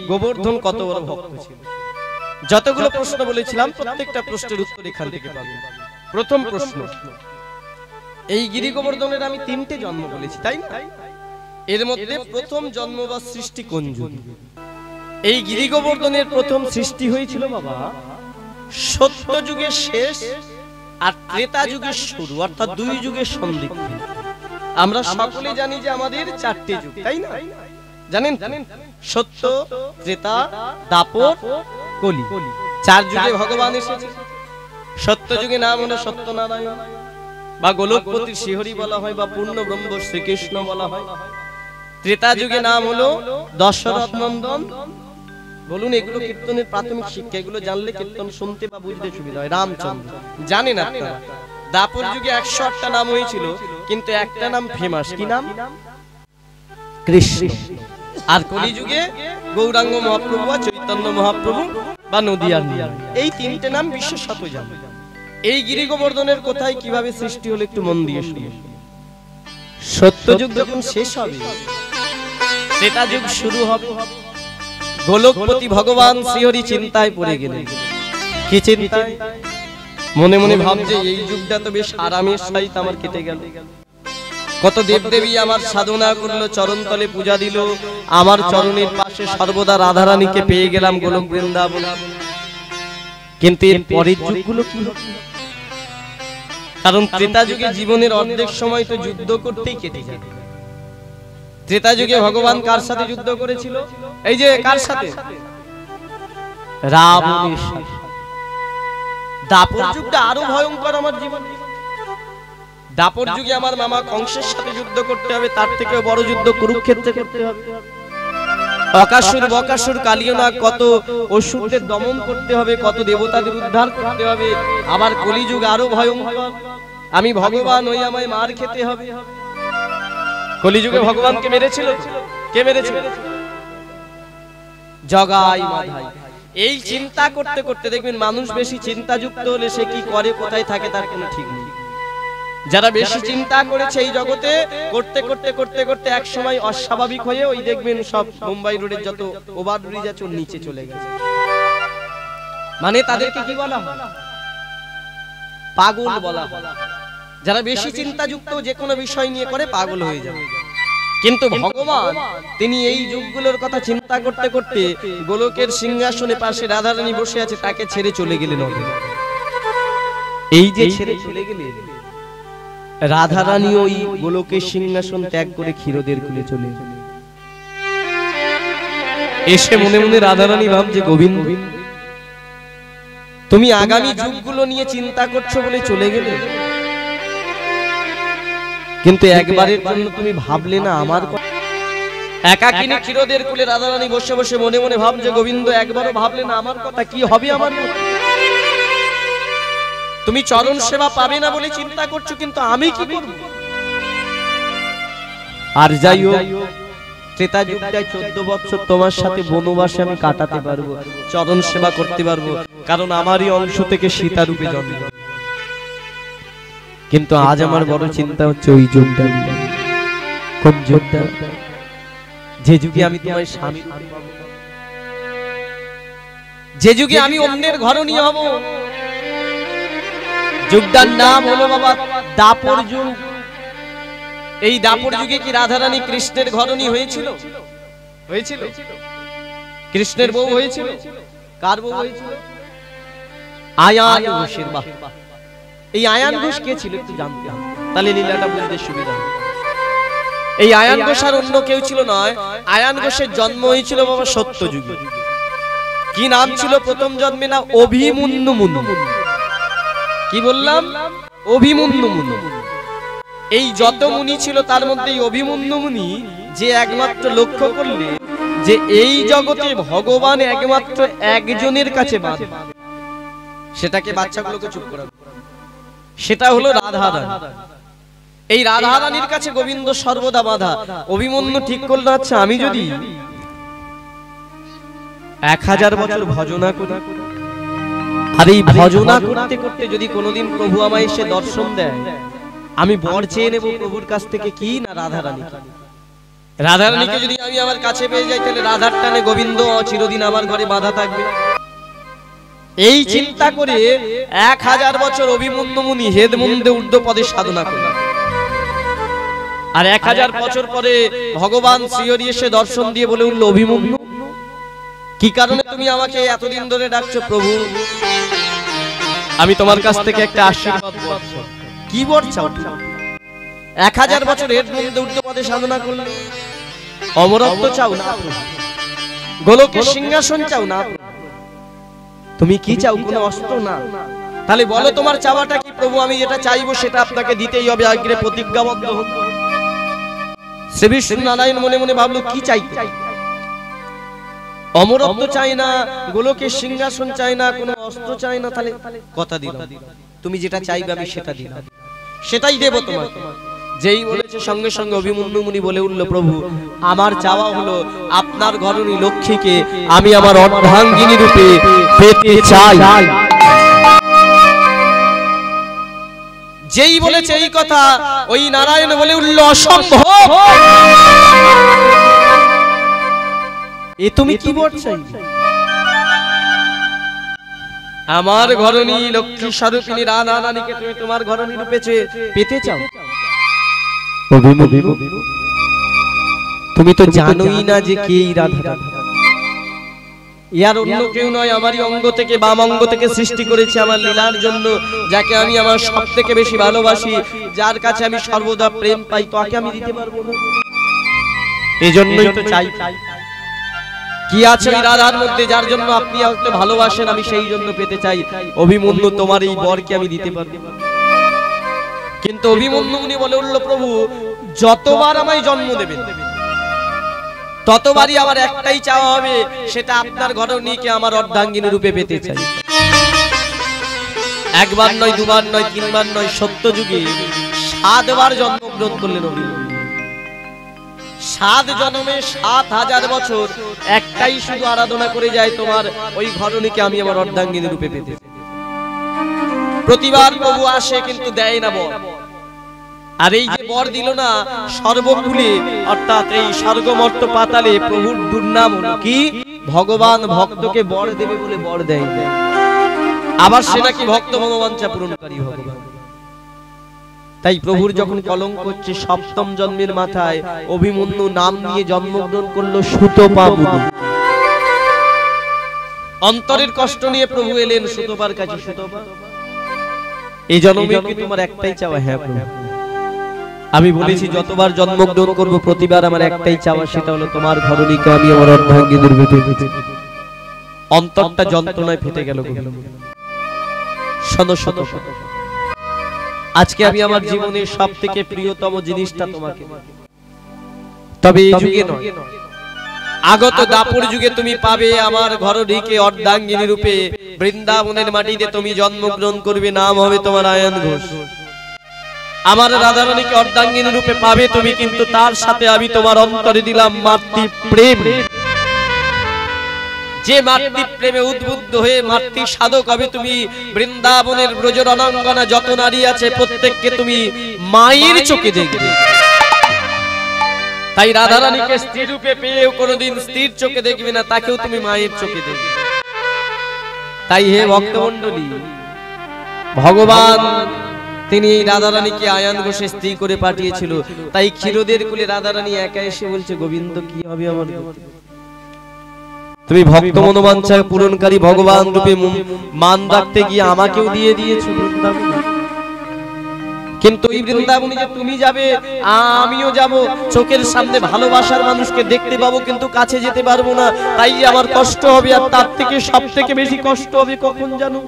गोवर्धन कत बड़ भक्त छिलेन जतगुलो प्रश्न बोलेछिलाम प्रत्येकटा प्रश्नेर उत्तर एखान थेके पाबेन। प्रथम प्रश्न এই গিরি গোবর্ধনের আমি তিনটে জন্ম বলেছি তাই না, এর মধ্যে প্রথম জন্ম বা সৃষ্টি কোন যুগে? এই গিরি গোবর্ধনের প্রথম সৃষ্টি হয়েছিল বাবা সত্য যুগের শেষ আর ত্রেতা যুগের শুরু, অর্থাৎ দুই যুগের সন্ধিক্ষণ। আমরা সকলে জানি যে আমাদের চারটি যুগ তাই না, জানেন সত্য ত্রেতা দাপর কলি, চার যুগে ভগবান এসেছে। সত্য যুগে নাম হলো সত্যনারায়ণ বা গোলকপতির শিহরি বলা হয় বা পূর্ণ ব্রহ্ম শ্রীকৃষ্ণ বলা হয়। ত্রেতা যুগে নাম হলো দশরথ নন্দন। বলুন এগুলো কীর্তনের প্রাথমিক শিক্ষা, এগুলো জানলে কীর্তন শুনতে বা বুঝতে সুবিধা হয়। রামচন্দ্র জানেন আপনারা। দাপর যুগে 108টা নাম হয়েছিল কিন্তু একটা নাম ফেমাস, কি নাম? কৃষ্ণ। আর কলি যুগে গৌরাঙ্গ মহাপ্রভু বা চৈতন্য মহাপ্রভু বা নদিয়ার নিয়া, এই তিনটে নাম বিশ্ব শত জানে। এই গিরি গোবর্ধনের কোথায় কিভাবে সৃষ্টি হলো একটু মন দিয়ে শুনুন। সত্যযুগ যখন শেষ হবে ত্রেতা যুগ শুরু হবে। গোলকপতি ভগবান শ্রীহরি চিন্তায় পড়ে গেলেন। কি চিন্তায়? মনে মনে ভাবছে এই যুগটা তো বেশ আরামের সহিত আমার কেটে গেল। কত দেবদেবী আমার সাধনা করলো, চরণতলে পূজা দিল, আমার চরণের পাশে সর্বদা রাধারানীকে পেয়ে গেলাম গোলক বৃন্দাবন। কিন্তু এর পরের যুগগুলো কি হলো? কারণ ত্রেতা যুগে জীবনের অর্ধেক সময় তো যুদ্ধ করতেই কেটে যায়। ত্রেতা যুগে ভগবান কার সাথে যুদ্ধ করেছিল? এই যে কার সাথে? রাবণের সাথে। দাপর যুগটা আরো ভয়ঙ্কর আমার জীবনে। দাপর যুগে আমার মামা কংসের সাথে যুদ্ধ করতে হবে, তার থেকে বড় যুদ্ধ কুরুক্ষেত্রে করতে হবে। অকাসুর বকাসুর কালিও না, কত অসুরদের দমন করতে হবে, কত দেবতাদের উদ্ধার করতে হবে। আবার কলিযুগ আরো ভয়ঙ্কর, আমি ভগবান ওই আমায় মার খেতে হবে। কলিযুগে ভগবানকে মেরেছিল কে? মেরেছিল জগাই মাধাই। এই চিন্তা করতে করতে দেখবেন মানুষ বেশি চিন্তাযুক্ত হলে সে কি করে কোথায় থাকে তার কোনো ঠিক নেই। যারা বেশি চিন্তা করেছে এই জগতে করতে করতে করতে করতে এক সময় অস্বাভাবিক হয়ে ওই দেখবেন সব মুম্বাই রোডের যত ওভারব্রিজ আছে ওর নিচে চলে গেছে। মানে তাদেরকে কি বলা হয়? পাগল বলা হয়। যারা বেশি চিন্তাযুক্ত যে কোনো বিষয় নিয়ে করে পাগল হয়ে যাবে। কিন্তু ভগবান তিনি এই যুগগুলোর কথা চিন্তা করতে করতে গোলকের সিংহাসনে পাশে রাধারানী বসে আছে, তাকে ছেড়ে চলে গেলেন। এই যে ছেড়ে চলে গেলেন রাধারানী ওই গোলকের সিংহাসন ত্যাগ করে ক্ষীরোদের কুলে চলে এসে মনে মনে রাধারানী ভাবছে গোবিন্দ তুমি আগামী যুগগুলো নিয়ে চিন্তা করছো বলে চলে গেলে, কিন্তু একবারের জন্য তুমি ভাবলে না আমার কথা। একাকিনী ক্ষীরোদের কুলে রাধারানী বসে বসে মনে মনে ভাবছে গোবিন্দ একবারও ভাবলে না আমার কথা, কি হবে আমার? তুমি চরণ সেবা পাবে না বলে চিন্তা করছো, কিন্তু আমি কি করব? আর যাই হোক ত্রেতা যুগটায় 14 বছর তোমার সাথে বনবাসে আমি কাটাতে পারবো, চরণ সেবা করতে পারবো, কারণ আমারই অংশ থেকে সীতা রূপে জন্ম। কিন্তু আজ আমার বড় চিন্তা হচ্ছে ওই যুগটা, কোন যুগটা? যে যুগে আমি তোমার স্বামী, যে যুগে আমি অন্যের ঘরণী হব। যুগটার নাম হলো বাবা দাপর যুগ। এই দাপর যুগে কি রাধারানী কৃষ্ণের ঘরণী হয়েছিল? হয়েছিল। কৃষ্ণের বউ হয়েছিল। কার বউ হয়েছিল? আয়ান ঘোষের। এই আয়ান ঘোষ কে ছিল একটু জানতে হবে, তাহলে লীলাটা বুঝতে সুবিধা। এই আয়ান ঘোষ আর অন্য কেউ ছিল নয়। আয়ান ঘোষের জন্ম হয়েছিল বাবা সত্য যুগে। কি নাম ছিল প্রথম জন্মে? না অভিমন্যু মুনি। কি বললাম? অভিমন্যু মুনি। এই যত মুনি ছিল তার মধ্যে অভিমন্যু মুনি যে একমাত্র লক্ষ্য করলে যে এই জগতে ভগবান একমাত্র একজনের কাছে বাঁধে, সেটাকে বাচ্চাগুলোকে চুপ করা, সেটা হলো রাধারানী। এই রাধারানীর কাছে গোবিন্দ সর্বদা বাধা। অভিমন্যু ঠিক করলো আচ্ছা আমি যদি 1000 বছর ভজনা করি, আর এই ভজনা করতে করতে যদি কোনোদিন প্রভু আমায় এসে দর্শন দেয় আমি বর চেয়ে নেব প্রভুর কাছ থেকে, কি না রাধারানীকে। राधा रानी के यदि आमी आमार काछे पेये जाई ताहले राधार टाने गोविंद चिरदिन आमार घरे बाधा थाकबे। এই চিন্তা করে 1000 বছর অভিমন্যু মুনি হেদমুন্দে ঊর্ধ্বপদে সাধনা করলেন। আর 1000 বছর পরে ভগবান শ্রীহরি এসে দর্শন দিয়ে বলে উঠল, অভিমন্যু কি কারণে তুমি আমাকে এতদিন ধরে ডাকছো? প্রভু আমি তোমার কাছ থেকে একটা আশীর্বাদ চাইছি। কি বর চাও? 1000 বছর হেদমুন্দে ঊর্ধ্বপদে সাধনা করলেন। অমরত্ব চাও না? গোলকের সিংহাসন চাও না? তুমি কি চাও? কোনো অস্ত্র না? তাহলে বলো তোমার চাওয়াটা কি? প্রভু আমি যেটা চাইবো সেটা আপনাকে দিতেই হবে, আগ্রে প্রতিজ্ঞাবদ্ধ হও। শ্রী বিষ্ণু নারায়ণ মনে মনে ভাবলো, কি চাই? অমরত্ব চাই না, গোলকের সিংহাসন চাই না, কোনো অস্ত্র চাই না, তাহলে কথা দিলাম তুমি যেটা চাইবে আমি সেটা দিলাম, সেটাই দেব তোমাকে। যেই বলেছে সঙ্গে সঙ্গে অভিমন্যু মুনি বলে উঠল, প্রভু আমার চাওয়া হলো আপনার ঘরণী লক্ষ্মীকে আমি আমার অর্ধাঙ্গিনী রূপে পেতে চাই। যেই বলেছে এই কথা ওই নারায়ণ বলে উঠল, অসম্ভব! এ তুমি কি বলছো? আমার ঘরণী লক্ষ্মী স্বরূপিনী রাধা রানীকে তুমি তোমার ঘরণী রূপে পেতে চাও? তুমি তো জানোই না যে কে এই রাধা। ইয়ার অন্য কেউ নয়, আমারই অঙ্গ থেকে, বাম অঙ্গ থেকে সৃষ্টি করেছে আমার লীলার জন্য, যাকে আমি আমার সবথেকে বেশি ভালোবাসি, যার কাছে আমি সর্বদা প্রেম পাই, তাকে আমি দিতে পারবো না? এজন্যই তো চাই। কি আছে এই রাধার মধ্যে যার জন্য আপনি আমাকে ভালোবাসেন? আমি সেই জন্য পেতে চাই। অভিমন্যু, তোমার এই বরকে আমি দিতে পারবো না। কিন্তু অভিমন্যু মুনি বলে উঠল, প্রভু যতবার আমায় জন্ম দেবেন ততবারই আমার একটাই চাওয়া হবে, সেটা আপনার ঘরণীকে আমার অর্ধাঙ্গিনী রূপে পেতে চাই। একবার নয়, দুবার নয়, তিনবার নয়, সত্যযুগে 7 বার জন্মগ্রহণ করলেন অভিমন্যু। 7 জন্মে 7000 বছর একটাই শুধু আরাধনা করে যায়, তোমার ওই ঘরণীকে আমি আমার অর্ধাঙ্গিনী রূপে পেতে চাই। প্রতিবার প্রভু আসে কিন্তু দেয় না বর। আর এই যে বর দিল না, সর্বকুলে অর্থাৎ এই স্বর্গমর্ত পাতালে প্রভুর দুর্নাম হলো। কি ভগবান ভক্তকে বর দেবে বলে বর দেয়, আবার সে নাকি ভক্ত ভগবানচা পূরণকারী ভগবান। তাই প্রভুর যখন কলঙ্ক হচ্ছে, 7ম জন্মের মাথায় অভিমন্যু নাম নিয়ে জন্মগ্রহণ করলো সুতপা মুনি। অন্তরের কষ্ট নিয়ে প্রভু এলেন সুতপার কাছে। সুতপা, এই জন্মে কি তোমার একটাই চাওয়া? হ্যাঁ প্রভু, আমি বলেছি যতবার জন্মগ্রহণ করব প্রতিবার আমার একটাই চাওয়া, সেটা হলো তোমার ঘরণীকে আমি আমার অর্ধাঙ্গিনী রূপে পেতে চাই। অন্তরটা যন্ত্রণায় ফেটে গেল। আজকে আমি আমার জীবনের সবথেকে প্রিয়তম জিনিসটা তোমাকে, তবে এই যুগে নয়, আগত দাপুর যুগে তুমি পাবে আমার ঘরণীকে অর্ধাঙ্গিনী রূপে। বৃন্দাবনের মাটিতে তুমি জন্মগ্রহণ করবে, নাম হবে তোমার আয়ন ঘোষ। আমার রাধারানীকে অর্ধাঙ্গিনী রূপে পাবে তুমি, কিন্তু তার সাথে আমি তোমার অন্তরে দিলাম মাতৃ প্রেম। যে মাতৃ প্রেমে উদ্বুদ্ধ হয়ে মাতৃ সাধক হবে তুমি। বৃন্দাবনের ব্রজ রণাঙ্গনা যত নারী আছে প্রত্যেককে তুমি মায়ের চোখে দেখবে। তাই রাধারানীকে স্ত্রী রূপে পেয়েও কোনোদিন স্ত্রীর চোখে দেখবে না, তাকেও তুমি মায়ের চোখে দেখবে। তাই হে ভক্তমন্ডলী, ভগবান তিনি রাধারানীকে আয়ান ঘোষে স্ত্রী করে পাঠিয়েছিল। তাই ক্ষীরোদের কুলে রাধারানী একা এসে বলছে, গোবিন্দ কি হবে আমার? তুমি ভক্ত মনোবাঞ্ছা পূরণকারী ভগবান রূপে মান রাখতে গিয়ে আমাকেও দিয়ে দিয়েছো বৃন্দাবন। কিন্তু এই বৃন্দাবনে যে তুমি যাবে, আমিও যাব, চোখের সামনে ভালোবাসার মানুষকে দেখতে পাবো কিন্তু কাছে যেতে পারবো না, তাই আমার কষ্ট হবে। আর তার থেকে সবথেকে বেশি কষ্ট হবে কখন জানো?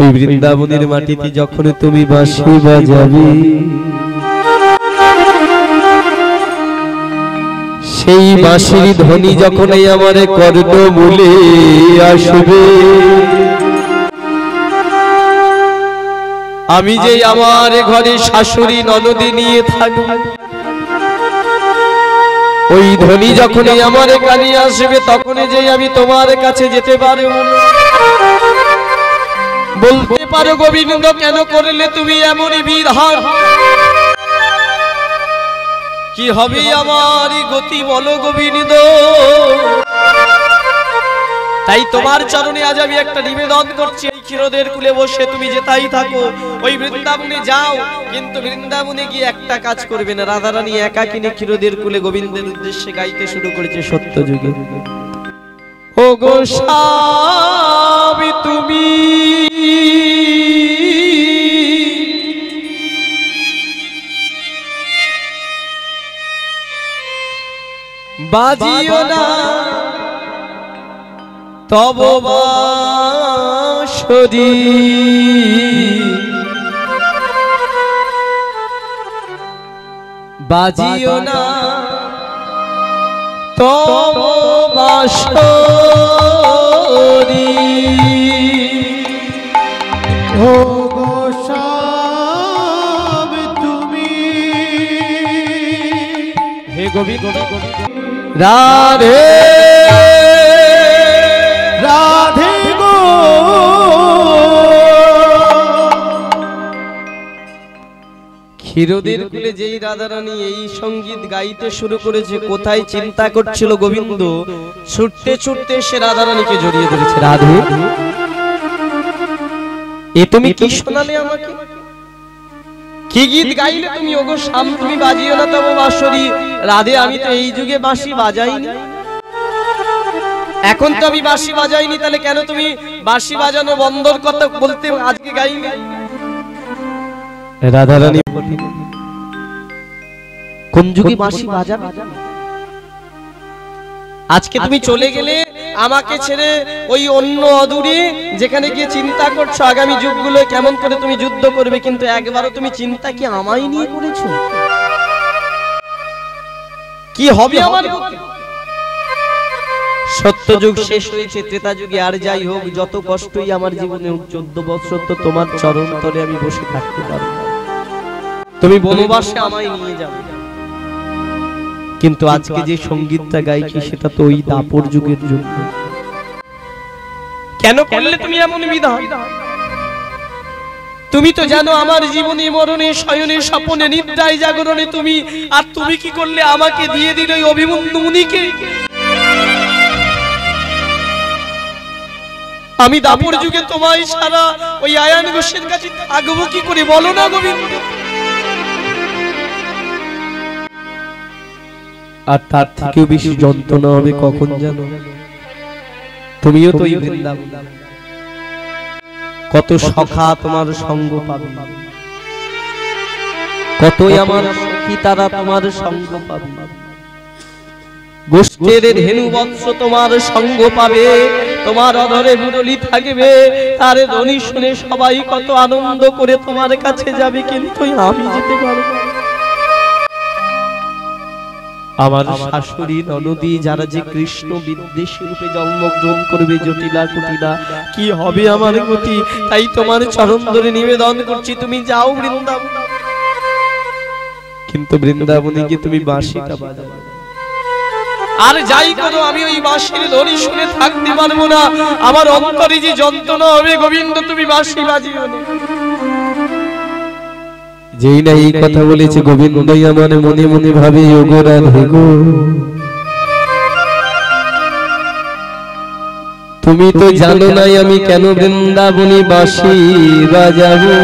ওই বৃন্দাবনের মাটিতে যখন তুমি বাঁশি বাজাবে, সেই বাঁশির ধ্বনি যখনই আমার কর্ণমূলে আসবে, আমি যে আমার ঘরে শাশুড়ি ননদি নিয়ে থাকি, ওই ধ্বনি যখনই আমার কানে আসবে তখনই যে আমি তোমার কাছে যেতে পারবো। বলতে পারো গোবিন্দ, কেন করলে তুমি এমনই বিধান? कि हबी हमारी गति बोलो गोविंद ताई तुम्हार चरणे आज हमें एक निवेदन करছি এই ক্ষীরোদের কূলে বসে তুমি যেতাই থাকো ওই বৃন্দাবনে যাও কিন্তু বৃন্দাবনে গিয়ে একটা কাজ করবে না রাধা রানী একাকিনী ক্ষীরোদের কূলে গোবিন্দের উদ্দেশ্যে গাইতে শুরু করেছে সত্য যুগে ও গো স্বামী তুমি बाजियो ना तब बांसुरी बाजियो ना तब बांसुरी हो राधे राधे गो ক্ষীরোদের কূলে যেই রাধা রানী এই संगीत গাইতে শুরু করেছে কোথায় চিন্তা করছিল গোবিন্দ ছুটতে ছুটতে সে রাধা রানীকে জড়িয়ে ধরেছে রাধে এ তুমি কি শোনালে আমাকে কি গীত গাইলে তুমি ওগো শাম তুমি বাজিও না তব বাঁশরি রাধে আমি তো এই যুগে বাঁশি বাজাইনি এখন তো আমি বাঁশি বাজাইনি তাহলে কেন তুমি বাঁশি বাজানো বন্ধর কথা বলতে আজকে গাইলে রাধা রানী কোন যুগে বাঁশি বাজাবে আজকে তুমি চলে গেলে আমাকে ছেড়ে ওই অন্য অদূরে যেখানে গিয়ে চিন্তা করছো আগামী যুগগুলো কেমন করে তুমি যুদ্ধ করবে কিন্তু একবারও তুমি চিন্তা কি আমায় নিয়ে করেছো কি হবে আমার সত্য যুগ শেষ হয়েছে ত্রেতা যুগে আর যাই হোক যত কষ্টই আমার জীবনে 14 বছর তো তোমার চরণ তলে আমি বসে থাকতে পারব তুমি বনবাসে আমায় নিয়ে যাবে কিন্তু আজকে যে সংগীতটা গাইছি সেটা তো ওই দাপর যুগের জন্য কেন করলে তুমি এমন বিধান তুমি তো জানো আমার জীবনে মরণে শয়নে স্বপনে নিদ্রায় জাগরণে তুমি আর তুমি কি করলে আমাকে দিয়ে দিলে ওই অভিমন্যু মুনিকে আমি দাপর যুগে তোমায় সারা ওই আয়ান গোশের কাছে থাকব কি করে বলো না গোবিন্দ আর তার থেকেও বেশি যন্ত্রণা হবে কখন জানো তুমিও তো এই বৃন্দাবন কত সখা তোমার সঙ্গ পাবে কতই আমার সখী তারা তোমার সঙ্গ পাবে গোষ্ঠের হেনু বংশ তোমার সঙ্গ পাবে তোমার অধরে মুরলি থাকবে তার ধ্বনি শুনে সবাই কত আনন্দ করে তোমার কাছে যাবে কিন্তু আমি যেতে পারব আমার শাশুড়ি ননদি যারা যে কৃষ্ণ বিদ্বেষী রূপে জন্মগ্রহণ করবে জটিলা কুটিলা কি হবে আমার গতি তাই তোমার চরণ ধরে নিবেদন করছি তুমি যাও বৃন্দাবন কিন্তু বৃন্দাবনে গিয়ে তুমি বাঁশিটা বাজাও আর যাই করো আমি ওই বাঁশির ধ্বনি শুনে থাকতে পারবো না আমার অন্তরে যে যন্ত্রণা হবে গোবিন্দ তুমি বাঁশি বাজিও না যেই না এই কথা বলেছে গোবিন্দই আমার মনে মনে ভাবে ওগো রাধে গো তুমি তো জানো না আমি কেন বৃন্দাবনে বাঁশি বাজাবো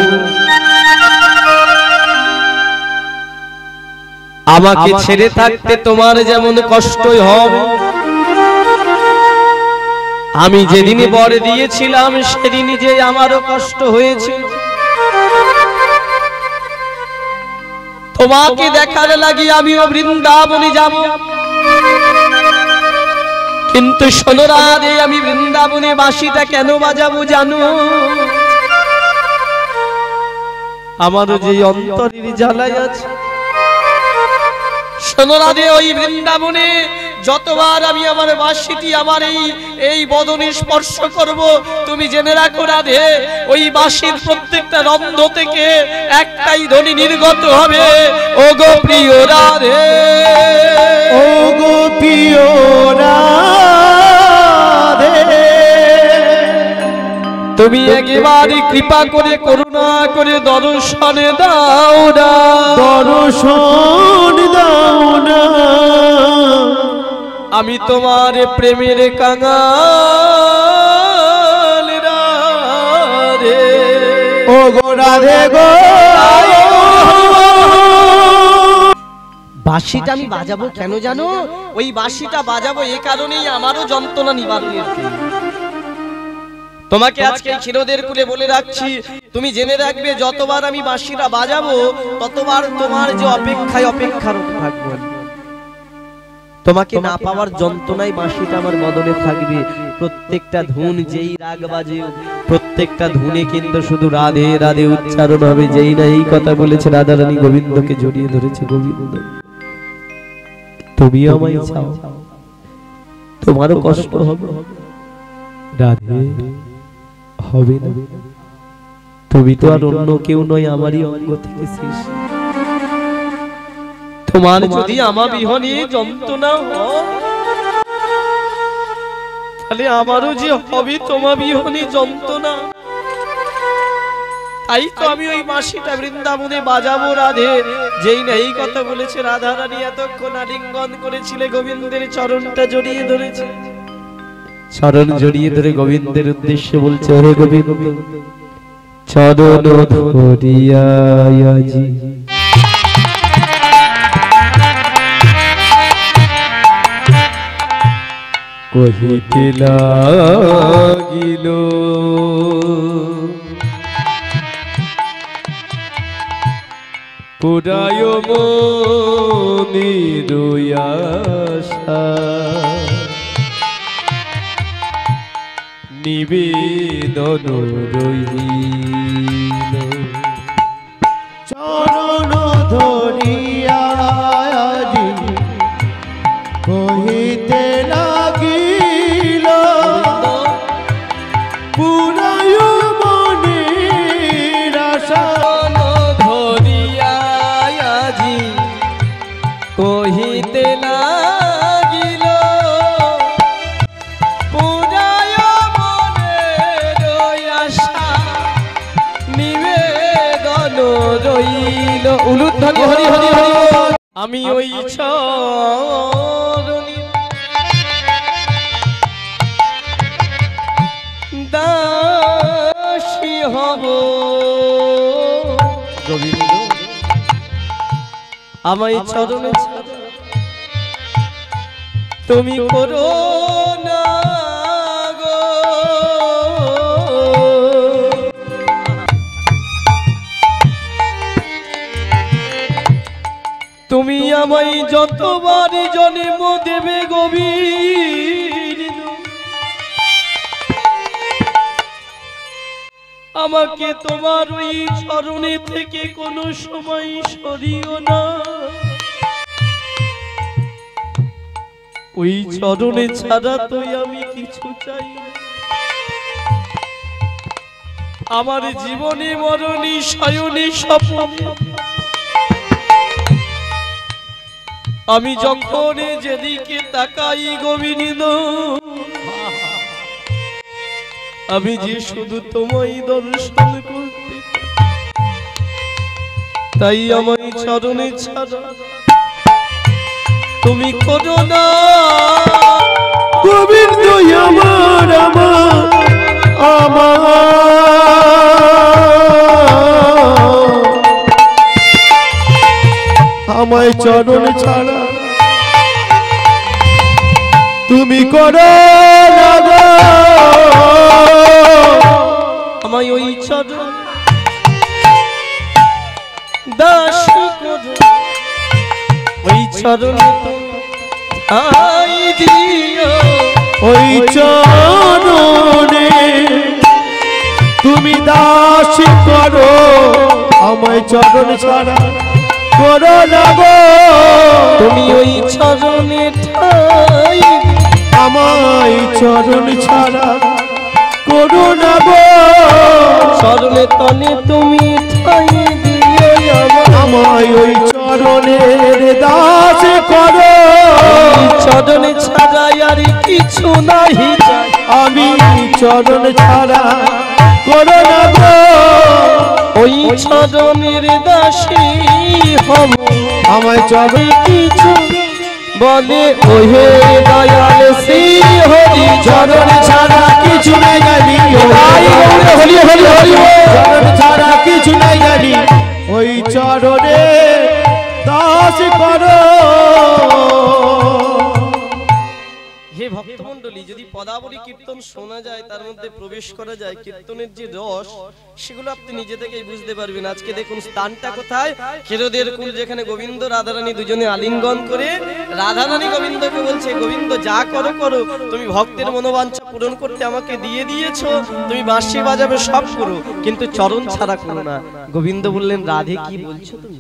আমাকে ছেড়ে থাকতে তোমার যেমন কষ্টই হবে আমি যেদিনই বর দিয়েছিলাম সেদিনই যে আমারও কষ্ট হয়েছিল তোমাকে দেখার লাগি আমিও বৃন্দাবনে যাব কিন্তু শোনো রাধে আমি বৃন্দাবনে বাঁশিটা কেন বাজাবো জানো আমারও যে অন্তরের জ্বালাই আছে শোনো রাধে ওই বৃন্দাবনে যতবার আমি আমার বাঁশিটি আমার এই বদনে স্পর্শ করব তুমি জেনে রাখো রাধে ওই বাঁশির প্রত্যেকটা রন্ধ্র থেকে একটাই ধ্বনি নির্গত হবে ওগো প্রিয় রাধে ওগো প্রিয় রাধে তুমি একবার কৃপা করে করুণা করে দর্শন দাও না আমি তোমার প্রেমের কাঙাল রাধে ও গো রাধে গো বাঁশিটা আমি বাজাবো কেন জানো ওই বাঁশিটা বাজাবো এই কারণেই আমারও যন্ত্রণা নিবারণের তোমাকে আজকে ক্ষীরোদের কূলে বলে রাখছি তুমি জেনে রাখবে যতবার আমি বাঁশিটা বাজাবো ততবার তোমার যে অপেক্ষায় অপেক্ষারত থাকবো তোমাকে না পাওয়ার যন্ত্রণায় বাঁশিটা আমার বদলে থাকবে প্রত্যেকটা ধুন যেই রাগ বাজে প্রত্যেকটা ধুনে কিন্তু শুধু রাধে রাধে উচ্চারণ হবে যেই না এই কথা বলেছে রাধা রানী গোবিন্দকে জড়িয়ে ধরেছে গোবিন্দ তুমি আমায় চাও তোমারও কষ্ট হবে রাধে হবে না তুমি তো আর অন্য কেউ নয় আমারই অঙ্গ থেকে সৃষ্টি তোমার যদি আমার বিহনে যন্ত্রণা হয় তাহলে আমারও যে হবে তোমার বিহনে যন্ত্রণা তাই তো আমি ওই বাঁশিটা বৃন্দাবনে বাজাবো রাধে যেই না এই কথা বলেছে রাধা রানী এতক্ষণ আলিঙ্গন করেছিলে গোবিন্দের চরণটা জড়িয়ে ধরেছে চরণ জড়িয়ে ধরে গোবিন্দের উদ্দেশ্যে বলছে হে গোবিন্দ চরণ ধরিয়া আজি কহিতে লাগিল পুরায় মনির আশা নিবেদন রহিল চরণ ধরিয়া আজি কহিতে লাগিল পুরায় মনির আশা ধরিয়া আজি কহিতে লাগিল আমি ওই চরণী দাসী হব আমার চরণ তুমি করো না তুমি আমায় যতবার জন্ম দেবে গোবিন্দ আমাকে তোমার ওই চরণে থেকে কোনো সময় সরিও না ওই চরণে ছাড়া তো আমি কিছু চাই আমার জীবনে মরণে শয়নে স্বপ্নে আমি যখন যেদিকে তাকাই গোবিন্দ আমি যে শুধু তোমায় দর্শন করতে তাই আমার চরণে ছাড়া তুমি করো না গোবিন্দ আমার আমায় চরণ ছাড়া তুমি করো না গো আমায় ওই চরণ দাসী করো ওই চরণ ঠাই দিও ওই চরণে তুমি দাসী করো আমায় চরণ ছাড়া করো না গো তুমি ওই চরণে ঠাই আমায় চরণ ছাড়া করো না গো চরণে তনে তুমি ঠাই দিও আমায় ওই চরণের দাস করো চরণ ছাড়া আর কিছু নাই আমি চরণ ছাড়া করো না গো ওই ছরণের দাসী হব আমায় যবে কিছু বলে ওহে দয়াল শ্রী হরি চরণ ছাড়া কিছু নাই জানি হরি হরি হরি চরণ ছাড়া কিছু নাই জানি ওই চরণে দাস করো। হে ভক্তমণ্ডলী, যদি পদাবলী কীর্তন শোনা যায় তার মধ্যে প্রবেশ করা যায়, কীর্তনের যে রস সেগুলো আপনি নিজে থেকেই বুঝতে পারবেন। আজকে দেখুন স্থানটা কোথায়, ক্ষীরোদের কুল, যেখানে গোবিন্দ রাধারানী দুজনে আলিঙ্গন করে রাধারানী গোবিন্দকে বলছে, গোবিন্দ যা করো করো, তুমি ভক্তের মনোবাঞ্ছা পূরণ করতে আমাকে দিয়ে দিয়েছো, তুমি বাঁশি বাজাবে সব করো, কিন্তু চরণ ছাড়া করো না। গোবিন্দ বললেন, রাধে কি বলছো তুমি,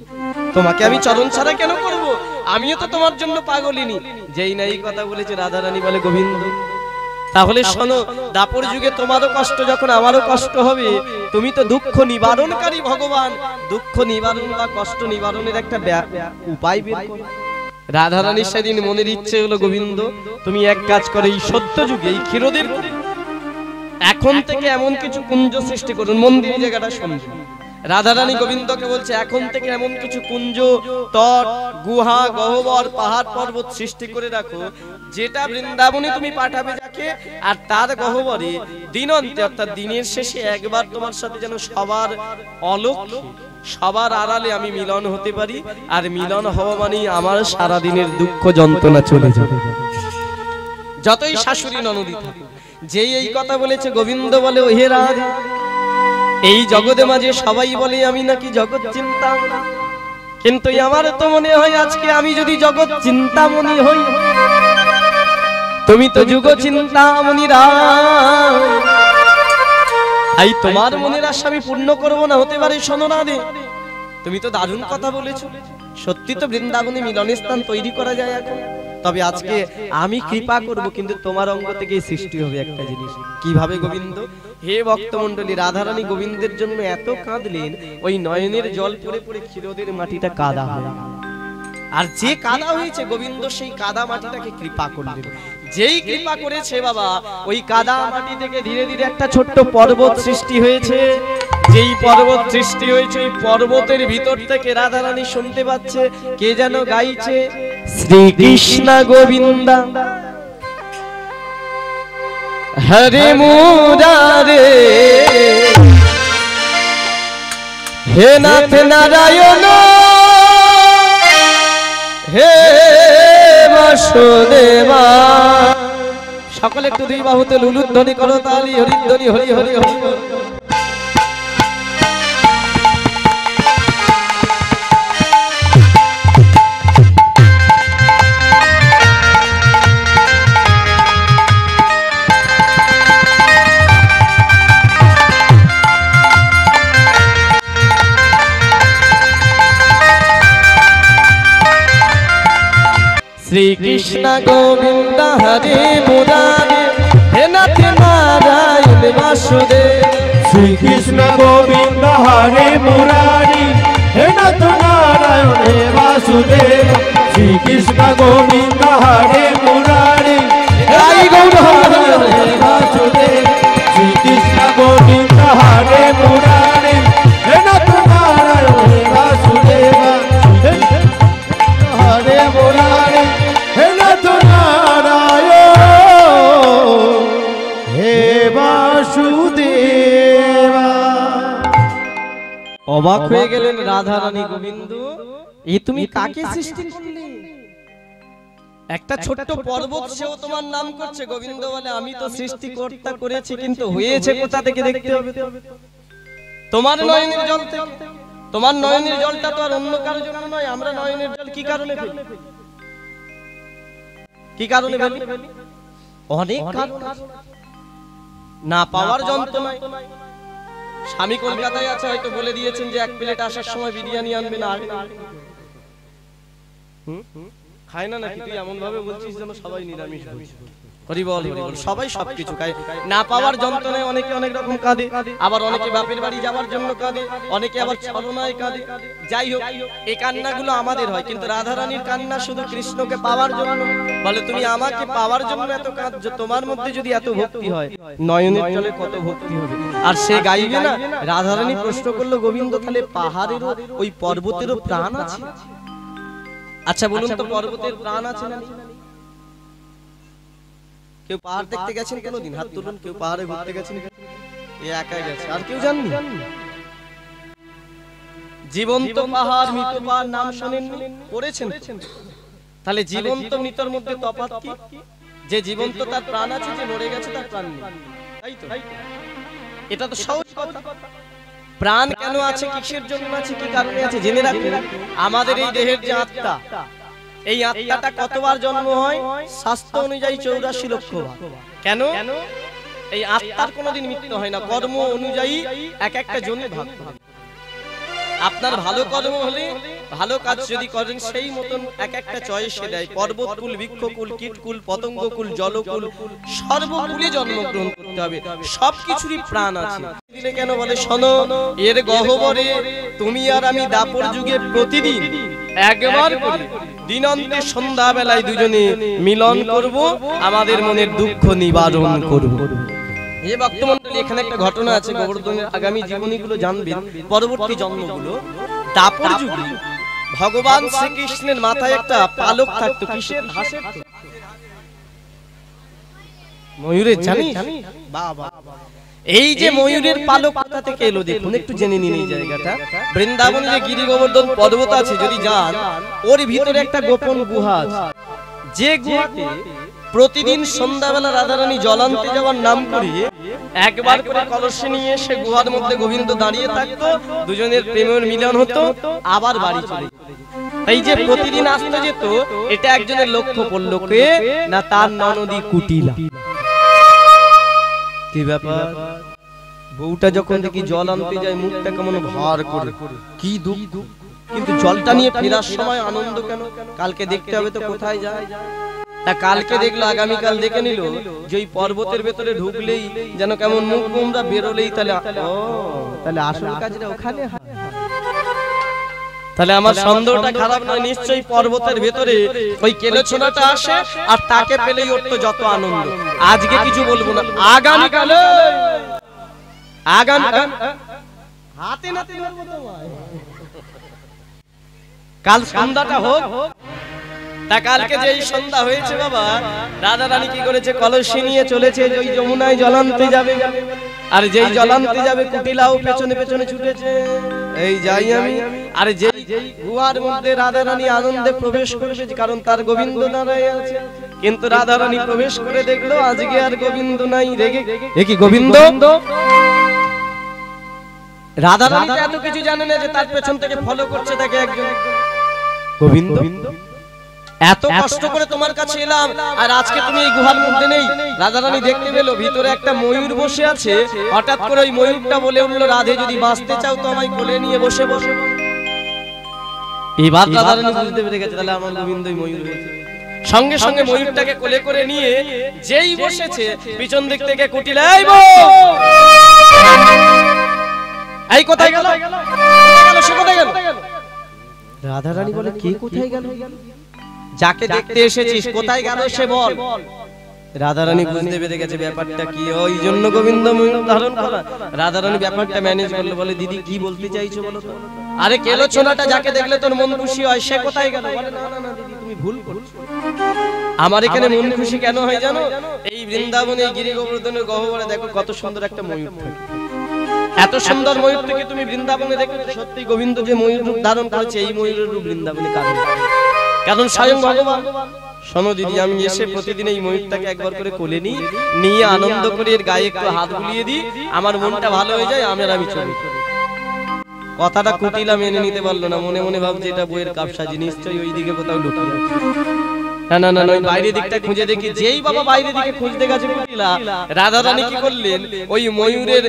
তোমাকে আমি চরণ ছাড়া কেন করবো, আমিও তো তোমার জন্য পাগলিনি। যেই না এই কথা বলেছে, রাধারানী বলে, গোবিন্দ তাহলে শোনো, দাপর যুগে তোমারও কষ্ট যখন আমারও কষ্ট হবে, তুমি তো দুঃখ নিবারণকারী ভগবান, দুঃখ নিবারণ বা কষ্ট নিবারণের একটা উপায় বের করো। রাধারানী সেদিন মনের ইচ্ছে হলো, গোবিন্দ তুমি এক কাজ করো, এই সত্য যুগে এই ক্ষীরোদের এখন থেকে এমন কিছু কুঞ্জ সৃষ্টি করুন, মন্দির জায়গাটা শুনছি। রাধারানী গোবিন্দকে বলছে, এখন থেকে এমন কিছু কুঞ্জ, তট, গুহা, গহ্বর, পাহাড় পর্বত সৃষ্টি করে রাখো, যেটা বৃন্দাবনে তুমি পাঠাবে যাকে, আর তার গহ্বরে দিনন্তে অর্থাৎ দিনের শেষে একবার তোমার সাথে যেন সবার অলক্ষ্যে সবার আড়ালে আমি মিলন হতে পারি, আর মিলন হওয়া মানেই আমার সারা দিনের দুঃখ যন্ত্রণা চলে যাবে, যতই শাশুড়ি ননদি থাকে। যেই এই কথা বলেছে, গোবিন্দ বলে, ওহে রাধে, এই জগতে মাঝে সবাই বলে আমি নাকি জগৎ চিন্তামণি, কিন্তু আমার তো মনে হয় আজকে আমি যদি জগৎ চিন্তামণি হই, তুমি তো যুগ চিন্তামণি রাম, এই তোমার মনের আশা আমি পূর্ণ করবো না, হতে পারে। শোনো না দে, তুমি তো দারুণ কথা বলেছো, সত্যি তো বৃন্দাবনে মিলনের স্থান তৈরি করা যায় এখন, তবে আজকে আমি কৃপা করব, কিন্তু তোমার অঙ্গ থেকে সৃষ্টি হবে একটা জিনিস। কিভাবে গোবিন্দ? হে ভক্তমন্ডলী, রাধারানী গোবিন্দের জন্য এত কাঁদলেন, ওই নয়নের জল পড়ে পড়ে ক্ষীরোদের মাটিটা কাদা হলো, আর যে কাদা হয়েছে গোবিন্দ সেই কাদা মাটিটাকে কৃপা করলেন। যেই কৃপা করেছে বাবা, ওই কাদা মাটি থেকে ধীরে ধীরে একটা ছোট্ট পর্বত সৃষ্টি হয়েছে। যেই পর্বত সৃষ্টি হয়েছে, ওই পর্বতের ভিতর থেকে রাধারানী শুনতে পাচ্ছে কে যেন গাইছে, শ্রীকৃষ্ণ গোবিন্দ হরে মুরারে, হে নাথ নারায়ণ হে বাসুদেবা। সকলে একটু দুই বাহুতে লুলুধ্বনি করো, তালি হরিধ্বনি, Hari Hari Hari. Shri Krishna Govinda Hare Murari, He Nath Narayan Vasudeva. Shri Krishna Govinda Hare Murari, He Nath Narayan Vasudeva. Shri Krishna Govinda Hare Murari, Rai Gaura Hare Vasudeva. Shri Krishna Govinda Hare Murari, He Nath Narayan Vasudeva. Hare Murari অবাক হয়ে গেলেন রাধারানী। গোবিন্দ, এ তুমি কাকে সৃষ্টি করলে? একটা ছোট্ট পর্বত সেও তোমার নাম করছে। গোবিন্দ বলে, আমি তো সৃষ্টিকর্তা করেছি, কিন্তু হয়েছে কোথা থেকে দেখতে হবে, তোমার নয়নের জল থেকে। তোমার নয়নের জলটা তো আর অন্য কারোর জন্য নয়, আমরা নয়নের জল কি কারণে ফেলি, কি কারণে ফেলি? অনেক কারণ, না পাওয়ার যন্ত্রণা। স্বামী কলকাতায় আছে, হয়তো বলে দিয়েছেন যে এক প্লেট আসার সময় বিরিয়ানি আনবেন, আর খায় না নাকি তুই এমন ভাবে বলছিস যেন সবাই নিরামিষ ভোজী। হরি বল হরি বল। সবাই সবকিছু খায়, না পাওয়ার যন্ত্রণায় অনেকে অনেক রকম কাঁদে, আবার অনেকে বাপের বাড়ি যাওয়ার জন্য কাঁদে, অনেকে আবার ছলনায় কাঁদে। যাই হোক, এই কান্নাগুলো আমাদের হয়, কিন্তু রাধা রানীর কান্না শুধু কৃষ্ণকে পাওয়ার জন্য। বলে তুমি আমাকে পাওয়ার জন্য এত কাঁদছো, তোমার মধ্যে যদি এত ভক্তি হয় নয়নের জলে কত ভক্তি হবে। আর সে গাইবে না। রাধা রানী প্রশ্ন করলো, গোবিন্দ তাহলে পাহাড়েরও ওই পর্বতেরও প্রাণ আছে? আচ্ছা বলুন তো, পর্বতের প্রাণ আছে না? কেউ পাহাড় দেখতে গেছেন কোনোদিন? হাত তুলুন। কেউ পাহাড়ে ঘুরতে গেছেন? এ একাই গেছে, আর কেউ জানেন? জীবন্ত পাহাড় মৃত পাহাড় নাম শুনেননি, পড়েছেন? তাহলে জীবন্ত মৃতর মধ্যে তফাৎ কি? যে জীবন্ত তার প্রাণ আছে, যে মরে গেছে তার প্রাণ নেই, তাই তো? এটা তো সহজ কথা। প্রাণ কেন আছে, কিসের জন্য আছে, কি কারণে আছে, জেনে রাখুন। আমাদের এই দেহের যে আত্মা, এই আত্মাটা কতবার জন্ম হয়? শাস্ত্র অনুযায়ী 84 লক্ষ বার। কেন? এই আত্মার কোনোদিন মৃত্যু হয় না, কর্ম অনুযায়ী এক একটা জন্মে ভাগ ভাগ। আপনার ভালো কর্ম হলে, ভালো কাজ যদি করেন, সেই মতন এক একটা চয়েসে দেয়। পর্বতকুল, বৃক্ষকুল, কীটকুল, পতঙ্গকুল, জলকুল, সর্বকুলে জন্মগ্রহণ করতে হবে। সবকিছুরই প্রাণ আছে। দিলে কেন? বলে শোনো, এর গহ্বরে তুমি আর আমি দাপর যুগে প্রতিদিন একবার করি, দিনন্তে সন্ধ্যা বেলায় দুজনে মিলন করব, আমাদের মনের দুঃখ নিবারণ করব। এই বক্তমণ্ডলী, এখানে একটা ঘটনা আছে, গোবর্ধনের আগামী জীবনীগুলো জানবেন, পরবর্তী জন্মগুলো। দাপর যুগে ভগবান শ্রীকৃষ্ণের মাথায় একটা পালক থাকতো। কিসের? হাঁসের। ময়ূরের, জানিস? বাবা, এই যে ময়ূরের পালক কোথা থেকে এলো দেখুন একটু, জেনে নিন। এই জায়গাটা বৃন্দাবন, যে গিরি গোবর্ধন পর্বত আছে যদি যান, ওর ভিতরে একটা গোপন গুহা আছে, যে গুহাতে প্রতিদিন সন্ধ্যাবেলা রাধারানী জল আনতে যাওয়ার নাম করে একবার করে কলসে নিয়ে সে গুহার মধ্যে গোবিন্দ দাঁড়িয়ে থাকতো। দুজনের প্রেমের মিলন হতো, আবার বাড়ি চলে যেত। এই যে প্রতিদিন আসতে যেত, এটা একজনের লক্ষ্য পড়ল। কে না? তার ননদি কুটিলা। কি ব্যাপার? বউটা যখন দেখি জল আনতে যায়, মুখটা কেমন ভার করে, কি দুঃখ। কিন্তু জলটা নিয়ে ফেরার সময় আনন্দ কেন? কালকে দেখতে হবে তো কোথায় যায়। তা কালকে দেখলো, আগামীকাল দেখে নিল যে ওই পর্বতের ভেতরে ঢুকলেই যেন কেমন মুখ গুমরা, বেরোলেই তাহলে তাহলে আসল কাজটা ওখানে। তাহলে আমার সন্দেহটা খারাপ নয়, নিশ্চয়ই পর্বতের ভেতরে ওই কেলোছোনাটা আসে, আর তাকে পেলেই ওর তো যত আনন্দ। আজকে কিছু বলবো না, আগামীকালে হাতে নাতে ধরবো তোমায়, কাল সন্ধ্যাটা হোক। তা কালকে যে সন্ধ্যা হয়েছে বাবা, রাধা রানী কি করেছে? কলসি নিয়ে চলেছে, ওই যমুনায় জলান্তে যাবে। আর যেই জলান্তে যাবে, কুটিলাও পেছনে পেছনে ছুটেছে, এই যাই আমি। আর যেই গুহার মধ্যে রাধা রানী আনন্দে প্রবেশ করেছে, কারণ তার গোবিন্দ দাঁড়ায় আছে। কিন্তু রাধা রানী প্রবেশ করে দেখলো আজকে আর গোবিন্দ নাই। রেগে, এ কি গোবিন্দ? রাধা রানী এত কিছু জানে না যে তার পেছন থেকে ফলো করছে তাকে একজন। গোবিন্দ, এত কষ্ট করে তোমার কাছে এলাম, আর আজকে তুমি এই গুহার মধ্যে নেই। রাধা রানী দেখতে পেল ভিতরে একটা ময়ূর বসে আছে। হঠাৎ করে ওই ময়ূরটা বলে উঠলো, রাধে যদি বাঁচতে চাও তো আমায় কোলে নিয়ে বসে বসে। এবার রাধা রানী বুঝতে পেরে গেছে, তাহলে আমার গোবিন্দই ময়ূর হয়েছে। সঙ্গে সঙ্গে ময়ূরটাকে কোলে করে নিয়ে যেই বসেছে, পিছন দিক থেকে কুটিলা, এই বউ এই কোথায় গেল? সে কোথায় গেল? রাধা রানী বলে, কে কোথায় গেল? যাকে দেখতে এসেছিস কোথায় গেল সে বল। রাধারানী বুঝতে পেরে গেছে ব্যাপারটা কি, ওই জন্য গোবিন্দ ময়ূর ধারণ করা। রাধারানী ব্যাপারটা ম্যানেজ করলো, বলে দিদি কি বলতে চাইছো বলো তো। আরে কেলোছোনাটা যাকে দেখলে তোর মন খুশি হয় সে কোথায় গেল? বলে না না দিদি, তুমি ভুল করছো। আমার এখানে মন খুশি কেন হয় জানো? এই বৃন্দাবনে গিরি গোবর্ধনের গহ্বরে দেখো কত সুন্দর একটা ময়ূর থাকে। এত সুন্দর ময়ূর থেকে তুমি বৃন্দাবনে দেখেছো? সত্যি গোবিন্দ যে ময়ূর রূপ ধারণ করেছে, এই ময়ূরের রূপ বৃন্দাবনে কারণ কারণ স্বয়ং ভগবান। শোনো দিদি, আমি এসে প্রতিদিন এই ময়ূরটাকে একবার করে কোলে নিই, নিয়ে আনন্দ করে এর গায়ে একটু হাত বুলিয়ে দিই, আমার মনটা ভালো হয়ে যায়, আমার আমি চলি। কথাটা কুটিলা মেনে নিতে পারলো না, মনে মনে ভাবছে এটা বইয়ের কাপসাজি, নিশ্চয়ই ওই দিকে কোথাও লুকিয়ে আছে। না না না, ওই বাইরের দিকটা খুঁজে দেখি। যেই বাবা বাইরের দিকে খুঁজতে গেছে কুটিলা, রাধা রানী কি করলেন? ওই ময়ূরের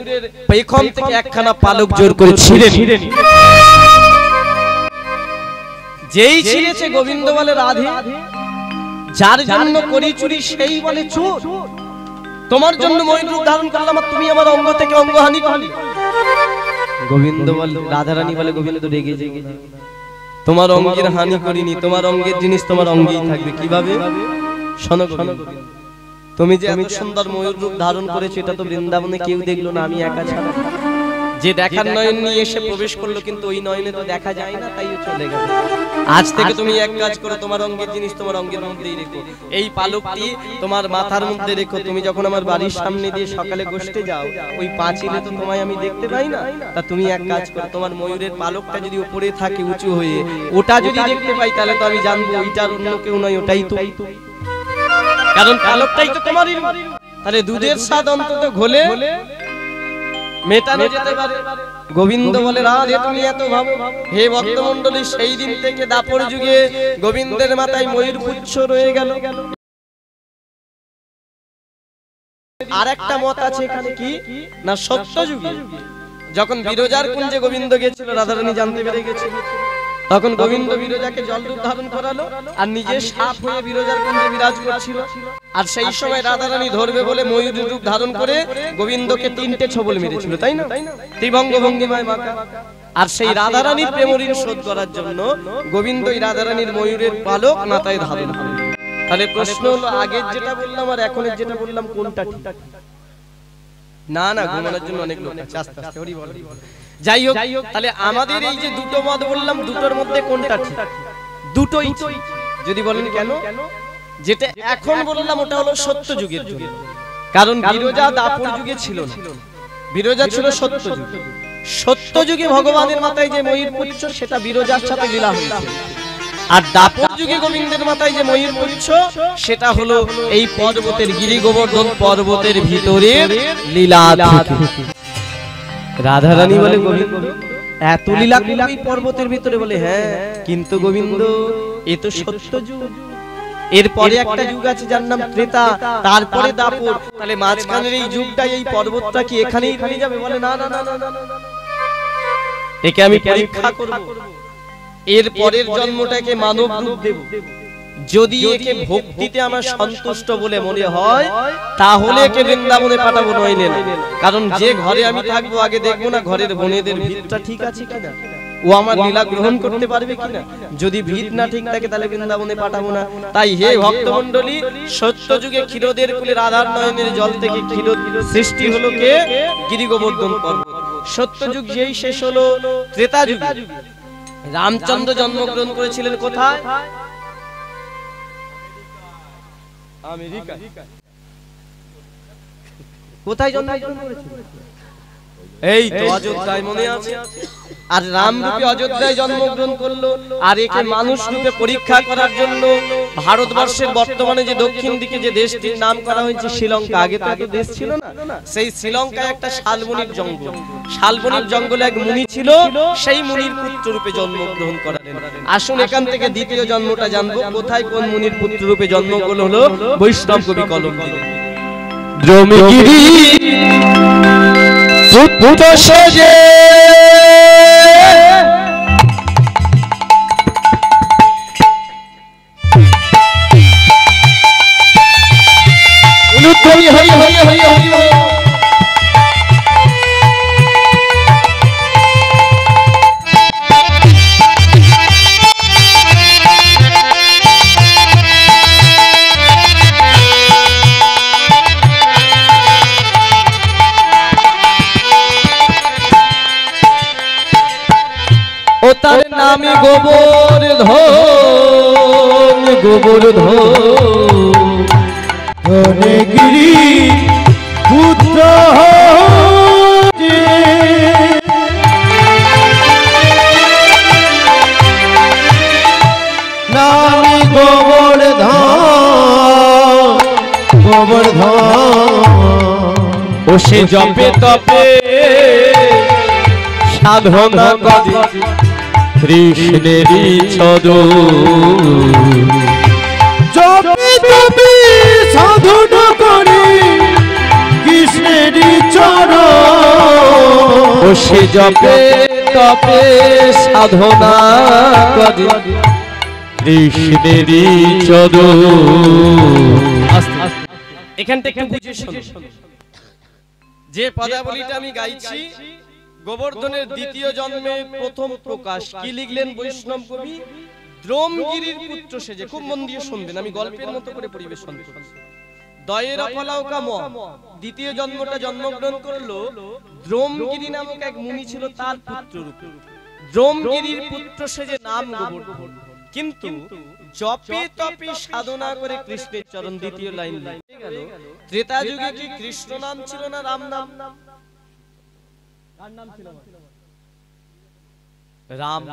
পেখম থেকে একখানা পালক জোর করে ছিঁড়ে নিলেন। যেই ছিঁড়েছে গোবিন্দ বলে রাধে, যার জন্য করি চুরি সেই বলে চোর। তোমার জন্য ময়ূর উদ্ধারণ করলাম আর তুমি আমার অঙ্গ থেকে অঙ্গহানি করলে। গোবিন্দ বলে রাধা রানী বলে গোবিন্দ রেগে রেগে, তোমার অঙ্গের হানি করিনি, তোমার অঙ্গের জিনিস তোমার অঙ্গেই থাকবে। কিভাবে? শোনো গোবিন্দ, তুমি যে এত সুন্দর ময়ূর রূপ ধারণ করেছো এটা তো বৃন্দাবনে কেউ দেখলো না, আমি একা ছাড়া। যে দেখার নয়ন নিয়ে এসে প্রবেশ করলো কিন্তু ওই নয়নে তো দেখা যায় না, তাই চলে গেল। আজ থেকে তুমি এক কাজ করো, তোমার অঙ্গের জিনিস তোমার অঙ্গের মধ্যেই রেখো, এই পালকটি তোমার মাথার মধ্যে রেখো। তুমি যখন আমার বাড়ির সামনে দিয়ে সকালে গোশতে যাও ওই পাঁচিলে তো তোমায় আমি দেখতে পাই না, তা তুমি এক কাজ করো, তোমার ময়ূরের পালকটা যদি উপরে থাকে উঁচু হয়ে ওটা যদি দেখতে পাই তাহলে তো আমি জানবো ওইটার অন্য কেউ নয়, ওটাই তো, কারণ পালকটাই তো তোমারই। তাহলে দুধের স্বাদ অন্তত ঘোলে মেটানো যেতে পারে। গোবিন্দ বলে রাধে তুমি এত ভাবো। হে ভক্তমন্ডলী, সেই দিন থেকে দাপর যুগে গোবিন্দের মাথায় ময়ূর পুচ্ছ রয়ে গেল। আর একটা মত আছে এখানে, কি না সত্য যুগে যখন বিরজার কুঞ্জে গোবিন্দ গেছিল, রাধারানী জানতে পেরে গেছিল, তখন গোবিন্দ বিরজাকে জল রূপ ধারণ করালো আর নিজে সাপ হয়ে বিরজার কুঞ্জে বিরাজ করছিল। আর সেই সময় রাধারানী ধরবে বলে ময়ূর রূপ ধারণ করে গোবিন্দকে তিনটে ছবল মেরেছিল, তাই না? ত্রিভঙ্গ ভঙ্গিমায় মাখা। আর সেই রাধারানীর প্রেমঋণ শোধ করার জন্য গোবিন্দ এই রাধারানীর ময়ূরের পালক মাথায় ধারণ করে। তাহলে প্রশ্ন হলো আগের যেটা বললাম আর এখনের যেটা বললাম কোনটা ঠিক? না না, ঘুমানোর জন্য অনেক লোক আছে, আস্তে আস্তে হরি বল। যাই হোক, তাহলে আমাদের এই যে দুটো মত বললাম দুটোর মধ্যে কোনটা ঠিক? দুটোই। যদি বলেন কেন? যেটা এখন বললাম ওটা হলো সত্য যুগের যুগ, কারণ বিরজা দাপর যুগে ছিল না, বিরজা ছিল সত্য যুগ। সত্য যুগে ভগবানের মাথায় যে ময়ূর পুচ্ছ সেটা বিরজার সাথে মিলা হয়েছে, আর দাপর যুগে গোবিন্দের মাথায় যে ময়ূর পুচ্ছ সেটা হলো এই পর্বতের গিরি গোবর্ধন পর্বতের ভিতরে লীলা। রাধা রানী বলে গোবিন্দ এত লীলা এই পর্বতের ভিতরে? বলে হ্যাঁ, কিন্তু গোবিন্দ এ তো সত্য যুগ, এরপরে একটা যুগ আছে যার নাম ত্রেতা, তারপরে দাপর। তাহলে মাঝখানের এই যুগটাই এই পর্বতটা কি এখানেই থেকে যাবে? বলে না না না না, একে আমি পরীক্ষা করব, এর পরের জন্মটাকে মানব রূপ দেব, যদি একে ভক্তিতে আমার সন্তুষ্ট বলে মনে হয় তাহলে একে বৃন্দাবনে পাঠাবো, নইলে না। কারণ যে ঘরে আমি থাকবো আগে দেখবো না ঘরের বোনেদের ভিতটা ঠিক আছে কিনা, ও আমার লীলা গ্রহণ করতে পারবে কিনা, যদি ভিত না ঠিক থাকে তাহলে বৃন্দাবনে পাঠাবো না। তাই হে ভক্তমন্ডলী, সত্য যুগে ক্ষীরোদের কুলে রাধার নয়নের জল থেকে ক্ষীর সৃষ্টি হলো কে? গিরি গোবর্ধন পর্বত। সত্য যুগ যেই শেষ হলো ত্রেতা যুগ। রামচন্দ্র জন্মগ্রহণ করেছিলেন কোথায়? আমেরিকা। কোথায় জন্মগ্রহণ করেছিলেন? এই তো অযোধ্যায়, মনে আছে? আর রাম রূপে অযোধ্যায় জন্মগ্রহণ করলো। আর একে মানুষ রূপে পরীক্ষা করার জন্য ভারতবর্ষের বর্তমানে যে দক্ষিণ দিকে যে দেশটির নাম করা হয়েছে শ্রীলঙ্কা, আগে তো আগে দেশ ছিল না, সেই শ্রীলঙ্কায় একটা শালবনির জঙ্গল, শালবনির জঙ্গলে এক মুনি ছিল, সেই মুনির পুত্র রূপে জন্মগ্রহণ করালেন। আসুন এখান থেকে দ্বিতীয় জন্মটা জানবো, কোথায় কোন মুনির পুত্র রূপে জন্মগ্রহণ হলো। বৈষ্ণব কবি কলম পুত্র সেজে হরি হরি হরি হরি হরি তার নামে গোবর্ধন, গোবর্ধন গিরি পুত্র নামে গোবর্ধন, গোবর্ধন ও সে জপে তপে সাধনা করে কৃষ্ণেরি সাধু জপে তপে সাধনা করে কৃষ্ণেরি চরণ, ও সে জপে তপে সাধনা করে কৃষ্ণেরই চরণ। এখান থেকে বুঝে শুনুন যে পদাবলীটা আমি গাইছি গোবর্ধনের দ্বিতীয় জন্মে প্রথম প্রকাশ। কি লিখলেন বৈষ্ণব কবি? দ্রোমগিরির পুত্র সেজে। খুব মন দিয়ে শুনবেন, আমি গল্পের মতো করে পরিবেশন করছি। দয়ের অফলাওকা ম দ্বিতীয় জন্মটা জন্মগ্রহণ করলো দ্রোমগিরি নামক এক মুনি ছিল, তার পুত্র রূপে। দ্রোমগিরির পুত্র সেজে নাম গোবর্ধন, কিন্তু জপে তপে সাধনা করে কৃষ্ণের চরণ। দ্বিতীয় লাইন গেল, ত্রেতা যুগে কি কৃষ্ণ নাম ছিল না রাম নাম? কার নাম ছিল? রাম।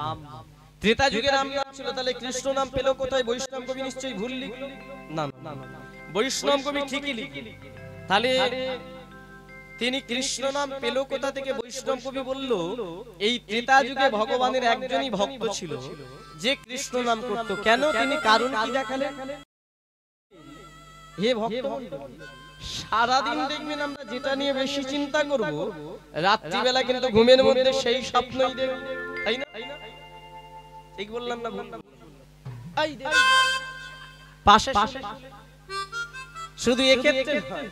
ত্রেতা যুগে রাম নাম ছিল, তাহলে কৃষ্ণ নাম পেল কোথায়? বৈষ্ণব কবি নিশ্চয়ই ভুল লিখল না, বৈষ্ণব কবি ঠিকই লিখল। তাহলে তিনি কৃষ্ণ নাম পেল কোথা থেকে? বৈষ্ণব কবি বলল এই ত্রেতা যুগে ভগবানের একজনই ভক্ত ছিল যে কৃষ্ণ নাম করত। কেন? তিনি কারণ কি দেখালেন? হে ভক্ত, সারাদিন দেখবেন আমরা যেটা নিয়ে বেশি চিন্তা করব রাত্রিবেলা কিন্তু ঘুমের মধ্যে সেই স্বপ্নই দেখব, তাই না? ঠিক বললাম না? এই পাশে শুধু এক্ষেত্রে হয়,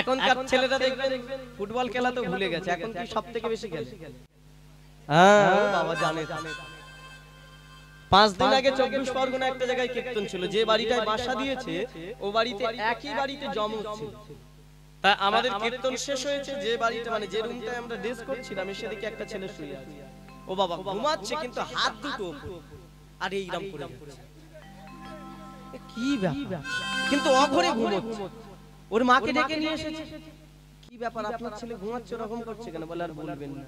এখনকার ছেলেরা দেখবেন ফুটবল খেলা তো ভুলে গেছে, এখন কি সবথেকে বেশি খেলে? হ্যাঁ বাবা জানে। ৫ দিন আগে ২৪ পরগনা একটা জায়গায় কীর্তন ছিল, যে বাড়িটায় বাসা দিয়েছে ও বাড়িতে একই বাড়িতে জমজ ছিল। তা আমাদের কীর্তন শেষ হয়েছে, যে বাড়িটা মানে যে রুমটায় আমরা ড্রেস করছিলাম সেদিকে একটা ছেলে শুয়ে আছে। ও বাবা ঘুমাচ্ছে কিন্তু হাত দুটো আর এইরকম করে যাচ্ছে। কি ব্যাপার? কিন্তু অঘরে ঘুমোচ্ছে। ওর মাকে ডেকে নিয়ে এসেছে, কি ব্যাপার আপনার ছেলে ঘুমাচ্ছে এরকম করছে কেন? বলে আর বলবেন না,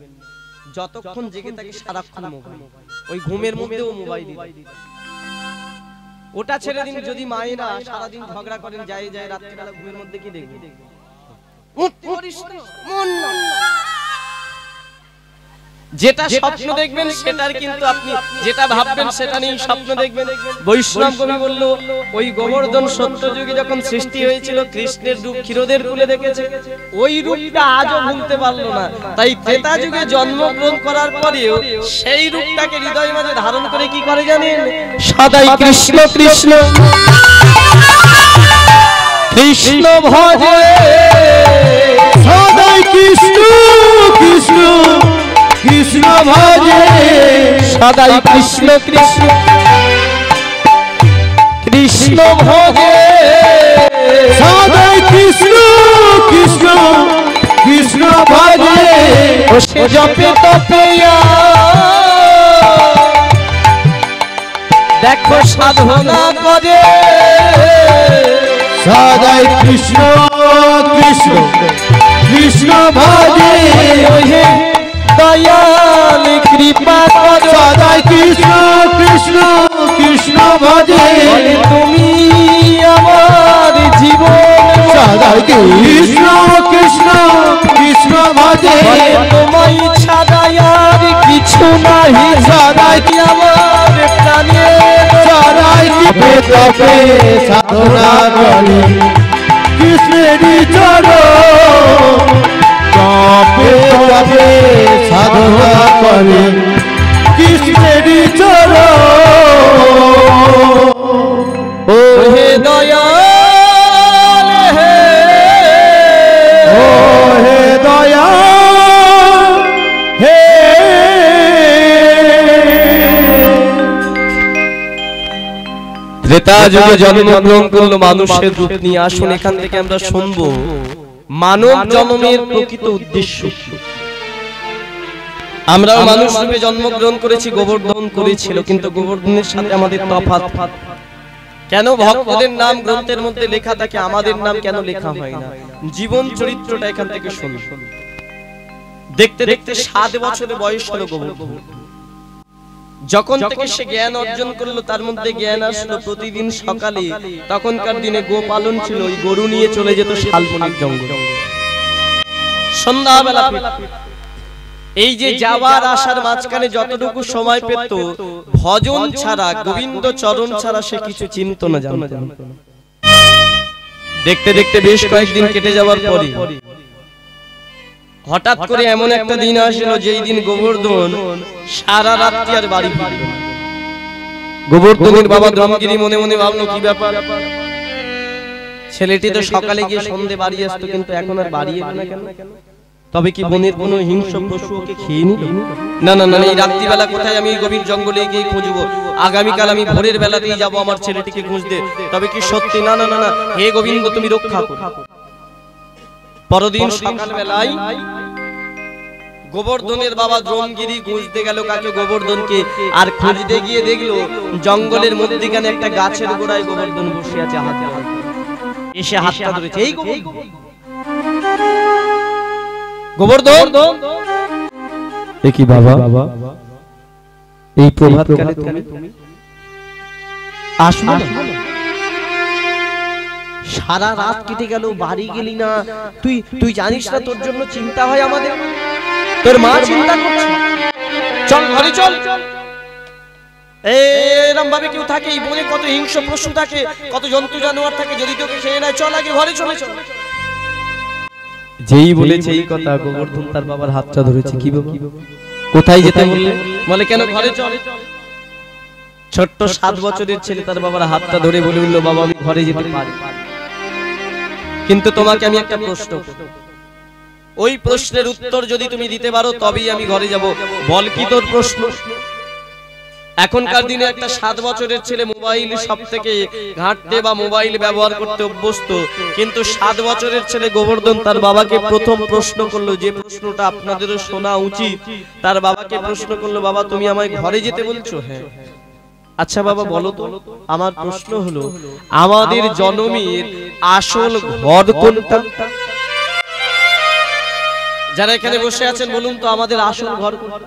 যতক্ষণ জেগে থাকে সারাক্ষণ মোবাইল, ওই ঘুমের মধ্যেও মোবাইল দিই। ওটা ছেড়ে দিন। যদি মায়েরা সারাদিন ঝগড়া করেন যায় যায় রাত্রিবেলা ঘুমের মধ্যে কি দেখবে? যেটা স্বপ্ন দেখবেন সেটার কিন্তু আপনি যেটা ভাববেন সেটা নিয়ে স্বপ্ন দেখবেন। বৈষ্ণব কবি বলল ওই গোবর্ধন সত্যযুগে যখন সৃষ্টি হয়েছিল কৃষ্ণের রূপ ক্ষীরোদের কূলে দেখেছে, ওই রূপটা আজও ভুলতে পারলো না। তাই ত্রেতা যুগে জন্মগ্রহণ করার পরেও সেই রূপটাকে হৃদয় মাঝে ধারণ করে কি করে জানেন? সদাই কৃষ্ণ কৃষ্ণ কৃষ্ণ ভজে, সদাই কৃষ্ণ কৃষ্ণ কৃষ্ণ ভজে, সদাই কৃষ্ণ কৃষ্ণ কৃষ্ণ ভজে, সদাই কৃষ্ণ কৃষ্ণ কৃষ্ণ ভজে। সে জপে তপে দেখো সাধনা করে, সদাই কৃষ্ণ কৃষ্ণ কৃষ্ণ ভজে। ওহে দয়াল কৃপা কর, সদাই কৃষ্ণ কৃষ্ণ কৃষ্ণ ভজে। তুমি আমার জীবন, সদাই কৃষ্ণ কৃষ্ণ কৃষ্ণ ভজে। তোমায় ছাড়া আর কিছু নাহি, সদাই আমার প্রাণে, সদাই তপে তপে সাধনা করে কৃষ্ণের চরণ, তপে তপে সাধনা করে কৃষ্ণেরই চরণ। ও হে দয়াল, ও হে দয়াল, হে ত্রেতা যুগে জন্মগ্রহণ করলো মানুষের রূপ নিয়ে। আসুন এখান থেকে আমরা শুনবো মানব জন্মের প্রকৃত উদ্দেশ্য। আমরা মানুষ রূপে জন্মগ্রহণ করেছি, গোবর্ধন করেছিল, কিন্তু গোবর্ধনের সাথে আমাদের তফাৎ। কেন ভক্তদের নাম গ্রন্থের মধ্যে লেখা থাকে, আমাদের নাম কেন লেখা হয় না? জীবন চরিত্রটা এখান থেকে শুনুন। দেখতে দেখতে 7 বছরে বয়স হলো গোবর্ধন। যখন থেকে সে জ্ঞান অর্জন করলো তার মধ্যে জ্ঞান আসলো। প্রতিদিন সকালে, তখনকার দিনে গো পালন ছিল, ওই গরু নিয়ে চলে যেত শালবনের জঙ্গলে সন্ধ্যাবেলা। এই যে যাওয়ার আসার মাঝখানে যতটুকু সময় পেত ভজন ছাড়া, গোবিন্দ চরণ ছাড়া সে কিছু চিনত না, জানত না। দেখতে দেখতে বেশ কয়েকদিন কেটে যাওয়ার পরে হঠাৎ করে এমন একটা দিন আসলো যেই দিন গোবর্ধন সারা রাত্রি আর বাড়ি ফিরল না। গোবর্ধনের বাবা রামগিরি মনে মনে ভাবলো কি ব্যাপার, ছেলেটি তো সকালে গিয়ে সন্ধে বাড়ি আসতো কিন্তু এখন আর বাড়ি এলো না কেন? তবে কি বনের কোনো হিংস্র পশু ওকে খেয়ে নিল? না না না, এই রাত্রিবেলা কোথায় আমি গভীর জঙ্গলে গিয়ে খুঁজবো? আগামীকাল আমি ভোরের বেলাতেই যাবো আমার ছেলেটিকে খুঁজতে। তবে কি সত্যি? না না না, হে গোবিন্দ তুমি রক্ষা করো। পরদিন সকালবেলায় গোবর্ধনের বাবা দ্রোমগিরি খুঁজতে গেল কাকে? গোবর্ধনকে। আর খুঁজতে গিয়ে দেখলো জঙ্গলের মধ্যখানে একটা গাছের গোড়ায় গোবর্ধন বসে আছে, হাতে হাতে এসে হাতটা ধরেছে। এই গোবর্ধন, এ কি বাবা, এই প্রভাতকালে তুমি আসবে না? সারা রাত কেটে গেল, বাড়ি গেলি না। তুই তুই জানিস না তোর জন্য চিন্তা হয় আমাদের, তোর মা চিন্তা করছে। চল ঘরে চল। এরকম ভাবে কেউ থাকে? এই বনে কত হিংস্র পশু থাকে, কত জন্তু জানোয়ার থাকে, যদি তোকে খেয়ে নেয়। চল আগে ঘরে চলে চল। যেই বলেছে এই কথা গোবর্ধন তার বাবার হাতটা ধরেছে। কি বাবা, কোথায় যেতে বললে? বলে কেন, ঘরে চল। ছোট্ট 7 বছরের ছেলে তার বাবার হাতটা ধরে বলে উঠলো, বাবা আমি ঘরে যেতে পারি, কিন্তু তোমাকে আমি একটা প্রশ্ন, ওই প্রশ্নের উত্তর যদি তুমি দিতে পারো তবেই আমি ঘরে যাব। বল কি তোর প্রশ্ন? এখনকার দিনে একটা 7 বছরের ছেলে মোবাইল সব থেকে ঘাঁটতে বা মোবাইল ব্যবহার করতে অভ্যস্ত, কিন্তু 7 বছরের ছেলে গোবর্ধন তার বাবাকে প্রথম প্রশ্ন করলো যে প্রশ্নটা আপনাদেরও শোনা উচিত। তার বাবাকে প্রশ্ন করলো, বাবা তুমি আমায় ঘরে যেতে বলছো? হ্যাঁ। আচ্ছা বাবা বলো তো, আমার প্রশ্ন হলো আমাদের জনমের আসল ঘর কোনটা? যারা এখানে বসে আছেন বলুন তো আমাদের আসল ঘর কোনটা?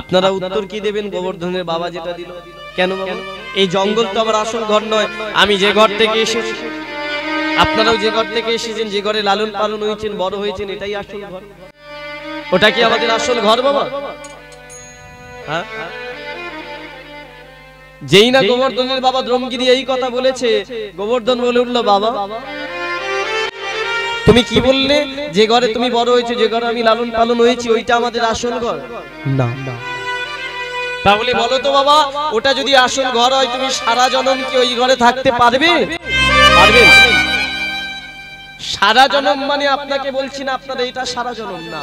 আপনারা উত্তর কি দেবেন? গোবর্ধনের বাবা যেটা দিল। কেন বাবা, এই জঙ্গল তো আমার আসল ঘর নয়, আমি যে ঘর থেকে এসেছি, আপনারাও যে ঘর থেকে এসেছেন, যে ঘরে লালন পালন হয়েছেন, বড় হয়েছেন, এটাই আসল ঘর। ওটা কি আমাদের আসল ঘর বাবা? হ্যাঁ। যেই না গোবর্ধনের বাবা দ্রোমগিরি এই কথা বলেছে, গোবর্ধন বলে উঠলো, বাবা তুমি কি বললে? যে ঘরে তুমি বড় হয়েছো, যে ঘরে আমি লালন পালন হয়েছি, ওইটা আমাদের আসল ঘর না? তাহলে বলো তো বাবা, ওটা যদি আসল ঘর হয় তুমি সারা জনম কি ওই ঘরে থাকতে পারবে? পারবে। সারা জনম মানে আপনাকে বলছি না, আপনারা এটা সারা জনম না।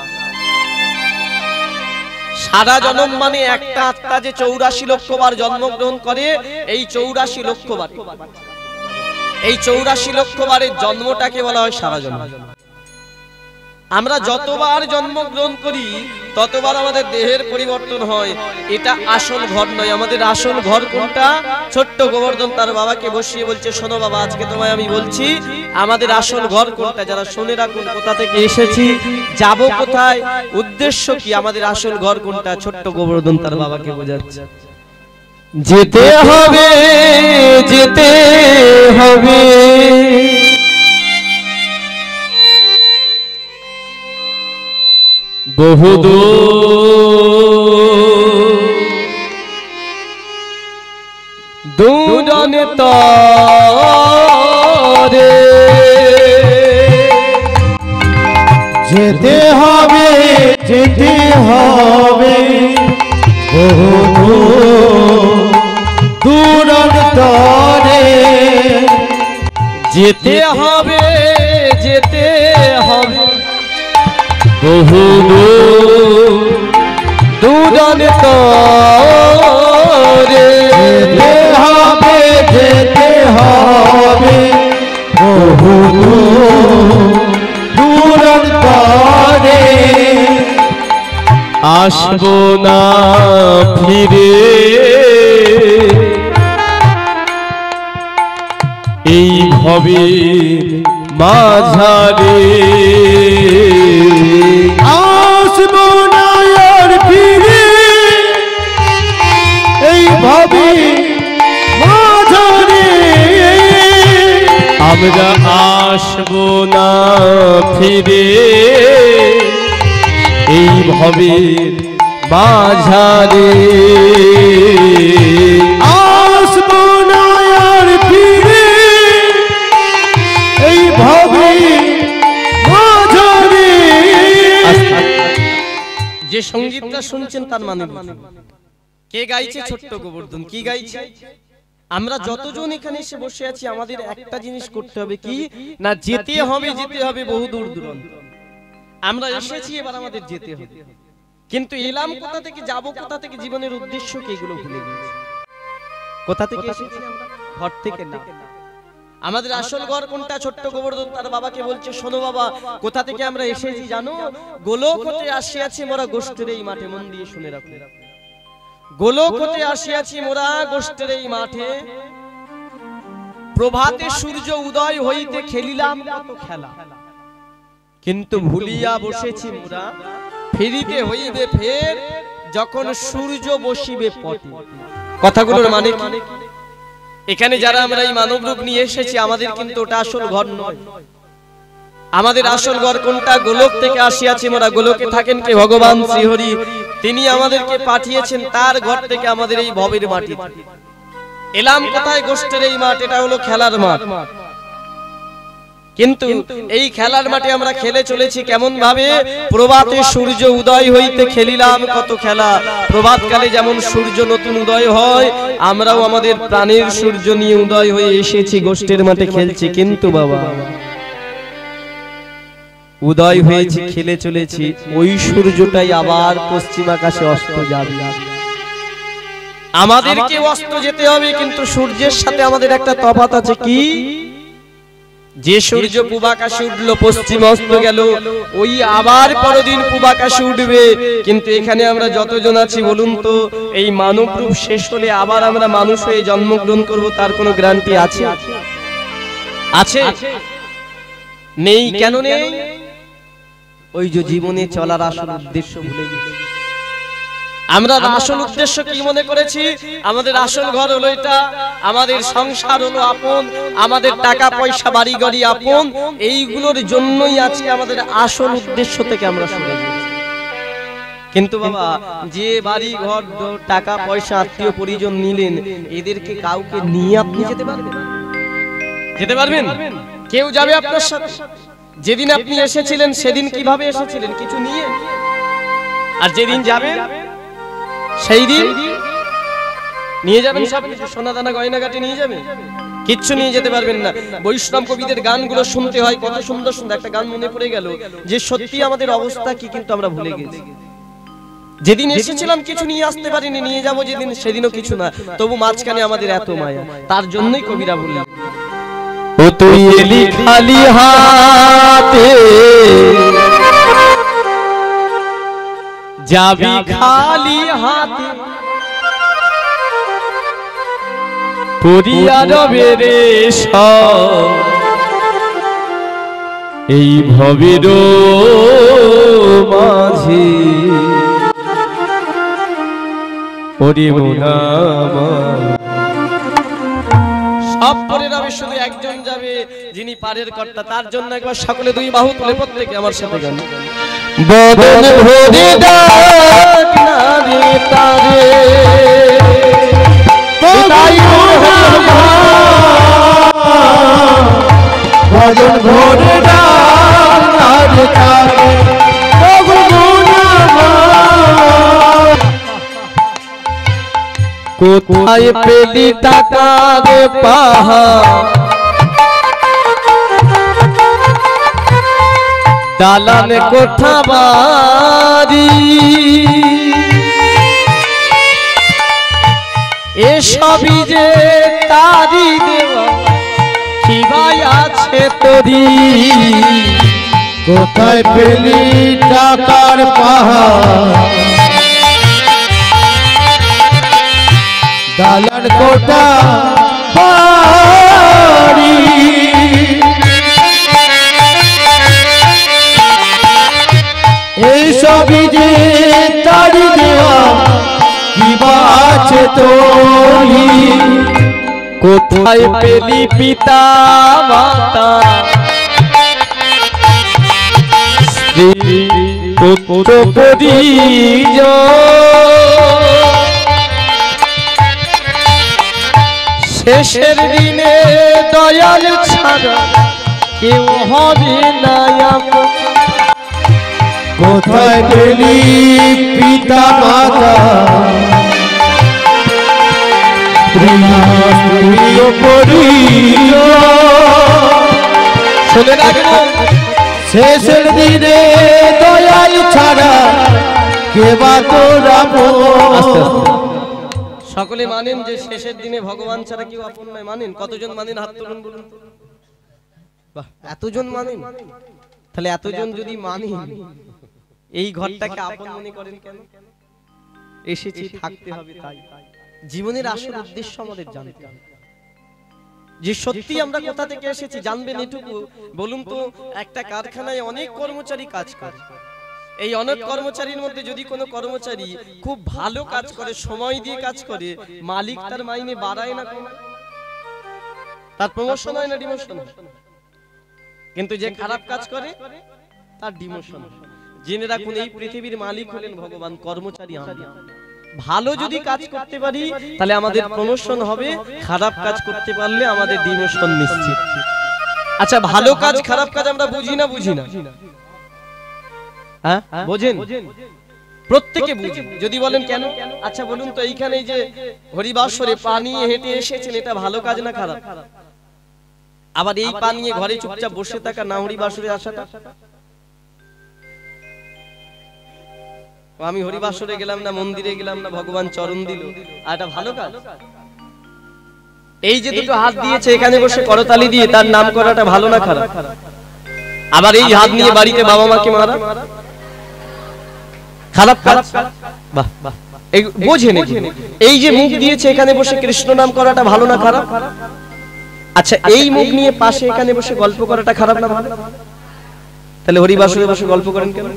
সারা জনম মানে একটা আত্মা যে 84 লক্ষ বার জন্মগ্রহণ করে, এই 84 লক্ষ বার, এই 84 লক্ষ বারের জন্মটাকে বলা হয় সারা জনম। আমরা যতবার জন্মগ্রহণ করি ততবার আমাদের দেহের পরিবর্তন হয়, এটা আসল ঘর নয়। আমাদের আসল ঘর কোনটা? ছোট্ট গোবর্ধন তার বাবাকে বসিয়ে বলছে, শোনো বাবা আজকে তোমায় আমি বলছি আমাদের আসল ঘর কোনটা। যারা শুনে রাখুন, কোথা থেকে এসেছি, যাব কোথায়, উদ্দেশ্য কি, আমাদের আসল ঘর কোনটা। ছোট্ট গোবর্ধন তার বাবাকে বোঝাচ্ছে, যেতে হবে যেতে হবে, বহুদূর দূরনে তারে যেতে হবে যেতে হবে, বহুদূর দূরনে তারে যেতে হবে যেতে হবে, বহু দূর তোরে যেতে হবে, বহু দূর তোরে আসবো না ফিরে, এই ভাবে মাঝারে আসবো না আর ফিরে, এই ভাবে মাঝারে আমরা আসবো না ফিরে, এই ভাবে মাঝারে আসবো না আর ফিরে, এই ভাবে মাঝারে। যে সঙ্গীতটা শুনছেন তার মানে के गाइछे छोट्टो गोबर्धन की गाइछे আমরা যতজন এখানে এসে বসে আছি আমাদের একটা জিনিস করতে হবে কি না যেতে হবে বহু দূর দূরান্ত আমরা এসেছি এবার আমাদের যেতে হবে কিন্তু এলাম কোথা থেকে যাব কোথা থেকে জীবনের উদ্দেশ্য কি এগুলো ভুলে গেছি কোথা থেকে এসেছি আমরা ঘর থেকে না আমাদের আসল ঘর কোনটা ছোট্ট গোবর্ধন তার বাবাকে বলছে শোনো বাবা কোথা থেকে আমরা এসেছি জানো গোলক হতে আসিয়াছি মোরা গোষ্ঠের এই মাঠে মন দিয়ে শুনে রাখো গোলকতে আসিয়াছি মোরা গোষ্ঠের এই মাঠে প্রভাতে সূর্য উদয় হইতে খেলিলাম কত খেলা কিন্তু ভুলিয়া বসেছি মোরা ফিরিতে হইবে ফের যখন সূর্য বসিবে পথে কথাগুলোর মানে কি এখানে যারা আমরা এই মানব রূপ নিয়ে এসেছি আমাদের কিন্তু ওটা আসল ঘর নয় আমাদের আসল ঘর কোনটা গোলক থেকে আসিয়াছি মোরা গোলকে থাকেন কে ভগবান শ্রীহরি তিনি আমাদেরকে পাঠিয়েছেন তার ঘর থেকে আমাদের এই ভবের মাটি এলাম কোথায় গোষ্ঠের এই মাঠ এটা হলো খেলার মাঠ কিন্তু এই খেলার মাঠে আমরা খেলে চলেছি কেমন ভাবে প্রভাতে সূর্য উদয় হইতে খেলিলাম কত খেলা প্রভাতকালে যেমন সূর্য নতুন উদয় হয় আমরাও আমাদের প্রাণের সূর্য নিয়ে উদয় হয়ে এসেছি গোষ্ঠের মাঠে খেলছি কিন্তু বাবা উদয় হয়েছে খেলে চলেছি ওই সূর্যটাই আবার পশ্চিম আকাশে অস্ত যাবে আমাদেরকে অস্ত যেতে হবে কিন্তু সূর্যের সাথে আমাদের একটা তফাৎ আছে কি যে সূর্য পূব আকাশে উঠলো পশ্চিম অস্ত গেল ওই আবার পরদিন পূব আকাশে উঠবে কিন্তু এখানে আমরা যতজন আছি বলুন তো এই মানব রূপ শেষ হলে আবার আমরা মানুষ হয়ে জন্মগ্রহণ করব তার কোনো গ্যারান্টি আছে আছে নেই কেন নেই ওই যে জীবনে চলার আসল উদ্দেশ্য ভুলে গেছি আমরা আসল উদ্দেশ্য কি মনে করেছি আমাদের আসল ঘর হলো এটা আমাদের সংসার হলো আপন আমাদের টাকা পয়সা বাড়ি গাড়ি আপন এইগুলোর জন্যই আজকে আমাদের আসল উদ্দেশ্য থেকে আমরা সরে গেছি কিন্তু বাবা যে বাড়ি ঘর টাকা পয়সা আত্মীয় পরিজন নিলেন এদেরকে কাউকে নিয়ে আপনি যেতে পারবেন কেউ যাবে আপনার সাথে যেদিন আপনি এসেছিলেন সেদিন কিভাবে এসেছিলেন কিছু নিয়ে আর যেদিন যাবেন সেই দিন নিয়ে যাবেন সব কিছু সোনা দানা গয়নাগাটি নিয়ে যাবেন কিচ্ছু নিয়ে যেতে পারবেন না বৈষ্ণব কবিদের গানগুলো শুনতে হয় কত সুন্দর সুন্দর একটা গান মনে পড়ে গেল যে সত্যি আমাদের অবস্থা কি কিন্তু আমরা ভুলে গেছি যেদিন এসেছিলাম কিছু নিয়ে আসতে পারিনি নিয়ে যাবো যেদিন সেদিনও কিছু না তবু মাঝখানে আমাদের এত মায়া তার জন্যই কবিরা বললেন ओ तू एली खाली हाथे जावी खाली हाथे पुरिया रवे रे सब एई भवेर माझे ओरे मोना কোথায় পেলি টাকা রে পাহাড় দালান কোঠা বাড়ি এসবই যে তারি দেওয়া কিবাই আছে তোরি কোথায় পেলি টাকার পাহাড় দালান কোটা বাড়ি এই সবই যে তারি দেওয়া কি বাছে তোরি কোথায় পেলি পিতা মাতা স্ত্রী পুত্র পরিজন শেষের দিনে দয়াল ছাড়া কেউ হবে না আপন কোথায় পেলি পিতা মাতা शेषेर दिने दयाल छाड़ा के तोरा सकले मानेन जे शेषेर दिने भगवान छाड़ा केउ आपन नय मानेन कतजन मानेन हात तुलुन बोलुन तो বাহ এতজন মানেন তাহলে এতজন যদি মানেন এই ঘরটাকে আপন মনে করেন কেন এসেছি থাকতে হবে তাই জীবনের আসল উদ্দেশ্য আমাদের জানতে হবে যে সত্যি আমরা কোথা থেকে এসেছি জানবেন এটুকু বলুন তো একটা কারখানায় অনেক কর্মচারী কাজ করে এই অনেক কর্মচারীর মধ্যে যদি কোনো কর্মচারী খুব ভালো কাজ করে সময় দিয়ে কাজ করে মালিক তার মাইনে বাড়ায় না কমায় তার প্রমোশন হয় না ডিমোশন হয় কিন্তু যে খারাপ কাজ করে তার ডিমোশন জেনে রাখুন এই পৃথিবীর মালিক হলেন ভগবান কর্মচারী আমরা ভালো যদি কাজ করতে পারি তাহলে আমাদের প্রমোশন হবে খারাপ কাজ করতে পারলে আমাদের ডিমোশন নিশ্চিত আচ্ছা ভালো কাজ খারাপ কাজ আমরা বুঝি না হ্যাঁ বুঝেন প্রত্যেককে বুঝি যদি বলেন কেন আচ্ছা বলুন তো এইখানে এই যে হরিবাসরে পানি হেঁটে এসেছেন এটা ভালো কাজ না খারাপ আবার এই পানি নিয়ে ঘরে চুপচাপ বসে থাকা না হরিবাসরে আসাটা আমি হরিবাসরে গেলাম না মন্দিরে গেলাম না ভগবান চরণ দিল আর এটা ভালো কাজ এই যে দুটো হাত দিয়েছে এখানে বসে করতালি দিয়ে তার নাম করাটা ভালো না খারাপ আবার এই হাত নিয়ে বাড়িতে বাবা মাকে মারা খারাপ কাজ বাহ বাহ এই বোঝেন এই যে মুখ দিয়েছে এখানে বসে কৃষ্ণ নাম করাটা ভালো না খারাপ আচ্ছা এই মুখ নিয়ে পাশে এখানে বসে গল্প করাটা খারাপ না ভালো তাহলে হরিবাসরে বসে গল্প করেন কেন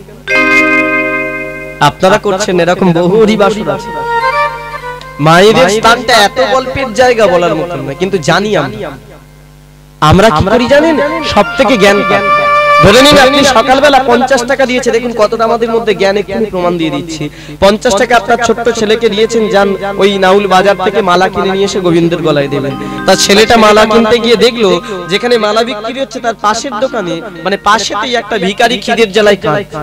আপনারা করছেন এরকম বহু হরিবাসর আছে মায়েদের স্থানটা এত গল্পের জায়গা বলার মত না কিন্তু জানি আমরা কি করি জানেন সবথেকে জ্ঞান ধরে নিন আপনি সকালবেলা 50 টাকা দিয়েছে দেখুন কতটা আমাদের মধ্যে জ্ঞান একটু প্রমাণ দিয়ে দিচ্ছি 50 টাকা আপনার ছোট ছেলেকে দিয়েছেন যান ওই নাউল বাজার থেকে মালা কিনে নিয়ে এসে গোবিন্দের গলায় দেবেন তার ছেলেটা মালা কিনতে গিয়ে দেখলো যেখানে মালা বিক্রি হচ্ছে তার পাশের দোকানে মানে পাশেতেই একটা ভিখারি খিদের জ্বালায় কাঁদছে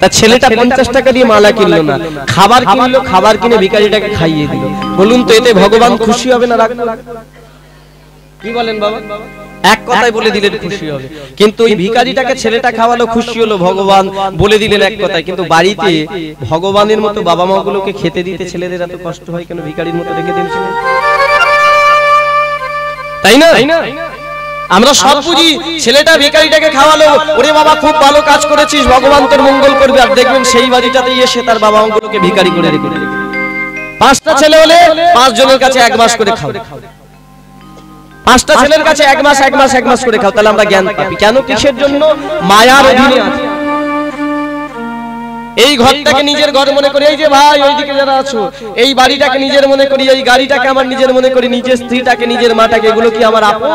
তার ছেলেটা 50 টাকা দিয়ে মালা কিনলো না খাবার কিনে ভিখারিটাকে খাইয়ে দিল বলুন তো এতে ভগবান খুশি হবে না রাগ করবে কি বলেন বাবা এক কথাই বলে দিলেন খুশি হবে কিন্তু ওই ভিখারিটাকে ছেলেটা খাওয়ালো খুশি হলো ভগবান বলে দিলেন এক কথাই কিন্তু বাড়িতে ভগবানের মতো বাবা মাগুলোকে খেতে দিতে ছেলেদের এত কষ্ট হয় কেন ভিখারির মতো রেখে দেন তাই না আমরা সব বুঝি ছেলেটা ভিখারিটাকে খাওয়ালো ওরে বাবা খুব ভালো কাজ করেছিস ভগবান তোর মঙ্গল করবে আর দেখবেন সেই বাড়িটাতেই এসে তার বাবা মাগুলোকে ভিখারি করে রেখে দেয় পাঁচটা ছেলে হলে পাঁচ জনের কাছে এক মাস করে খাওয়াবে পাঁচটা ছেলের কাছে এক মাস করে খাও তাহলে আমরা জ্ঞান পাবি কেন কিসের জন্য মায়ার অধীনে আছি এই ঘরটাকে নিজের ঘর মনে করি এই যে ভাই ওইদিকে যারা আছো এই বাড়িটাকে নিজের মনে করি এই গাড়িটাকে আমার নিজের মনে করি নিজের স্ত্রীটাকে নিজের মাটাকে এগুলো কি আমার আপন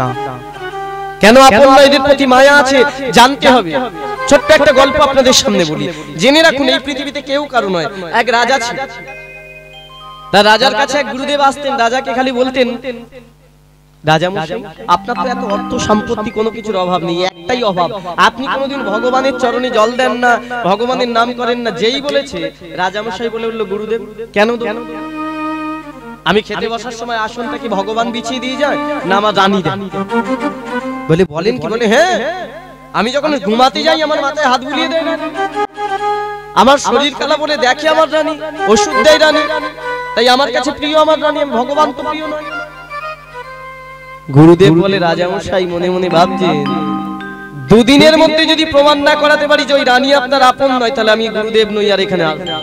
না কেন আপন না এদের প্রতি মায়া আছে জানতে হবে ছোট্ট একটা গল্প আপনাদের সামনে বলি জেনে রাখুন এই পৃথিবীতে কেউ কারো নয় এক রাজা ছিল তার রাজার কাছে এক গুরুদেব আসতেন রাজাকে খালি বলতেন রাজা মশাই আপনার তো এত অর্থ সম্পত্তি কোনো কিছুর অভাব নেই একটাই অভাব আপনি কোনোদিন ভগবানের চরণে জল দেন না ভগবানের নাম করেন না যেই বলেছে রাজা মশাই বলে উঠল গুরুদেব কেন আমি খেতে বসার সময় আসনটা কি ভগবান বিছিয়ে দিয়ে যায় না আমার রানী দেন বলে বলেন কি বলে হ্যাঁ আমি যখন ঘুমাতে যাই আমার মাথায় হাত বুলিয়ে দেয় না আমার শরীর কালা বলে দেখে আমার রানী ওষুধ দেয় রানী তাই আমার কাছে প্রিয় আমার রানী ভগবান তো প্রিয় নয় গুরুদেব বলে রাজা মশাই মনে মনে ভাবছেন দুদিনের মধ্যে যদি প্রমাণ না করাতে পারি যে ওই রানী আপনার আপন নয় তাহলে আমি গুরুদেব নই আর এখানে আসব না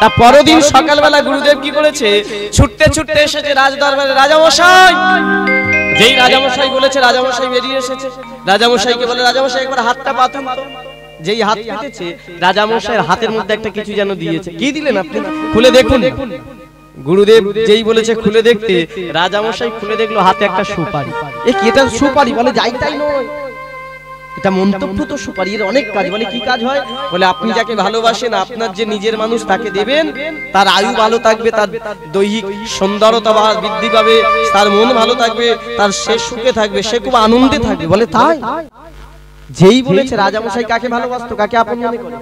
তা পরদিন সকালবেলা গুরুদেব কি করেছে ছুটতে ছুটতে এসেছে রাজদরবারে রাজা মশাই যেই রাজা মশাই বলেছে রাজা মশাই বেরিয়ে এসেছে রাজা মশাইকে বলে রাজা মশাই একবার হাতটা পাতুন তো যেই হাত পেতেছে রাজা মশাইয়ের হাতের মধ্যে একটা কিছু যেন দিয়েছে কি দিলেন আপনি খুলে দেখুন গুরুদেব যেই বলেছে খুলে দেখতে রাজা মশাই খুলে দেখলো হাতে একটা সুপারি এ কি এটা সুপারি বলে যাই তাই নয় এটা মন্ত্রপুত সুপারি এর অনেক কাজ বলে কি কাজ হয় বলে আপনি যাকে ভালোবাসেন আপনার যে নিজের মানুষ তাকে দেবেন তার আয়ু ভালো থাকবে তার দৈহিক সৌন্দর্যতা বৃদ্ধি পাবে তার মন ভালো থাকবে তার সে সুখে থাকবে সে খুব আনন্দে থাকবে বলে তাই যেই বলেছে রাজা মশাই কাকে ভালোবাসতো কাকে আপন মনে করে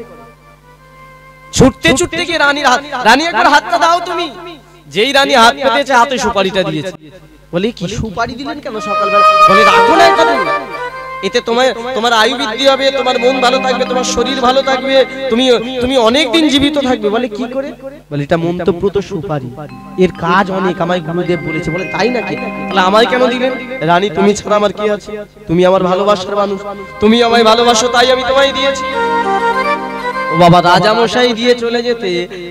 ছুটতে ছুটতে গিয়ে রানীর হাত রানী একবার হাতটা দাও তুমি যেই রানী হাত পেতেছে হাতে সুপারিটা দিয়েছে, বলি কি সুপারি দিলেন কেন সকালবেলা? বলি রাখো না এটা, এতে তোমার তোমার আয়ু বৃদ্ধি হবে, তোমার মন ভালো থাকবে, তোমার শরীর ভালো থাকবে, তুমি তুমি অনেক দিন জীবিত থাকবে। বলে কি করে? বলে এটা মন্ত্রপুত সুপারি, এর কাজ অনেক, আমায় গুরুদেব বলেছে। বলে তাই নাকি, তাহলে আমায় কেন দিলেন? রানী তুমি ছাড়া আমার কি আছে, তুমি আমার ভালোবাসার মানুষ, তুমি আমায় ভালোবাসো, তাই আমি তোমায় দিয়েছি। বাবা রাজা মশাই দিয়ে চলে যেতে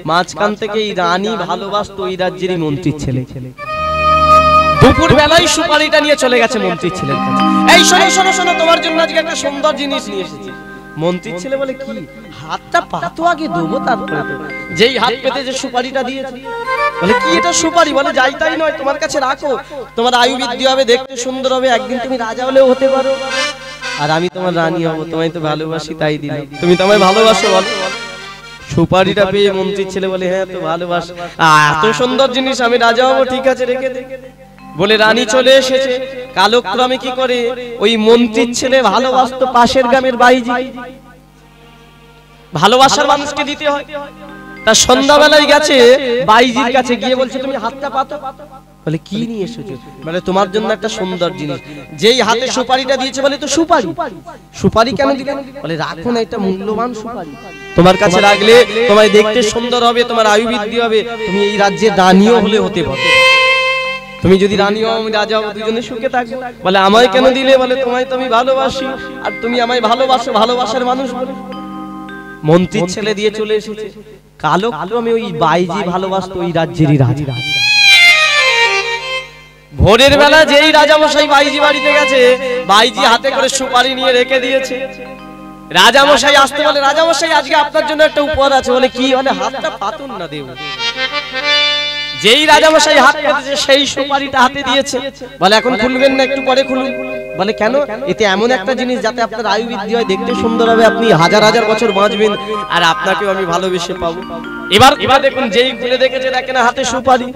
মাঝখান থেকে এই রানী ভালোবাসতো এই রাজ্যের মন্ত্রীর ছেলে, দুপুর বেলায় সুপারিটা নিয়ে চলে গেছে মন্ত্রীর ছেলের কাছে। এই শোনো শোনো শোনো, তোমার জন্য আজকে একটা সুন্দর জিনিস নিয়ে এসেছি। মন্ত্রীর ছেলে বলে কি? হাতটা পাতো আগে দেবো তারপরে। যেই হাত পেতে যে সুপারিটা দিয়েছে, বলে কি এটা সুপারি? বলে যাই তাই নয়, তোমার কাছে রাখো, তোমার আয়ু বৃদ্ধি হবে, দেখতে সুন্দর হবে, একদিন তুমি রাজা হলেও হতে পারো, আর আমি তোমার রানী হব, তোমায় তো ভালোবাসি তাই দিলাম, তুমি তো আমায় ভালোবাসো। বলো সুপারিটা পেয়ে মন্ত্রীর ছেলে বলে হ্যাঁ তো ভালোবাসো, এত সুন্দর জিনিস, আমি রাজা হব, ঠিক আছে রেখে দে। বলে রানী চলে এসেছে। কালক্রমে কি করে ওই মন্ত্রীর ছেলে ভালোবাসতো পাশের গ্রামের বাইজি, ভালোবাসার মানুষকে দিতে হয়। তার সন্ধ্যাবেলায় গেছে বাইজির কাছে, গিয়ে বলছে তুমি হাতটা পাতো। বলে কি নিয়ে এসেছো? বলে তোমার জন্য একটা সুন্দর জিনিস। যেই হাতে সুপারিটা দিয়েছে, বলে তো সুপারি, সুপারি কেন দিলে? বলে রাখো না, এটা মূল্যবান সুপারি, তোমার কাছে রাখলে তোমায় দেখতে সুন্দর হবে, তোমার আয়ু বৃদ্ধি হবে, তুমি এই রাজ্যের রানীও হলে হতে পারো, তুমি যদি রানী হও আমি রাজা হব, দুজনে সুখে থাকবো। বলে আমায় কেন দিলে? বলে তোমায় তো আমি ভালোবাসি, আর তুমি আমায় ভালোবাসো, ভালোবাসার মানুষ। মন্ত্রীর ছেলে দিয়ে চলে এসেছে। কালো কালো আমি ওই বাইজি ভালোবাসতো ওই রাজ্যেরই রাজা। ভোরের বেলা যেই রাজা মশাই বাইজি বাড়িতে গেছে, বাইজি হাতে করে সুপারি নিয়ে রেখে দিয়েছে। রাজা মশাই আসতে বলে রাজা মশাই আজকে আপনার জন্য একটা উপহার আছে। বলে কি? বলে হাতটা পাতুন না দেব। যেই রাজা মশাই হাত পেতেছে সেই সুপারিটা হাতে দিয়েছে। বলে এখন খুলবেন না, একটু পরে খুলুন। বলে কেন? এতে এমন একটা জিনিস যাতে আপনার আয়ু বৃদ্ধি হয়, দেখতে সুন্দর হবে, আপনি হাজার হাজার বছর বাঁচবেন, আর আপনাকেও আমি ভালোবেসে পাবো। এবার এবার দেখুন, যেই খুলে দেখেছে দেখেন হাতে সুপারি।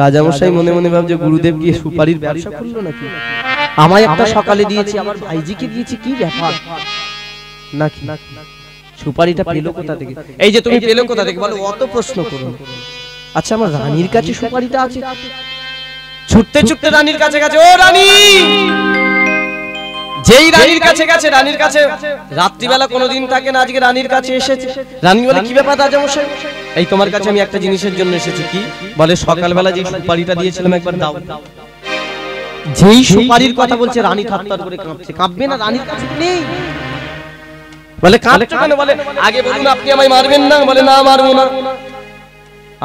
রাজা মশাই মনে মনে ভাবছে গুরুদেব কি সুপারির ব্যবসা করলো নাকি? আমায় একটা সকালে দিয়েছি, আমার ভাইজিকে দিয়েছি, কি ব্যাপার নাকি? সুপারিটা পেলো কোথা থেকে? এই যে তুমি পেলো কোথা থেকে? বলো অত প্রশ্ন করো, আচ্ছা আমার রানীর কাছে সুপারিটা আছে। ছুটতে ছুটতে রানীর কাছে গেছে। ও রানী! যেই রানীর কাছে গেছে, রানীর কাছে রাত্রিবেলা কোনোদিন থাকে না, আজকে রানীর কাছে এসেছে। রানী বলে কি ব্যাপার রাজা মশাই? এই তোমার কাছে আমি একটা জিনিসের জন্য এসেছি। কি? বলে সকালবেলা যে সুপারিটা দিয়েছিলাম একবার দাও। যেই সুপারির কথা বলছে রানী থরথর করে কাঁপছে। কাঁপবে না, রানীর কাছে নেই। বলে কাঁপছো কেন? বলে আগে বলুন আপনি আমায় মারবেন না। বলে না মারবো না,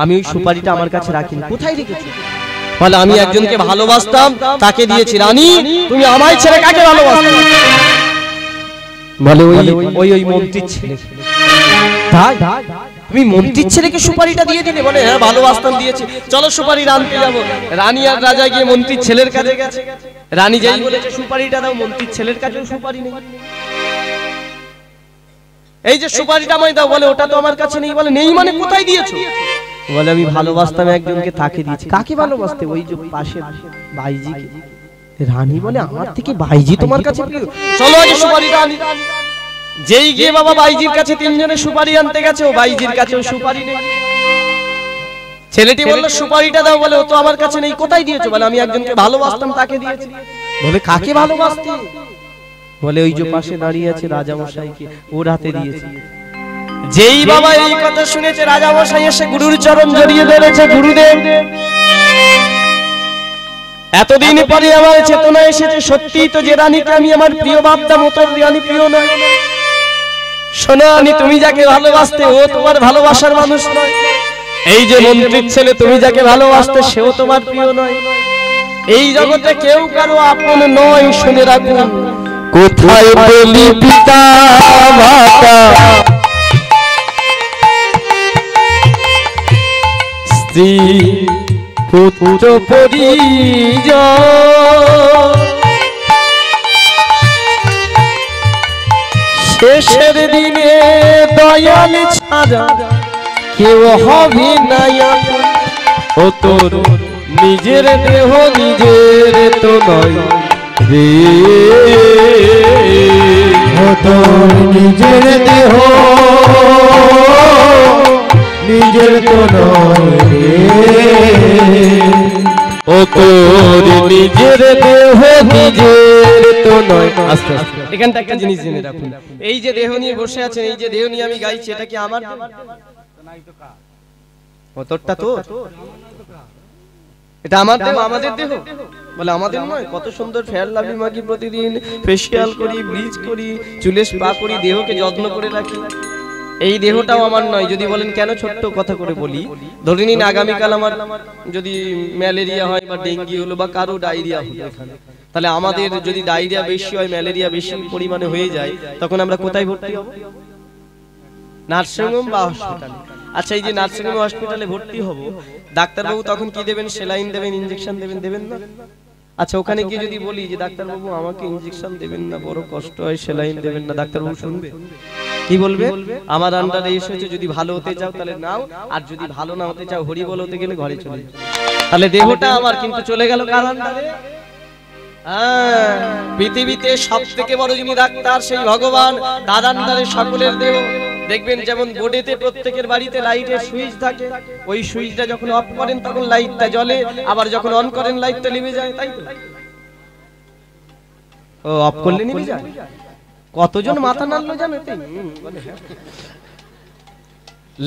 আমি ওই সুপারিটা আমার কাছে রাখিনি। কোথায় রেখেছি? বলে আমি একজনকে ভালোবাসতাম, তাকে দিয়েছি। রানী তুমি আমায় ছেড়ে কাকে ভালোবাসতাম? বলে ওই ওই মন্ত্রীর ছেলে। তাই তুমি মন্ত্রীর ছেলেকে সুপারিটা দিয়ে দিলে? বলে হ্যাঁ ভালোবাসতাম, দিয়েছি, চলো সুপারি রানতে যাবো। রানী আর রাজা গিয়ে মন্ত্রীর ছেলের কাছে গেছে। রানী যেই বলেছে সুপারিটা দাও, মন্ত্রীর ছেলের কাছেও সুপারি নেই। এই যে সুপারিটা আমায় দাও। বলে ওটা তো আমার কাছে নেই। বলে নেই মানে কোথায় দিয়েছো? বলে আমি ভালোবাসতাম একজনকে, তাকে দিয়েছি। কাকে ভালোবাসতে? ওই যে পাশের ভাইজিকে। রানী বলে আমার থেকে ভাইজি তোমার কাছে প্রিয়, চলো আগে সুপারিটা আনি। যেই গিয়ে বাবা ভাইজির কাছে তিনজনে সুপারি আনতে গেছে, ও ভাইজির কাছেও সুপারি নেই। ছেলেটি বললো সুপারিটা দাও। বলে ও তো আমার কাছে নেই, কোথায় দিয়েছো? বলে আমি একজনকে ভালোবাসতাম, তাকে দিয়েছি। বলে কাকে ভালোবাসতে? বলে ওই যে পাশে দাঁড়িয়ে আছে রাজা মশাইকে, ওর হাতে দিয়েছে। যেই বাবা এই কথা শুনেছে, রাজা মশাই এসে গুরুর চরণ জড়িয়ে ধরেছে। গুরুদেব এতদিন পরে আমার চেতনা এসেছে, সত্যি তো যে রানীকে আমি আমার প্রিয় ভাবতাম, ও তো রানী প্রিয় নয়। শোনো রানী, তুমি যাকে ভালোবাসতে ও তোমার ভালোবাসার মানুষ নয়। এই যে মন্ত্রীর ছেলে, তুমি যাকে ভালোবাসতে সেও তোমার প্রিয় নয়। এই জগতে কেউ কারো আপন নয়, শুনে রাখুন। কোথায় বলি পিতা মাতা স্ত্রী পুত্র পরিজন, শেষের দিনে দয়াল ছাড়া কেউ হবে না ও তোর নিজের দেহ নিজের তো নয় নিজের দেহ নিজের কোনো ও তোর নিজের দেহ নিজের তো নয়। আস্তে আস্তে এখানটা একটা জিনিস জেনে রাখুন, এই যে দেহ নিয়ে বসে আছেন, এই যে দেহ নিয়ে আমি গাইছি, এটা কি আমার কতটা তো এটা আমার দেহ, আমাদের দেহ বলে আমাদের নয়। কত সুন্দর ফেয়ার লাভলি মাখি, প্রতিদিন ফেসিয়াল করি, ব্লিচ করি, চুলে স্পা করি, দেহকে যত্ন করে রাখি, এই দেহটাও আমার নয়। যদি বলেন কেন, ছোট্ট কথা করে বলি, ধরে নিন আগামীকাল আমার যদি ম্যালেরিয়া হয় বা ডেঙ্গি হলো বা কারো ডায়রিয়া হলো, তাহলে আমাদের যদি ডায়রিয়া বেশি হয়, ম্যালেরিয়া বেশি পরিমাণে হয়ে যায়, তখন আমরা কোথায় ভর্তি হব? নার্সিংহোম বা হসপিটালে। আচ্ছা, এই যে নার্সিংহোম হসপিটালে ভর্তি হব, ডাক্তারবাবু তখন কি দেবেন? সেলাইন দেবেন, ইঞ্জেকশন দেবেন, দেবেন না? আচ্ছা, ওখানে গিয়ে যদি বলি যে ডাক্তারবাবু আমাকে ইঞ্জেকশন দেবেন না, বড় কষ্ট হয়, সেলাইন দেবেন না, ডাক্তারবাবু শুনবে? কি বলবে? আমার আন্ডারে এসেছে, যদি ভালো হতে চাও তাহলে নাও, আর যদি ভালো না হতে চাও হরি বল হতে গেলে ঘরে চলে যাও। তাহলে দেহটা আমার, কিন্তু চলে গেল কার আন্ডারে? হ্যাঁ, পৃথিবীতে সবথেকে বড় যিনি ডাক্তার সেই ভগবান, তার আন্ডারে সকলের দেহ। দেখবেন যেমন বোর্ডেতে প্রত্যেকের বাড়িতে লাইটের সুইচ থাকে, ওই সুইচটা যখন অফ করেন তখন লাইটটা জ্বলে, আবার যখন অন করেন লাইটটা নিভে যায়, তাই তো? ও অফ করলে নিভে যায়। কতজন মাথা নাড়লো জানো?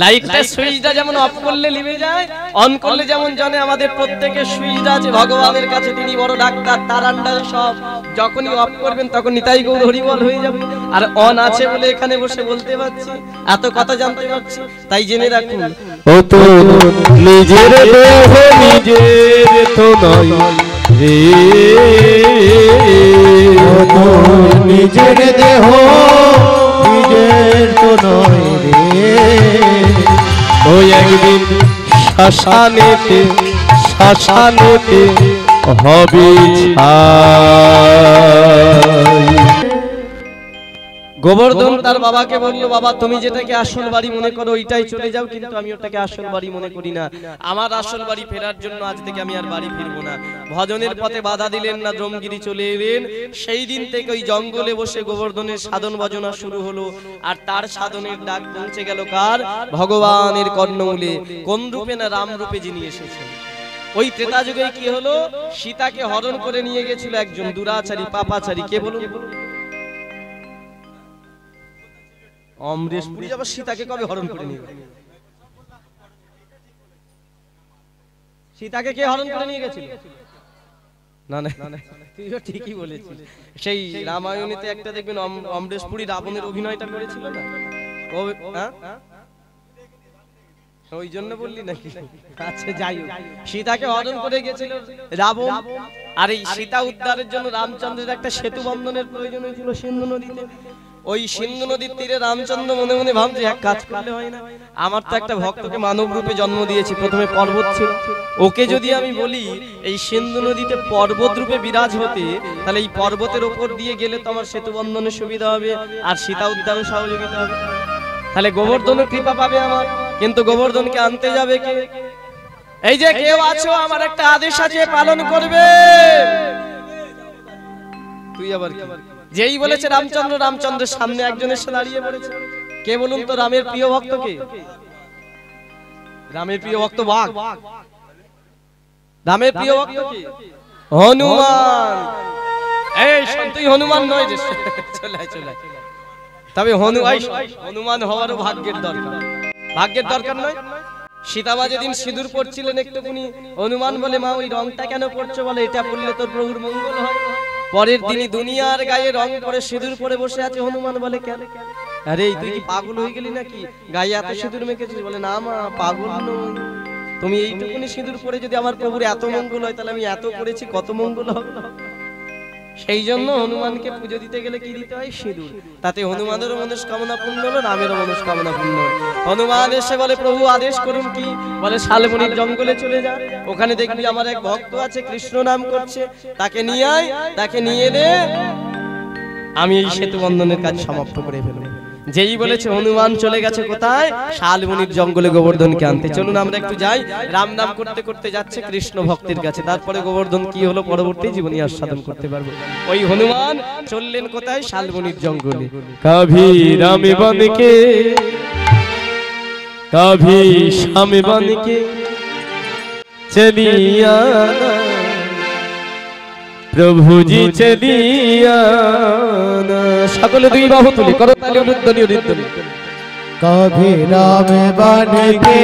লাইটটা সুইচটা যেমন অফ করলে নিভে যায়, অন করলে যেমন জ্বলে, আমাদের প্রত্যেকের সুইচটা আছে ভগবানের কাছে, তিনি বড় ডাক্তার, তার আন্ডারে সব। যখনই অফ করবেন তখন নিতাই গৌর হরিবল হয়ে যাবে, আর অন আছে বলে এখানে বসে বলতে পারছি, এত কথা জানতে পারছি। তাই জেনে রাখুন, ও তো নিজের দেহ নিজের তো নয় রে, ও তো নিজের দেহ নিজের তো নয় রে, ও একদিন শ্মশানেতে শ্মশানেতে হবে ছাই। গোবর্ধন তার বাবাকে বললো, বাবা তুমি যেটাকে আসল বাড়ি মনে করো ওইটাই চলে যাও, কিন্তু আমি ওটাকে আসল বাড়ি মনে করি না। আমার আসল বাড়ি ফেরার জন্য আজ থেকে আমি আর বাড়ি ফিরবো না। ভজনের পথে বাধা দিলেন না, দ্রোমগিরি চলে এলেন। সেই দিন থেকে ওই জঙ্গলে বসে গোবর্ধনের সাধন ভজনা শুরু হলো, আর তার সাধনের ডাক পৌঁছে গেল কার? ভগবানের কর্ণমূলে। কোন রূপে? না রাম রূপে যিনি এসেছেন। ওই ত্রেতা যুগে কি হলো? সীতাকে হরণ করে নিয়ে গেছিল একজন দুরাচারী পাপাচারী, কে বলুন? অমরেশপুরী। আবার সীতাকে কবে হরণ করে নিয়ে গেল? সীতাকে কে হরণ করে নিয়ে গেছিল? না না, তুই ঠিকই বলেছিস। সেই রামায়ণেতে একটা দেখবেন অমরেশপুরী রাবণের অভিনয়টা করেছিল না, ওই জন্য বললি নাকি? আচ্ছা যাই হোক, সীতাকে হরণ করে গেছিল রাবণ, আর এই সীতা উদ্ধারের জন্য রামচন্দ্রের একটা সেতু বন্ধনের প্রয়োজন হয়েছিল সিন্ধু নদীতে। ওই সিন্ধু নদীর তীরে রামচন্দ্র মনে মনে ভাবছে, এক কাজ করলে হয় না, আমার তো একটা ভক্তকে মানব রূপে জন্ম দিয়েছি। প্রথমে পর্বত ছিল, ওকে যদি আমি বলি এই সিন্ধু নদীতে পর্বত রূপে বিরাজ হতে, তাহলে এই পর্বতের ওপর দিয়ে গেলে তো আমার সেতু বন্ধনের সুবিধা হবে, আর সীতা উদ্ধারে সহযোগিতা হবে, তাহলে গোবর্ধনের কৃপা পাবে আমার। কিন্তু গোবর্ধনকে আনতে যাবে কে? এই যে কেউ আছো, আমার একটা আদেশ আছে, পালন করবে। তুই আবার যেই বলেছে রামচন্দ্র, রামচন্দ্রের সামনে একজন এসে দাঁড়িয়ে পড়েছে, কে বলুন তো? রামের প্রিয় ভক্ত কে? রামের প্রিয় ভক্ত বাঘ। রামের প্রিয় ভক্ত কি? হনুমান। এই সত্যই হনুমান নয় যে, চলে চলে, তবে হনুমান হওয়ারও ভাগ্যের দরকার। ভাগ্যের দরকার নয়? সীতামা যেদিন সিঁদুর পড়ছিলেন একটুকুনি, হনুমান বলে, মা ওই রংটা কেন পড়ছো? বলে এটা পড়লে তোর প্রভুর মঙ্গল হয়। পরের দিনই দুনিয়ার গায়ে রং পরে সিঁদুর পরে বসে আছে হনুমান। বলে কেন? আরে তুই কি পাগল হয়ে গেলি নাকি, গায়ে এত সিঁদুর মেখেছিস? বলে না মা, পাগল নই, তুমি এইটুকুনি সিঁদুর পরে যদি আমার প্রভুর এত মঙ্গল হয়, তাহলে আমি এত করেছি, কত মঙ্গল হবে। সেই জন্য হনুমানকে পুজো দিতে গেলে কি দিতে হয়? সিঁদুর। তাতে হনুমানেরও মনস্কামনা পূর্ণ হলো, রামেরও মনস্কামনা পূর্ণ হলো। হনুমান এসে বলে, প্রভু আদেশ করুন কি? বলে শালবনির জঙ্গলে চলে যা, ওখানে দেখবি আমার এক ভক্ত আছে কৃষ্ণ নাম করছে, তাকে নিয়ে আয়, তাকে নিয়ে এলে আমি এই সেতু বন্ধনের কাজ সমাপ্ত করে ফেলবো। যেই বলেছে হনুমান চলে গেছে কোথায়? শালবনির জঙ্গলে গোবর্ধনকে আনতে। চলুন আমরা একটু যাই। রাম নাম করতে করতে যাচ্ছে কৃষ্ণ ভক্তের কাছে, তারপরে গোবর্ধন কি হলো পরবর্তী জীবনী আস্বাদন করতে পারবো। ওই হনুমান চললেন কোথায়? শালবনির জঙ্গলে। কভি রাম বনকে कभी शम बन के चली आना प्रभु जी चली आना। सकले दुई बाहु तुले करो ताली उद्दनी। कभी राम बन के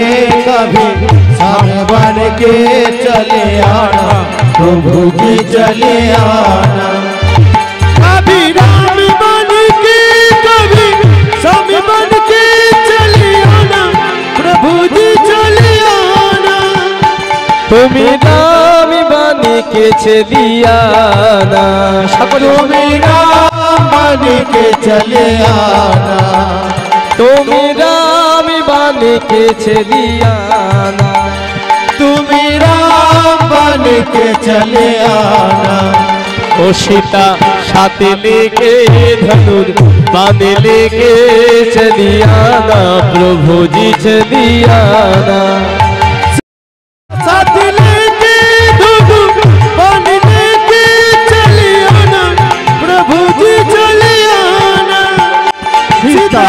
कभी श्याम बन के चले आना प्रभु जी चले आना। कभी राम बन के कभी श्याम बन के चले आना प्रभु जी चले आना। तुम राम बन के चले आना तुम राम बन के चले आना। तुम्हें राम बन के चले आना तुम्हें राम बन के चले आना। ओ सीता साथ लेके धनुर बांध लेके चली आना प्रभु जी चली आना। साथ लेके धनुर बांध लेके चली आना प्रभु जी चली आना। सीता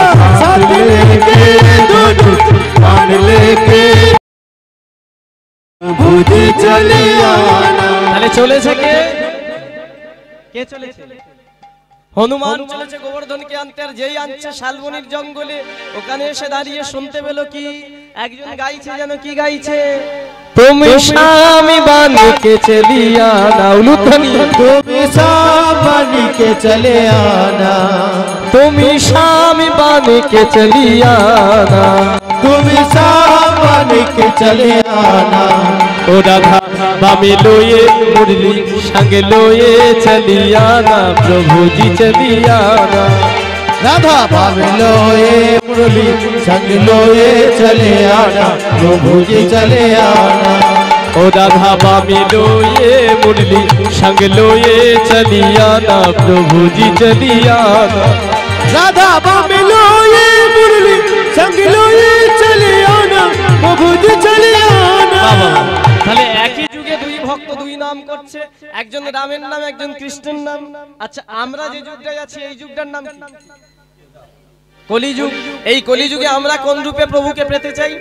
हनुमान चले गोवर्धन के अंतर जे आनছে শালবনির জঙ্গলে ওখানে এসে দাঁড়িয়ে শুনতে পেল কি একজন গাইছে যেন কি গাইছে তুমি স্বামী বানকে চলে আনা উলুধ্বনি তুমি বানকে চলে আনা তুমি স্বামী বানকে চলে আনা তুমি বানকে চলে আনা। ও রাধা বামে লয়ে মুরলি সঙ্গে লয়ে চলে আনা প্রভুজি চলে আনা। राधा बाबे लोए मुरली संग लोए चले आना प्रभु जी चले आना। ओ राधा बाबे लोए मुरली संग लोए चली आना प्रभु जी चली आना। राधा बाबे लोए मुरली संग लोए चले आना प्रभु जी चले आना। তাহলে একই যুগে দুই ভক্ত দুই নাম করছে একজন রামের নাম একজন কৃষ্ণের নাম। আচ্ছা আমরা যে যুগটায় আছি এই যুগটার নাম কি? কলিযুগ। এই কলিযুগে আমরা কোন রূপে প্রভুকে পেতে চাই?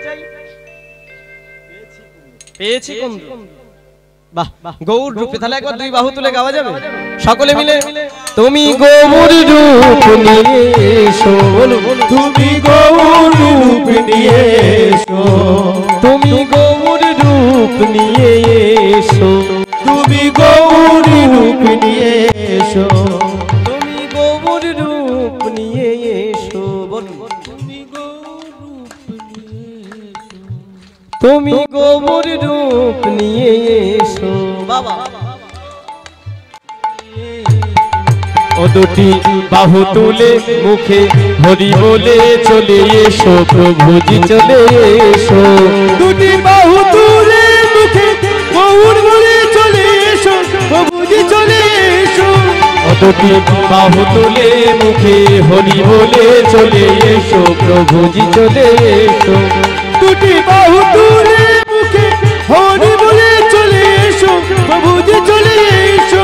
পেয়েছি কোন রূপ? বাহ গৌর রূপে। তাহলে একবার দুই বাহু তুলে গাওয়া যাবে সকলে মিলে। তুমি গৌর রূপ নিয়ে এসো তুমি গৌর রূপ নিয়ে এসো তুমি গৌর রূপ নিয়ে এসো তুমি গৌর রূপ নিয়ে এসো তুমি গৌর রূপ নিয়ে এসো তুমি গৌর রূপ নিয়ে এসো বাবা। ओ दुटी बाहु तुले मुखे हरि बोले चले एसो प्रभु जी चले एसो दुटी बाहु तुले मुखे गौर बोले चले एसो प्रभु जी चले एसो। ओ दुटी बाहु तुले मुखे हरि बोले चले एसो प्रभु जी चले एसो दुटी बाहु तुले मुखे हरि बोले चले एसो प्रभु जी चले एसो।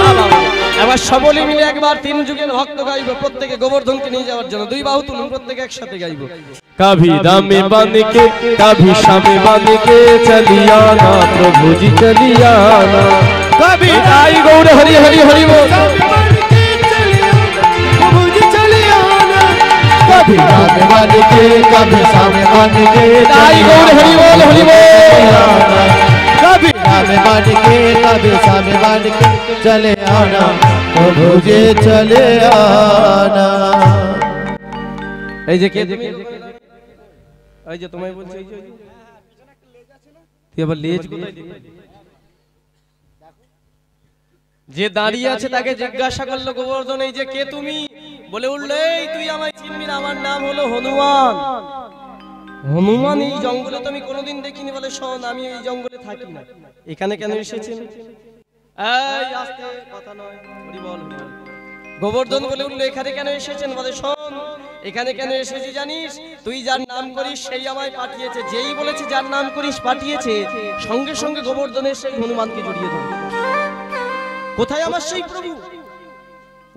এবার সকলে মিলে একবার তিন যুগের ভক্ত গাইব প্রত্যেককে গোবর্ধনকে নিয়ে যাওয়ার জন্য দুই বাহু তুলুন প্রত্যেককে একসাথে গাইব। কবি রামে বানকে কবি শ্যামে বানকে চলি আনা প্রভু জি চলি আনা। কবি তাই গৌর হরি হরি হরি বল প্রভু জি চলি আনা। কবি রামে বানকে কবি শ্যামে বানকে তাই গৌর হরি বল হরি বল। कभी राम बन के कभी श्याम बन के चले आना प्रभु जी चले आना। এই যে কে তুমি এই যে তোমায় বলছি এই যে তুই আবার লেজ কোথায় যে দাঁড়িয়ে আছে তাকে জিজ্ঞাসা করলো গোবর্ধন এই যে কে তুমি বলে উঠল এই তুই আমায় চিনবি না আমার নাম হলো হনুমান। হনুমান এই জঙ্গলে তো আমি কোনোদিন দেখিনি বলে শোন আমি এই জঙ্গলে থাকি না এখানে কেন এসেছেন এই আস্তে কথা নয় হরি বল। গোবর্ধন বলে উঠল এখানে কেন এসেছেন বলে শোন এখানে কেন এসেছি জানিস তুই যার নাম করিস সেই আমায় পাঠিয়েছে যেই বলেছে যার নাম করিস পাঠিয়েছে সঙ্গে সঙ্গে গোবর্ধনের সেই হনুমানকে জড়িয়ে ধরে। কোথায় আমার সেই প্রভু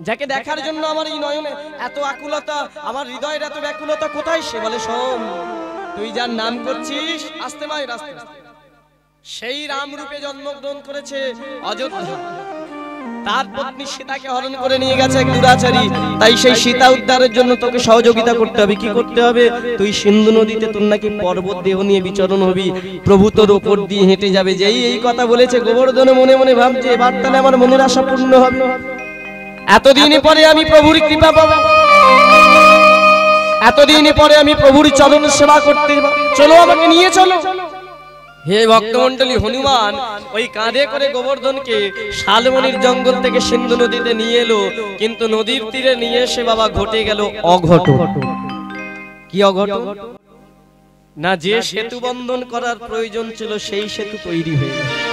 যাকে দেখার জন্য আমার এই নয়নে এত আকুলতা আমার হৃদয়ের এত ব্যাকুলতা কোথায় সে বলে শোন তুই যার নাম করছিস আস্তে মাই রাস্তে সেই রাম রূপে জন্মগ্রহণ করেছে অযোধ্যা তার পত্নী সীতাকে হরণ করে নিয়ে গেছে এক দুরাচারী তাই সেই সীতা উদ্ধারের জন্য তোকে সহযোগিতা করতে হবে কি করতে হবে তুই সিন্ধু নদীতে তোর নাকি পর্বত দেহ নিয়ে বিচরণ হবি প্রভু তোর উপর দিয়ে হেঁটে যাবে যেই এই কথা বলেছে গোবর্ধন মনে মনে ভাবছে এবার তাহলে আমার মনের আশা পূর্ণ হবে এতদিন পরে আমি প্রভুর কৃপা পাবো এতদিন পরে আমি প্রভুর চরণ সেবা করতে চলো আমাকে নিয়ে চলো हे भक्तमंडली हनुमान ओई कांधे करे गोवर्धन के शालमनिर जंगल थेके सिंधु नदीते निये एलो किन्तु नदीर तीरे निये एशे बाबा घटे गेलो अघट कि अघट ना जे सेतु बंधन करार प्रयोजन छिलो सेई सेतु तैरी हये गेलो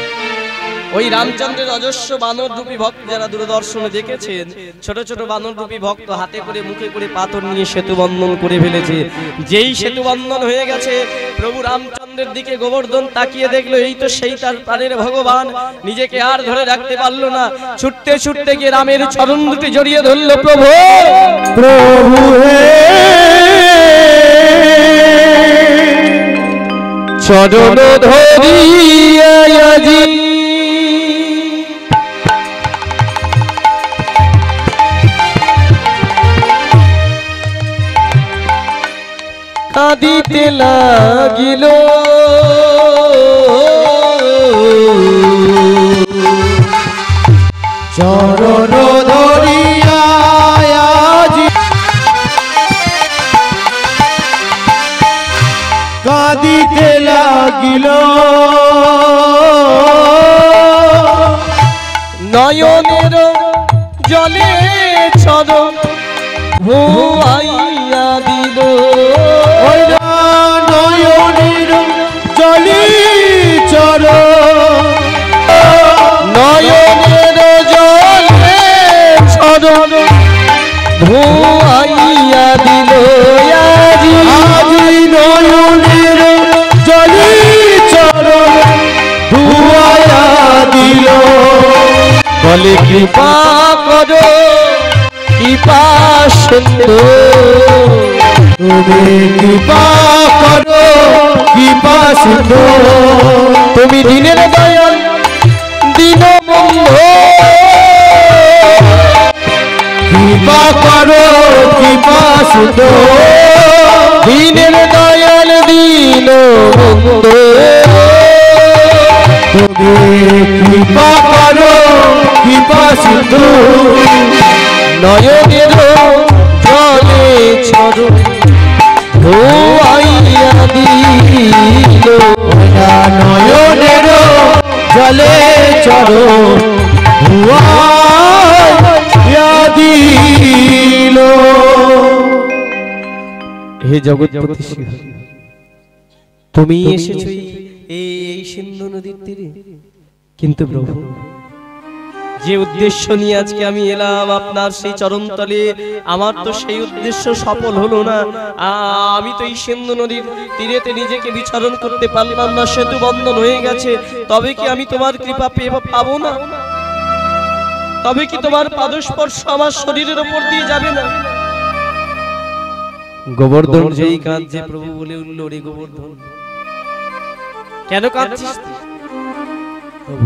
ওই রামচন্দ্রের অজস্র বানর রূপী ভক্ত যারা দূরদর্শনে দেখেছেন ছোট ছোট বানর রূপী ভক্ত হাতে করে মুখে করে পাথর নিয়ে সেতু বন্ধন করে ফেলেছে যেই সেতু বন্ধন হয়ে গেছে প্রভু রামচন্দ্রের দিকে গোবর্ধন তাকিয়ে দেখলো এই তো সেই তার প্রাণের ভগবান নিজেকে আর ধরে রাখতে পারলো না ছুটতে ছুটতে গিয়ে রামের চরণ দুটি জড়িয়ে ধরলো প্রভু প্রভু হে চরণ ধরিয়া আজি কাঁদিতে লাগিল চরণ ধরিয়া আজি কাঁদিতে লাগিল নয়নের জলে চরণ ভুয়াইয়া দিল নয়নের জলে চরণ নয়নের জলে চরণ ভুয়াইয়া দিল আজি আজি নয়নের জলে চরণ ভুয়াইয়া দিল বলে কৃপা করো কৃপা সিন্ধু তুমি কৃপা করো কৃপা সিন্ধু তুমি দিনের দয়াল দীনবন্ধু কৃপা করো কৃপা সিন্ধু দিনের দয়াল দীনবন্ধু তুমি কৃপা করো কৃপা সিন্ধু নয়নের জলে ছড়ো আইয়া দিল নয়নের জলে চরণ ধুয়াইয়া দিল হে জগৎপতি তুমি এসেছো এই সিন্ধু নদীর তীরে কিন্তু প্রভু যে উদ্দেশ্য নিয়ে আজকে আমি এলাম আপনার সেই চরণতলে আমার তো সেই উদ্দেশ্য সফল হলো না আমি তো এই সিন্ধু নদীর তীরেতে নিজেকে বিচরণ করতে পারলাম না সেতু বন্ধন হয়ে গেছে তবে কি আমি তোমার কৃপা পাবো না তবে কি তোমার পাদস্পর্শ আমার শরীরের উপর দিয়ে যাবে না গোবর্ধন যেই কাঁদছে প্রভু বলে উঠল রে গোবর্ধন কেন কাঁদছিস প্রভু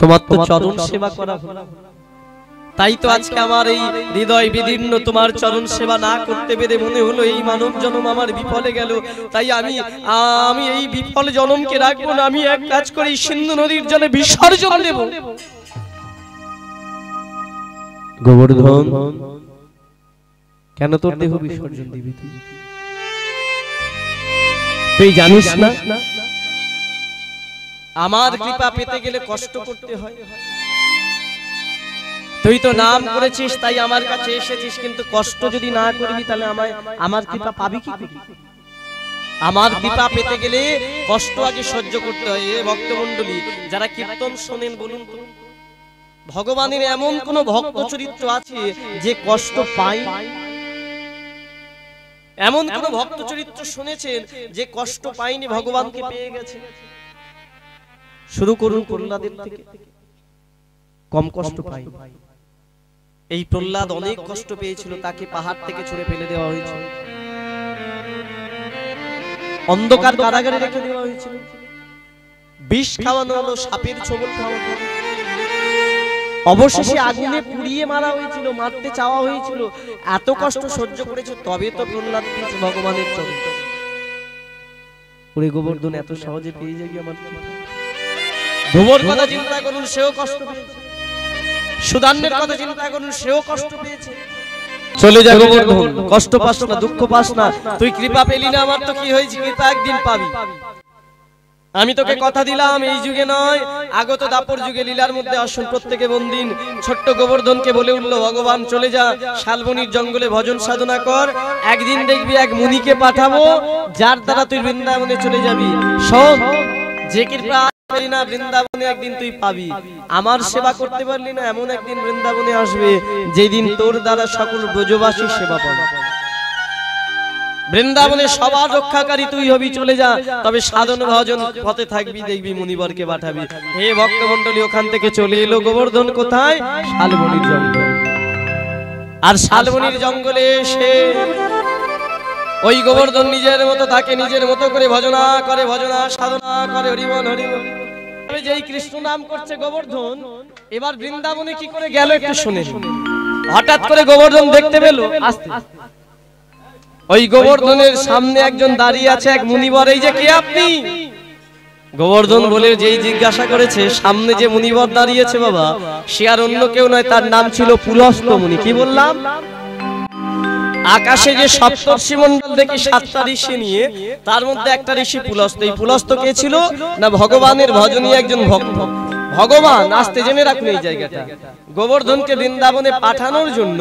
তোমার তো চরণ সেবা করা হলো তাই তো আজকে আমার এই হৃদয় বিদীর্ণ তোমার চরণ সেবা না করতে পেরে মনে হলো এই মানব জনম আমার বিফলে গেল তাই আমি এই বিফল জনমকে রাখবো না আমি এক কাজ করি সিন্ধু নদীর জলে বিসর্জন দেব গোবর্ধন কেন তোর দেহ বিসর্জন দিবি তুই জানিস না আমার কৃপা পেতে গেলে কষ্ট করতে হয় তুই তো নাম করেছিস তাই আমার কাছে এসেছিস কিন্তু কষ্ট যদি না করবি তাহলে আমার কৃপা পাবি কি আমার কৃপা পেতে গেলে কষ্ট আগে সহ্য করতে হয় এ ভক্তমণ্ডলী যারা কীর্তন শোনেন বলুন তো ভগবানের এমন কোন ভক্ত চরিত্র আছে যে কষ্ট পায় এমন কোন ভক্ত চরিত্র শুনেছেন যে কষ্ট পায়নি ভগবানকে পেয়ে গেছে শুরু করুন প্রহ্লাদের থেকে কম কষ্ট পাই এই প্রহ্লাদ অনেক কষ্ট পেয়েছিল তাকে পাহাড় থেকে ছুঁড়ে ফেলে দেওয়া হয়েছিল अंधकार कारागारे रेखे देওয়া হয়েছিল। বিষ খাওয়ানো হলো, সাপের ছবল খাওয়ানো হলো, অবশেষে আগুনে পুড়িয়ে মারা হয়েছিল, মারতে চাওয়া হয়েছিল। এত কষ্ট সহ্য করেছে তবে তো প্রহ্লাদ বীজ ভগবানের চরিত্র। ওরে গোবর্ধন এত সহজে পেয়ে যাবি আমার ভুবর কথা চিন্তা করুন, সেও কষ্ট পেয়েছে। সুদান্নের কথা চিন্তা করুন, সেও কষ্ট পেয়েছে। চলে যা গোবর্ধন, কষ্ট পাস না, দুঃখ পাস না। তুই কৃপা পেলি না, আমার তো কি হয়েছে, কৃপা একদিন পাবি। আমি তোকে কথা দিলাম এই যুগে নয়, আগত দাপর যুগে লীলার মধ্যে আসুন প্রত্যেকে। বন্দিন ছোট্ট গোবর্ধনকে বলে উঠলো, ভগবান চলে যা, শালবনির জঙ্গলে ভজন সাধনা কর। একদিন দেখবি এক মুনিকে পাঠাবো, যার দ্বারা তুই বৃন্দাবনে চলে যাবি। শোন, যে কৃপা পেলি না বৃন্দাবনে একদিন তুই পাবি। আমার সেবা করতে পারলি না, এমন একদিন বৃন্দাবনে আসবে যেদিন তোর দ্বারা সকল ব্রজবাসী সেবা পাবে। বৃন্দাবনে সবার রক্ষাকারী তুই হবি। চলে যা, তবে সাধন ভজন পথে থাকবি, দেখবি মুনিবরকে পাঠাবি। হে ভক্তমন্ডলী, ওখান থেকে চলে এলো গোবর্ধন। কোথায়? শালবনির জঙ্গল। আর শালবনির জঙ্গলে এসে ওই গোবর্ধন নিজের মতো থাকে, নিজের মতো করে ভজনা করে, ভজনা সাধনা করে। হরিবল হরিবল যেই কৃষ্ণ নাম করছে গোবর্ধন। এবার বৃন্দাবনে কি করে গেল একটু শুনে। হঠাৎ করে গোবর্ধন দেখতে পেল, আস্তে ওই গোবর্ধনের সামনে একজন দাঁড়িয়ে আছে, এক মুনিবর। এই যে, কে আপনি? গোবর্ধন বলে যেই জিজ্ঞাসা করেছে, সামনে যে মুনিবর দাঁড়িয়েছে বাবা, সে আর অন্য কেউ নয়, তার নাম ছিল পুলস্ত মুনি। কি বললাম? আকাশে যে সপ্তর্ষি মন্ডল দেখি, সাতটা ঋষি নিয়ে, তার মধ্যে একটা ঋষি পুলস্ত। এই পুলস্ত কে ছিল না? ভগবানের ভজনীয় একজন ভক্ত। ভগবান আসতে জেনে রাখুন এই জায়গাটা। গোবর্ধনকে বৃন্দাবনে পাঠানোর জন্য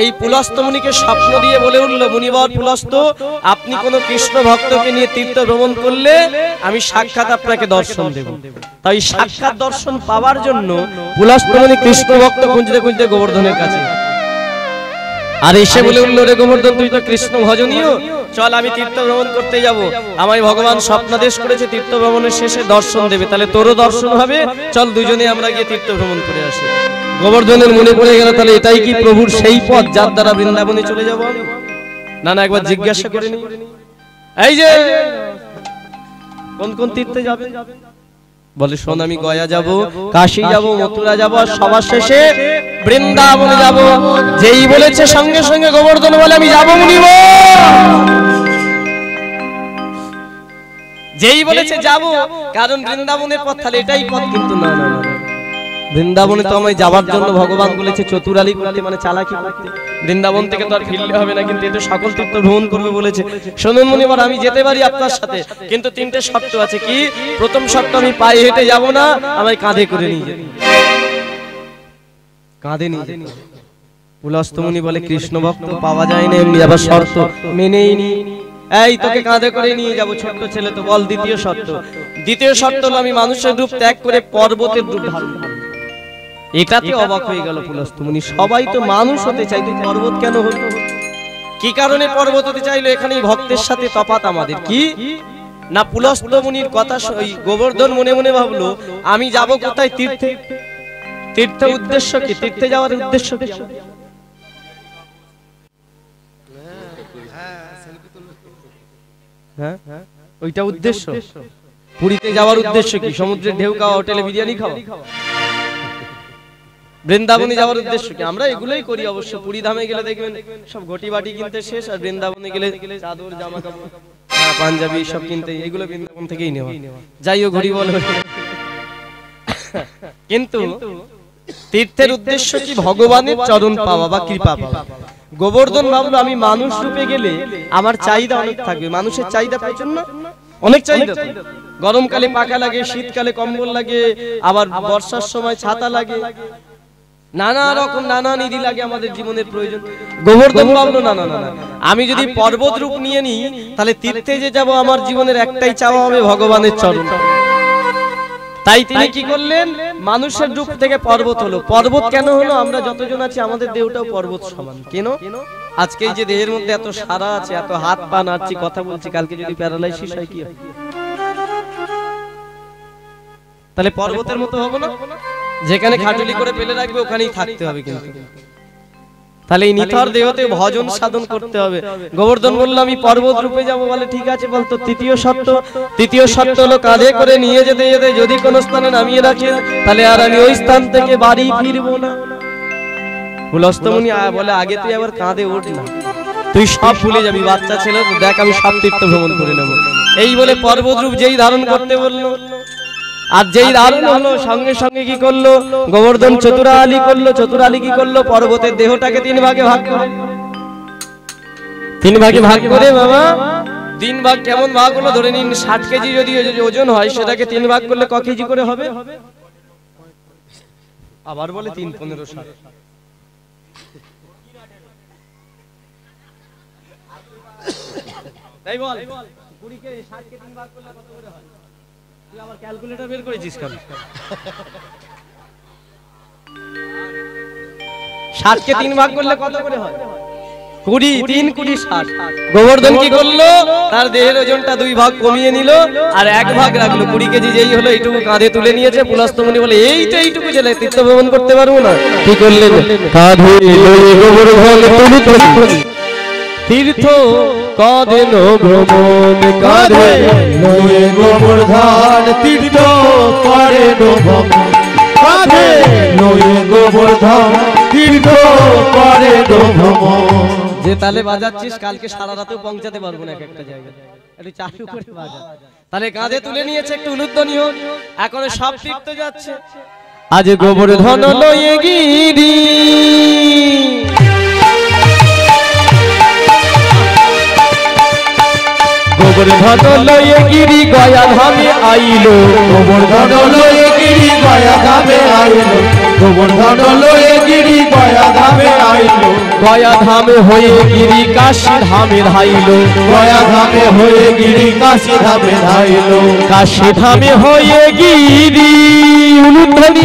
এই পুলস্ত মুনিকে স্বপ্ন দিয়ে বলে উঠল, মুনিবর পুলস্ত, আপনি কোন কৃষ্ণ ভক্তকে নিয়ে তীর্থ ভ্রমণ করলে আমি সাক্ষাৎ আপনাকে দর্শন দেব। তাই সাক্ষাৎ দর্শন পাওয়ার জন্য পুলস্ত মুনি কৃষ্ণ ভক্ত খুঁজতে খুঁজতে গোবর্ধনের কাছে, আর এসে বলে উঠল, রে গোবর্ধন, তুই তো কৃষ্ণ ভজনীয়, চল আমি তীর্থ ভ্রমণ করতে যাব। আমায় ভগবান স্বপ্নাদেশ করেছে তীর্থ ভ্রমণের শেষে দর্শন দেবে, তাহলে তোরও দর্শন হবে, চল দুজনে আমরা গিয়ে তীর্থ ভ্রমণ করে আসি। গোবর্ধনের মনে পড়ে গেল, তাহলে এটাই কি প্রভুর সেই পথ যার দ্বারা বৃন্দাবনে চলে যাব? না না, একবার জিজ্ঞাসা করে নি। এই যে কোন কোন তীর্থে যাবে বলে, শোন আমি গয়া যাব, কাশী যাব, মথুরা যাব, আর সবার শেষে বৃন্দাবনে যাব। যেই বলেছে সঙ্গে সঙ্গে গোবর্ধন বলে, আমি যাব মুনিবর। যেই বলেছে যাব, কারণ বৃন্দাবনের পথ, তাহলে এটাই পথ। কিন্তু না না, বৃন্দাবনে তো আমায় যাওয়ার জন্য ভগবান বলেছে চতুরালি করতে, মানে চালাকি করতে। বৃন্দাবন থেকে তো আর ফিরলে হবে না, কিন্তু এটা সকল তীর্থ ভ্রমণ করবে বলেছে। শুনুন মুনিবর, আমি যেতে পারি আপনার সাথে, কিন্তু তিনটে শর্ত আছে। কি? প্রথম শর্ত, আমি পায়ে হেঁটে যাব না, আমায় কাঁধে করে নিয়ে যেতে। কাঁধে নিয়ে যেতে? পুলস্ত মুনি বলে, কৃষ্ণ ভক্ত পাওয়া যায় না এমনি, আবার শর্ত মেনেই নি। এই তোকে কাঁধে করে নিয়ে যাবো, ছোট্ট ছেলে তো। বল দ্বিতীয় শর্ত। দ্বিতীয় শর্ত হলো আমি মানুষের রূপ ত্যাগ করে পর্বতের রূপ ধারণ করব। এটাতে অবাক হয়ে গেল পুলস্ত মুনি, সবাই তো মানুষ হতে চাই, তুই পর্বত কেন হল? কি কারণে পর্বত হতে চাইলো? এখানেই ভক্তের সাথে তফাৎ আমাদের। কি না, পুলস্ত মুনির কথা শুনে গোবর্ধন মনে মনে ভাবলো, আমি যাব কোথায়? তীর্থে। তীর্থ উদ্দেশ্য কি? তীর্থে যাওয়ার উদ্দেশ্য কি? হ্যাঁ হ্যাঁ, ওইটা উদ্দেশ্য। পুরীতে যাওয়ার উদ্দেশ্য কি? সমুদ্রে ঢেউ খাওয়া, হোটেলে বিরিয়ানি খাওয়া। বৃন্দাবনে যাওয়ার উদ্দেশ্য কি? আমরা এগুলোই করি অবশ্য। পুরী ধামে গেলে দেখবেন সব ঘটি বাটি কিনতে শেষ, আর বৃন্দাবনে গেলে চাদর, জামা কাপড়, পাঞ্জাবি সব কিনতে, এগুলো বৃন্দাবন থেকেই নেওয়া। যাইও ঘড়ি বল। কিন্তু তীর্থের উদ্দেশ্য কি? ভগবানের চরণ পাওয়া বা কৃপা পাওয়া। গোবর্ধন ভাবলো, আমি মানুষ রূপে গেলে আমার চাহিদা অনেক থাকবে। মানুষের চাহিদা প্রচুর না? অনেক চাহিদা। গরমকালে পাখা লাগে, শীতকালে কম্বল লাগে, আবার বর্ষার সময় ছাতা লাগে, নানা রকম নানা নিধি লাগে, আমাদের জীবনের প্রয়োজন। গোবর্ধন ভাবলো, না না না, আমি যদি পর্বত রূপ নিয়ে নিই, তাহলে তীর্থে যে যাব, আমার জীবনের একটাই চাওয়া হবে, ভগবানের চরণ। তাই তিনি কি করলেন? মানুষের রূপ থেকে পর্বত হলো। পর্বত কেন হলো? আমরা যতজন আছি আমাদের দেহটাও পর্বত সমান। কেন? আজকে এই যে দেহের মধ্যে এত সারা আছে, এত হাত পা নাড়ছি, কথা বলছি, কালকে যদি প্যারালাইসিস হয় কি হয়? তাহলে পর্বতের মতো হবো না? যেখানে খাটুলি করে ফেলে রাখবে ওখানেই থাকতে হবে। কিন্তু তাহলে নিথর দেহতে ভজন সাধন করতে হবে। গোবর্ধন বলল আমি পর্বত রূপে যাব, বলে ঠিক আছে। বলতো তৃতীয় শর্ত হলো কাঁধে করে নিয়ে যেতে যেতে যদি কোন স্থানে নামিয়ে রাখেন তাহলে আর আমি ওই স্থান থেকে বাড়ি ফিরবো না। হুলস্তমুনি বলে আগে তুই আবার কাঁধে ওঠ না, তুই সব ভুলে যাবি, বাচ্চা ছেলে দেখ আমি সব তীর্থ ভ্রমণ করে নেব। এই বলে পর্বত রূপ যেই ধারণ করতে বললো আর যেই ধারণ হলো সঙ্গে সঙ্গে কি করলো গোবর্ধন চতুরালি করলো। চতুরালি কি করলো পর্বতের দেহটাকে তিন ভাগে ভাগ করে বাবা তিন ভাগ কেমন ভাগ হলো ধরে নিন 60 কেজি যদি ওজন হয় সেটাকে তিন ভাগ করলে ক কেজি করে হবে? আবার বলে 3 15 7। তাই বল 20 কে 60 কে তিন ভাগ করলে কত করে হয়? তুই আবার ক্যালকুলেটর বের করেছিস কেন? 60 কে তিন ভাগ করলে কত করে হয়? 20 3 20 60। গোবর্ধন কি করলো তার দেহের ওজনটা দুই ভাগ কমিয়ে নিল আর এক ভাগ রাখলো। 20 কেজি যেই হলো এইটুকু কাঁধে তুলে নিয়েছে। পুলস্তমণি বলে এইটা এইটুকু জেলে তীর্থ ভ্রমণ করতে পারবো না। কি করলেন কাঁধে লয়ে গোবর্ধন তুলি তুলি তীর্থ কাঁধেন ভ্রমণ কাঁধে লয়ে গোবর্ধন তীর্থ করেন ভ্রমণ কাঁধে লয়ে গোবর্ধন তীর্থ করেন ভ্রমণ। যে তালে বাজাচ্ছিস কালকে সারা রাতেও পৌঁছাতে পারবো না এক একটা জায়গায়, একটু চালু করে বাজা। তাহলে কাঁধে তুলে নিয়েছে একটু উলুধ্বনি হোক, এখন সব তীর্থ যাচ্ছে। আজ গোবর্ধন লয়ে গিরি গোবর্ধন লয়ে গিরি গয়া ধামে আইলো গোবর্ধন লয়ে গিরি গয়া ধামে আইলো গোবর্ধন লয়ে গিরি গয়া ধামে আইলো গয়া ধামে হয়ে গিরি কাশী ধামে ধাইলো গয়া ধামে হয়ে গিরি কাশী ধামে ধাইলো কাশী ধামে হয়ে গিরি উলুধ্বনি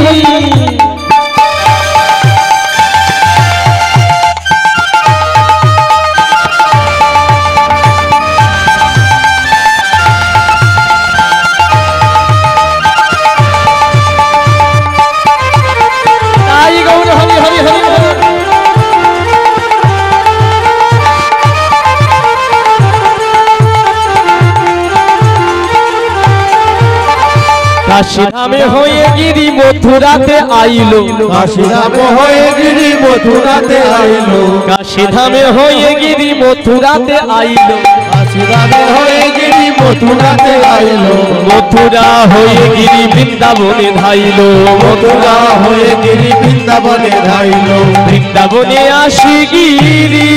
কাশীধামে হয়ে গিরি মথুরাতে আইলো কাশীধামে হয়ে গিরি মথুরাতে আইলো কাশীধামে হয়ে গিরি মথুরাতে আইলো কাশীধামে হয়ে গিরি মথুরাতে আইলো মথুরা হয়ে গিরি বৃন্দাবনে ধাইলো মথুরা হয়ে গিরি বৃন্দাবনে ধাইলো বৃন্দাবনে আসি গিরি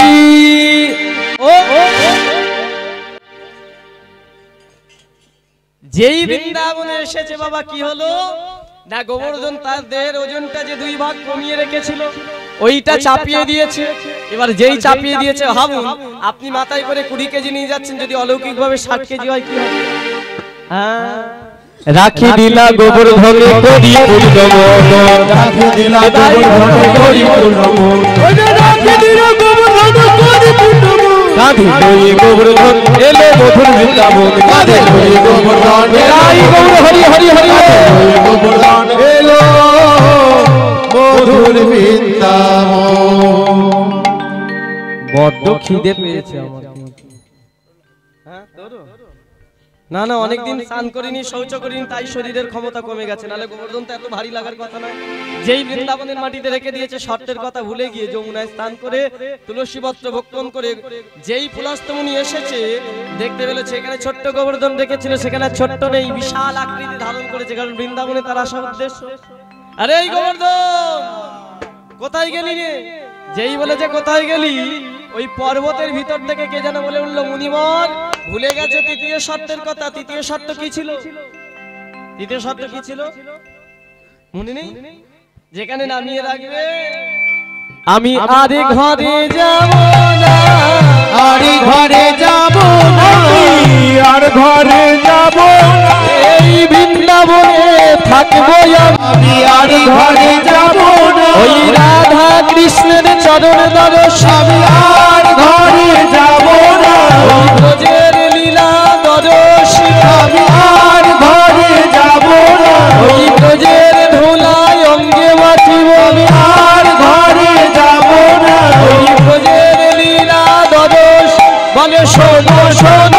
যেই বৃন্দাবনে এসেছে বাবা কি হলো না গোবর্ধন তার দেহের ওজনটা যে দুই ভাগ কমিয়ে রেখেছিল ওইটা চাপিয়ে দিয়েছে। এবার যেই চাপিয়ে দিয়েছে ভাবুন আপনি মাথায় করে 20 কেজি নিয়ে যাচ্ছেন, যদি অলৌকিক ভাবে 60 কেজি হয় কি হবে? রাখি দিলা গোবর্ধনে করি পূর্ণ মন রাখি দিলা গোবর্ধনে করি পূর্ণ মন রাখি দিলা গোবর্ধনে করি পূর্ণ মন কাঁধে লয়ে গোবর্ধন এলো মধুর বৃন্দাবন কাঁধে লয়ে গোবর্ধন এলাই গৌর হরি হরি হরি গোবর্ধন এলো মধুর বৃন্দাবন। বড্ড খিদে পেয়েছে আমার, হ্যাঁ না না অনেকদিন স্নান করিনি শৌচ করিনি তাই শরীরের ক্ষমতা কমে গেছে, নাহলে গোবর্ধন তো এত ভারী লাগার কথা নয়। যেই বৃন্দাবনের মাটিতে রেখে দিয়েছে শর্তের কথা ভুলে গিয়ে যমুনায় স্নান করে তুলসী পত্র ভক্ষণ করে যেই পুলস্তমণি এসেছে দেখতে পেল সেখানে ছোট্ট গোবর্ধন রেখেছিল, সেখানে ছোট্ট নেই বিশাল আকৃতি ধারণ করেছে, কারণ বৃন্দাবনে তার আসা উদ্দেশ্য। আরে এই গোবর্ধন কোথায় গেলি রে? যেই বলেছে কোথায় গেলি ওই পর্বতের ভিতর থেকে কে যেন বলে উঠল মুনিবর ভুলে গেছে তৃতীয় শর্তের কথা। তৃতীয় শর্ত কি ছিল? তৃতীয় শর্ত কি ছিল মনে নেই? যেখানে নামিয়ে রাখবে আমি আরে ঘরে যাব না আরে ঘরে যাব না আর ঘরে যাব না এই বৃন্দাবনে থাকবো আমি আর ঘরে যাব না ওই রাধা কৃষ্ণের চরণ দর্শন আর ঘরে যাব না ব্রজের লীলা দর্শন আমি আর ঘরে যাব না ওই ব্রজের ধুলায় অঙ্গে মাখিব আমি আর ঘরে যাব না। प्रथम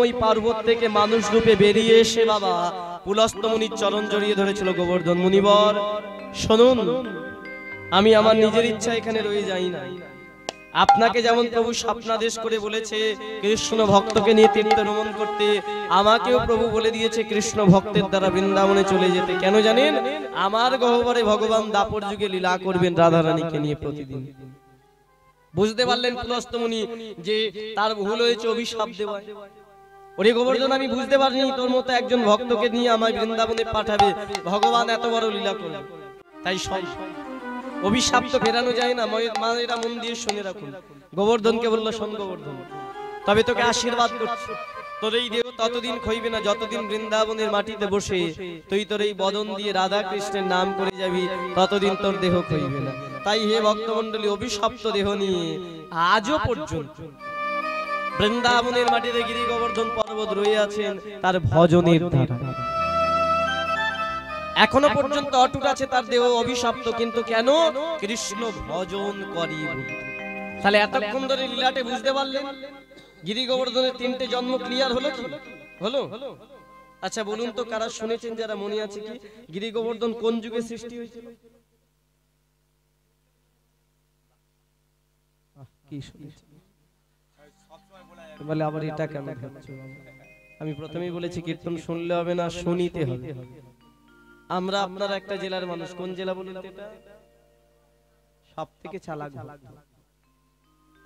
ओई पर्वत थेके मानुष रूपे बेरिये एसे बाबा पुलस्त्य मुनिर चरण जड़िये धरेछिल गोवर्धन मुनिवर। शुनुन আমি আমার নিজের ইচ্ছা এখানে রয়ে যাই না, আপনাকে যেমন প্রভু স্বপ্নাদেশ করে বলেছে কৃষ্ণ ভক্তকে নিয়ে তীর্থ ভ্রমণ করতে, আমাকেও প্রভু বলে দিয়েছে কৃষ্ণ ভক্তের দ্বারা বৃন্দাবনে চলে যেতে। কেন জানেন? আমার গহ্বরে ভগবান দাপর যুগে লীলা করবেন রাধা রানীকে নিয়ে প্রতিদিন। বুঝতে পারলেন পুলস্ত্য মুনি যে তার ভুল হয়েছে অভিশাপ দেওয়া। ওরে গোবর্ধন, আমি বুঝতে পারিনি তোর মতো একজন ভক্তকে নিয়ে আমায় বৃন্দাবনে পাঠাবে, ভগবান এত বড় লীলা করবে। তাই সব অভিশাপ তো ফেরানো যায় না। মায়েরা মন দিয়ে শুনে রাখুন। গোবর্ধনকে বলল, শোন গোবর্ধন, তবে তোকে আশীর্বাদ করছি তোর এই দেহ ততদিন খইবে না যতদিন বৃন্দাবনের মাটিতে বসে তুই তোর এই বদন দিয়ে রাধা কৃষ্ণের নাম করে যাবি, ততদিন তোর দেহ খইবে না। তাই হে ভক্তমন্ডলী, অভিশপ্ত দেহ নিয়ে আজও পর্যন্ত বৃন্দাবনের মাটিতে গিরি গোবর্ধন পর্বত রয়ে আছেন তার ভজনের ধারা। এখনো পর্যন্ত অটুট আছে তার দেহ অভিশপ্ত, কিন্তু কেন? কৃষ্ণ ভজন করি। তাহলে এতক্ষণ ধরে লীলাটে বুঝতে পারলেন গিরি গোবর্ধনের তিনটে জন্ম ক্লিয়ার হলো কি হলো? আচ্ছা বলুন তো কারা শুনেছেন, যারা মনে আছে কি গিরি গোবর্ধন কোন যুগে সৃষ্টি হয়েছিল? কি শুনেছেন? বলে আবার এটা কেন হচ্ছে? আমি প্রথমেই বলেছি কীর্তন শুনলে হবে না, শুনিতে হবে। আমরা আপনার একটা জেলার মানুষ, কোন জেলা বলুন? এটা সব থেকে চালাক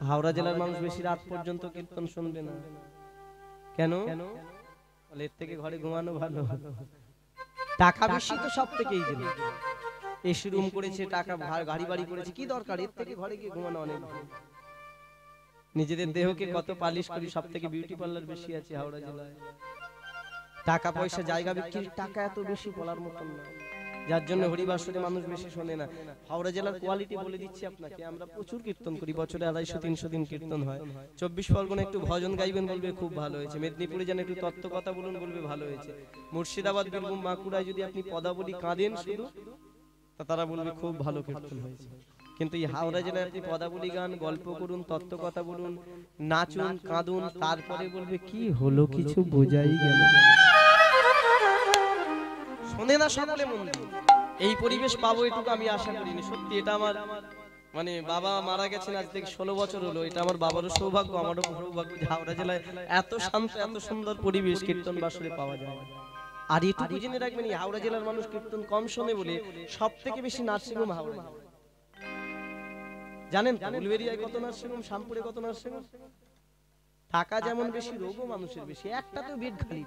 হাওড়া জেলার মানুষ বেশি রাত পর্যন্ত কীর্তন শুনবে না। কেন? এর থেকে ঘরে ঘুমানো ভালো। টাকা বেশি তো সব থেকে এই জেলা, এসি রুম করেছে, টাকা গাড়ি বাড়ি করেছে, কি দরকার? এর থেকে ঘরে গিয়ে ঘুমানো অনেক ভালো। নিজেদের দেহকে কত পালিশ করি, সব থেকে বিউটি পার্লার বেশি আছে হাওড়া জেলায়। টাকা পয়সা জায়গা বিক্রির টাকা এত বেশি বলার মতন না, যার জন্য হরিবাসরে মানুষ বেশি শোনে না। হাওড়া জেলার কোয়ালিটি বলে দিচ্ছি আপনাকে, আমরা প্রচুর কীর্তন করি, বছরে 250-300 দিন কীর্তন হয়। 24 পরগনা একটু ভজন গাইবেন বলবে খুব ভালো হয়েছে, মেদিনীপুরে যেন একটু তত্ত্ব কথা বলুন বলবে ভালো হয়েছে, মুর্শিদাবাদ বীরভূম বাঁকুড়ায় যদি আপনি পদাবলী কাঁদেন শুধু তা তারা বলবে খুব ভালো কীর্তন হয়েছে। কিন্তু এই হাওড়া জেলায় আপনি পদাবলী গান, গল্প করুন, তত্ত্ব কথা বলুন, নাচুন, কাঁদুন, তারপরে বলবে কি হলো কিছু বোঝাই গেল। শোনে না সকলে মন। এই পরিবেশ পাবো এটুকু আমি আশা করিনি সত্যি। এটা আমার মানে বাবা মারা গেছেন আজ থেকে 16 বছর হলো, এটা আমার বাবারও সৌভাগ্য, আমারও সৌভাগ্য যে হাওড়া জেলায় এত শান্ত এত সুন্দর পরিবেশ কীর্তন বাসরে পাওয়া যায়। আর এটুকু জেনে রাখবেন হাওড়া জেলার মানুষ কীর্তন কম শোনে বলে সব থেকে বেশি নার্সিংহোম হাওড়া। জানেন ফুলবেরিয়ায় কত নার্সিংহোম, শ্যামপুরে কত নার্সিংহোম? টাকা যেমন বেশি রোগও মানুষের বেশি, একটা তো বেড খালি।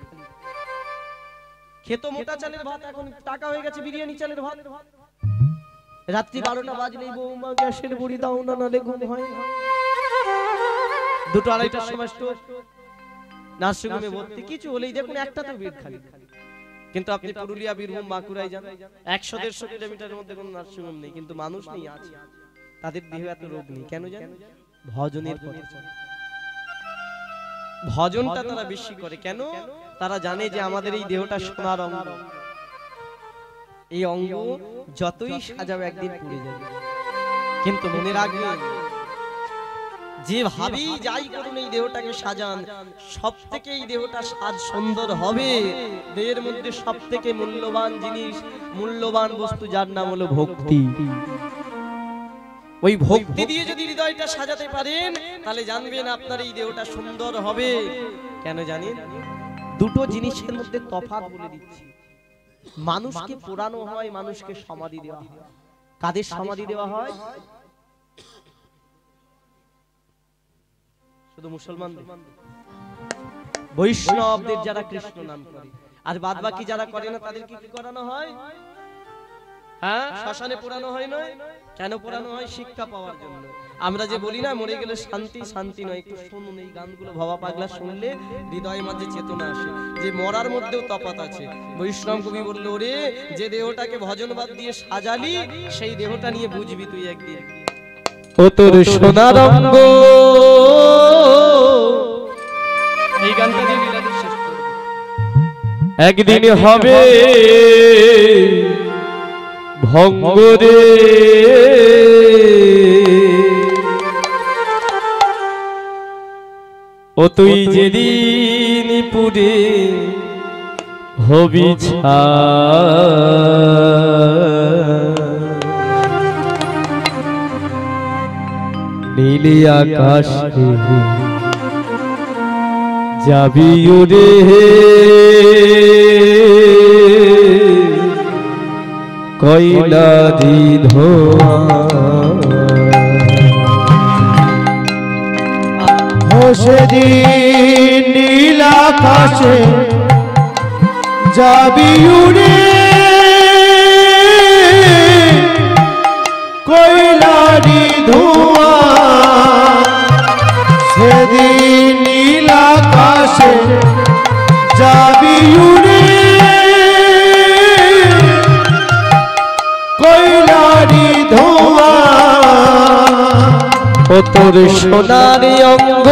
খেতো মোটা চালের ভাত, এখন টাকা হয়ে গেছে বিরিয়ানি চালের ভাত। রাত্রি 12টা বাজলেই বৌমা গ্যাসের বুড়ি দাও না নালে ঘুম হয় না। 2-2:30টার সময় স্টোর নার্সিংহোমে ভর্তি, কিছু হলেই দেখুন একটা তো বেড খালি। কিন্তু আপনি পুরুলিয়া বীরভূম বাঁকুড়ায় যান 100-150 কিলোমিটারের মধ্যে কোনো নার্সিংহোম নেই, কিন্তু মানুষ নেই আছে, তাদের দেহে এত রোগ নেই। কেন জানেন? ভজনের পথে চলে, ভজনটা তারা বেশি করে। কেন? তারা জানে যে আমাদের এই দেহটা সোনার অঙ্গ, এই অঙ্গ যতই সাজাও একদিন পুড়ে যাবে। কিন্তু মনে রাখবেন যেভাবেই যাই করুন এই দেহটাকে সাজান, সব থেকে এই দেহটা সাজ সুন্দর হবে। দেহের মধ্যে সব থেকে মূল্যবান জিনিস, মূল্যবান বস্তু যার নাম হলো ভক্তি। ওই ভক্তি দিয়ে যদি হৃদয়টা সাজাতে পারেন তাহলে জানবেন আপনার এই দেহটা সুন্দর হবে। কেন জানেন? দুটো জিনিসের মধ্যে তফাৎ বলে দিচ্ছি। মানুষকে পোড়ানো হয়, মানুষকে সমাধি দেওয়া হয়। কাদের সমাধি দেওয়া হয়? শুধু মুসলমানদের, বৈষ্ণবদের যারা কৃষ্ণ নাম করে। আর বাদ বাকি যারা করে না তাদেরকে কি করানো হয়? श्मशाने पोड़ानो हय ना केन पोड़ानो हय शिक्षा पावार जोन्नो आमरा जे बोली ना मरे गेले शांति शांति नय एकटु शुनुन এই গানগুলো ভাবা পাগলা শুনলে হৃদয়ের মধ্যে চেতনা আসে যে মরার মধ্যেও তপাত আছে বৈষ্ণব কবি বলল ওরে যে দেহটাকে ভজনবাদ দিয়ে সাজালি সেই দেহটা নিয়ে বুঝবি তুই একদিন ও তোর সোনার অঙ্গ এই গানটা দিয়ে মিলাতে শেষ করব একদিন হবে ভঙ্গরে ও তুই যেদিন পুরে হবি নীল আকাশে যাবি ওরে কয়লা দি ধোয়া সেদিন নীল আকাশে যাবি উড়ে কয়লা দি ধোয়া সেদিন নীল আকাশে যাবি উড়ে ধোয়া ও তোর সোনার অঙ্গ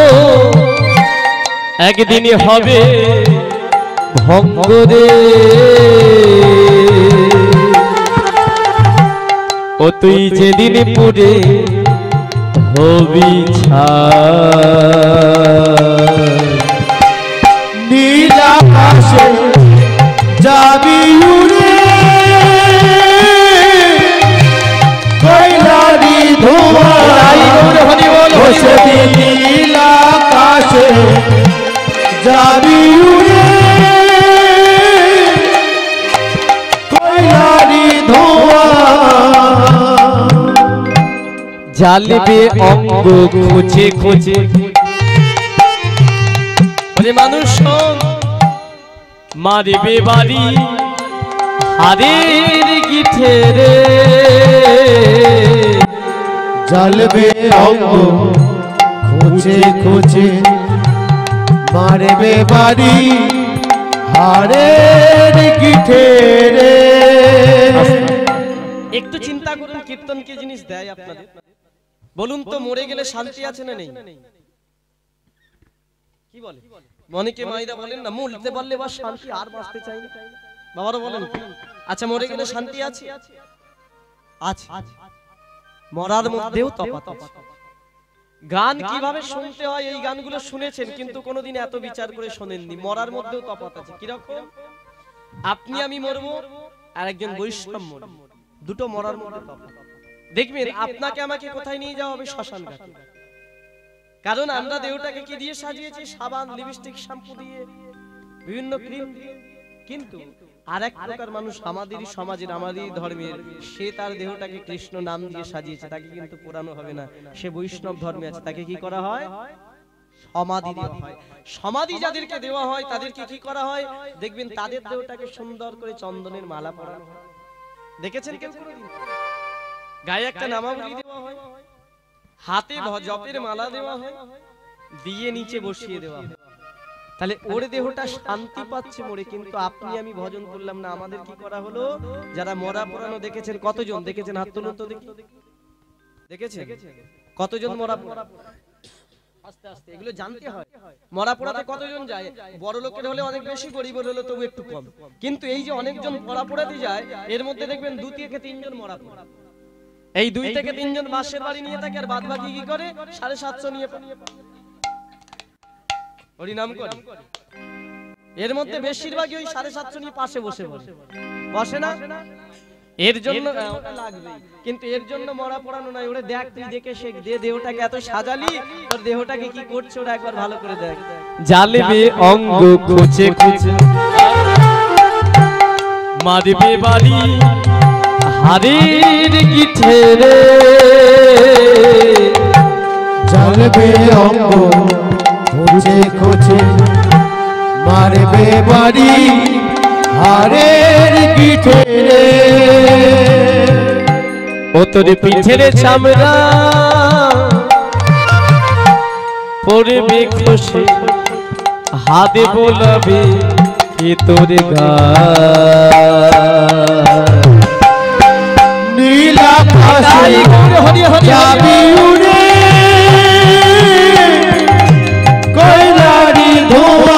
একদিন হবে ভঙ্গরে ও তুই যেদিন পুরে হবি নীল আকাশে যাবি नीला काशे जाबी उड़े कोयलारी धोआ जालिबे अंग खोजे खोजे अरे मानुष मारिबे बारी हारेर गिथे रे जालिबे अंग खोजे खोजे मारे बेबारी हारे एक तो चिंता करुन कीर्तन के जिनिस देय आपनादेर बोलुन तो मरे गेले शांति आछे ना नेई की बोले मनिके माइरा बोलेन ना मरते पारले बस शांति आर बाँचते चाइ ना बाबारा बोलेन अच्छा मरे गेले शांति आछे आछे मरार मध्येও তফাত गान কিভাবে শুনতে হয় এই গানগুলো শুনেছেন কিন্তু কোনোদিন এত বিচার করে শুনেননি মরার মধ্যেও তফাত আছে কি রকম আপনি আমি মরব আর একজন বৈষ্ণব মরবে দুটো মরার মধ্যে তফাত দেখবেন আপনাকে আমাকে কোথায় নিয়ে যাওয়া হবে শ্মশান ঘাটে কারণ আমরা দেহটাকে কি দিয়ে সাজিয়েছি সাবান লিপস্টিক শ্যাম্পু দিয়ে বিভিন্ন ক্রিম দিয়ে কিন্তু আরেক প্রকার মানুষ আমাদেরই সমাজের আমাদেরই ধর্মের সে তার দেহটাকে কৃষ্ণ নাম দিয়ে সাজিয়েছে তাকে কিন্তু পোড়ানো হবে না সে বৈষ্ণব ধর্মে আছে তাকে কি করা হয় সমাধি দেওয়া হয় সমাধি যাদেরকে দেওয়া হয় তাদেরকে কি করা হয় দেখবেন তাদের দেহটাকে সুন্দর করে চন্দনের মালা পরানো হয় দেখেছেন কেউ কোনোদিন গায়ে একটা নামাবলী দেওয়া হয় হাতে জপের মালা দেওয়া হয় দিয়ে নিচে বসিয়ে দেওয়া হয় তাহলে ওর দেহটা শান্তি পাচ্ছে মরে কিন্তু আপনি আমি ভজন করলাম না আমাদের কি করা হলো যারা মরা পুরানো দেখেছেন কতজন দেখেছেন হাত তুলুন তো দেখি দেখেছেন কতজন মরা আস্তে আস্তে এগুলো জানতে হয় মরা পোড়াতে কতজন যায় বড় লোকের হলে অনেক বেশি গরিবের হলে তবু একটু কম কিন্তু এই যে অনেকজন মরা পোড়াতে যায় এর মধ্যে দেখবেন 2 থেকে 3 জন মরা পোড়া এই 2 থেকে 3 জন বাসের বাড়ি নিয়ে থাকে আর বাদবাকি কি করে 750 নিয়ে হরিনাম করে এর মধ্যে বেশিরভাগই ওই 750 নিয়ে পাশে বসে বসে না এর জন্য ওটা লাগবে কিন্তু এর জন্য মরা পোড়ানো নাই ওরে দেখ তুই দেখে শেখ দেহটাকে এত সাজালি তোর দেহটাকে কি করছ ওরা একবার ভালো করে দেখ জালিবে অঙ্গ খুঁজে খুঁজে মারিবে বালি হারির কি ঠেরে জালিবে অঙ্গ खोजे खोजे मारे बेबारी हारे की ठेरे। ओ तोरे पीछे रे चामड़ा पोरे बे खुशी हादे बोलबे कि तोरे गाल नीला फासाई हरि हरि जाबी उड़े कोयलारी धुआ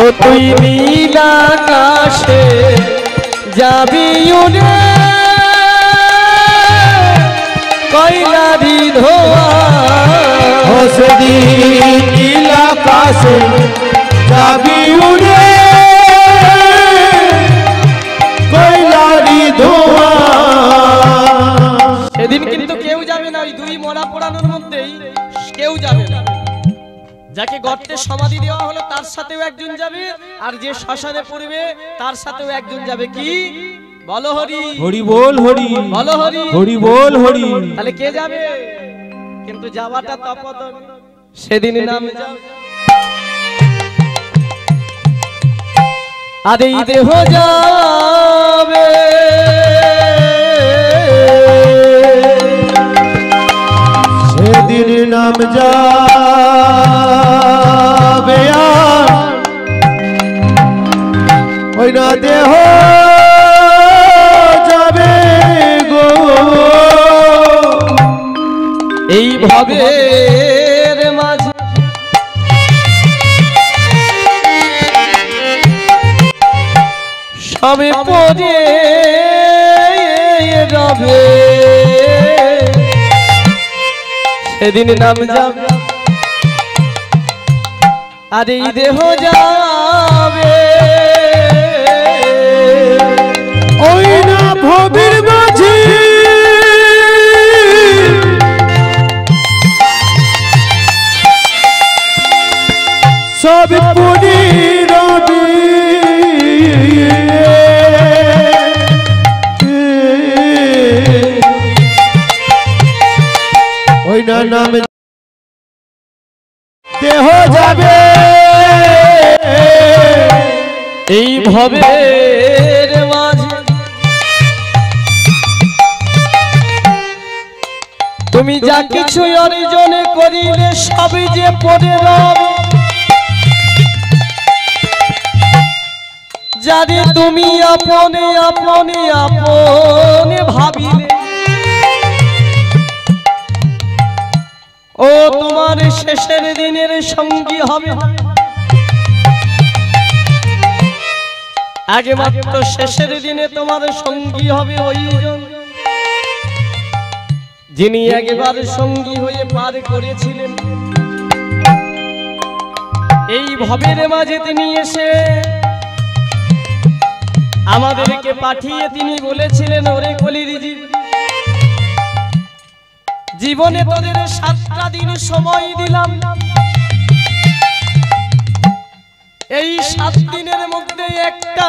ओ तुई नीला आकाशे जाबी उड़े कोयलारी धुआ हो सदी नीला कासे जाबी उड़े कोयलारी धुआ সেদিন কিন্তু কেউ যাবে না ওই দুই মোলা পোড়ানোর মধ্যেই কেউ যাবে না যাকে গর্তে সমাধি দেওয়া হলো তার সাথেও একজন যাবে আর যে শ্মশানে পড়বে তার সাথেও একজন যাবে কি বলো হরি হরি বল হরি বলো হরি হরি বল হরি তাহলে কে যাবে কিন্তু যাওয়াটা তপতন সেদিন নাম যাও আদে দেহ যাবে दिन नाम जावे ओई ना देह जावे गो ए भवेर माझे सबे पड़े रबे दिन नाम जावे अरे देह जावे ओई ना भोबिर माझी सब पुरी रबी नाम देह जाबे एई भवेर माझे तुमी जा किछु अर्जन करिले सबई जे पड़े रबे जारे तुमी आपने आपने आपने भाबिले ओ तुम्हारे शेषेर दिनेर संगी हबे आगे मात्र शेषेर दिने तुम्हारे संगी हबे ओइजन जिनी एकबार संगी हये पार करेछिलेन এই ভবের মাঝে তিনি এসে আমাদেরকে পাঠিয়ে তিনি বলেছিলেন ওরে কলির জীব জীবনে তোদের 7টা দিন সময় দিলাম এই 7 দিনের মধ্যে একটা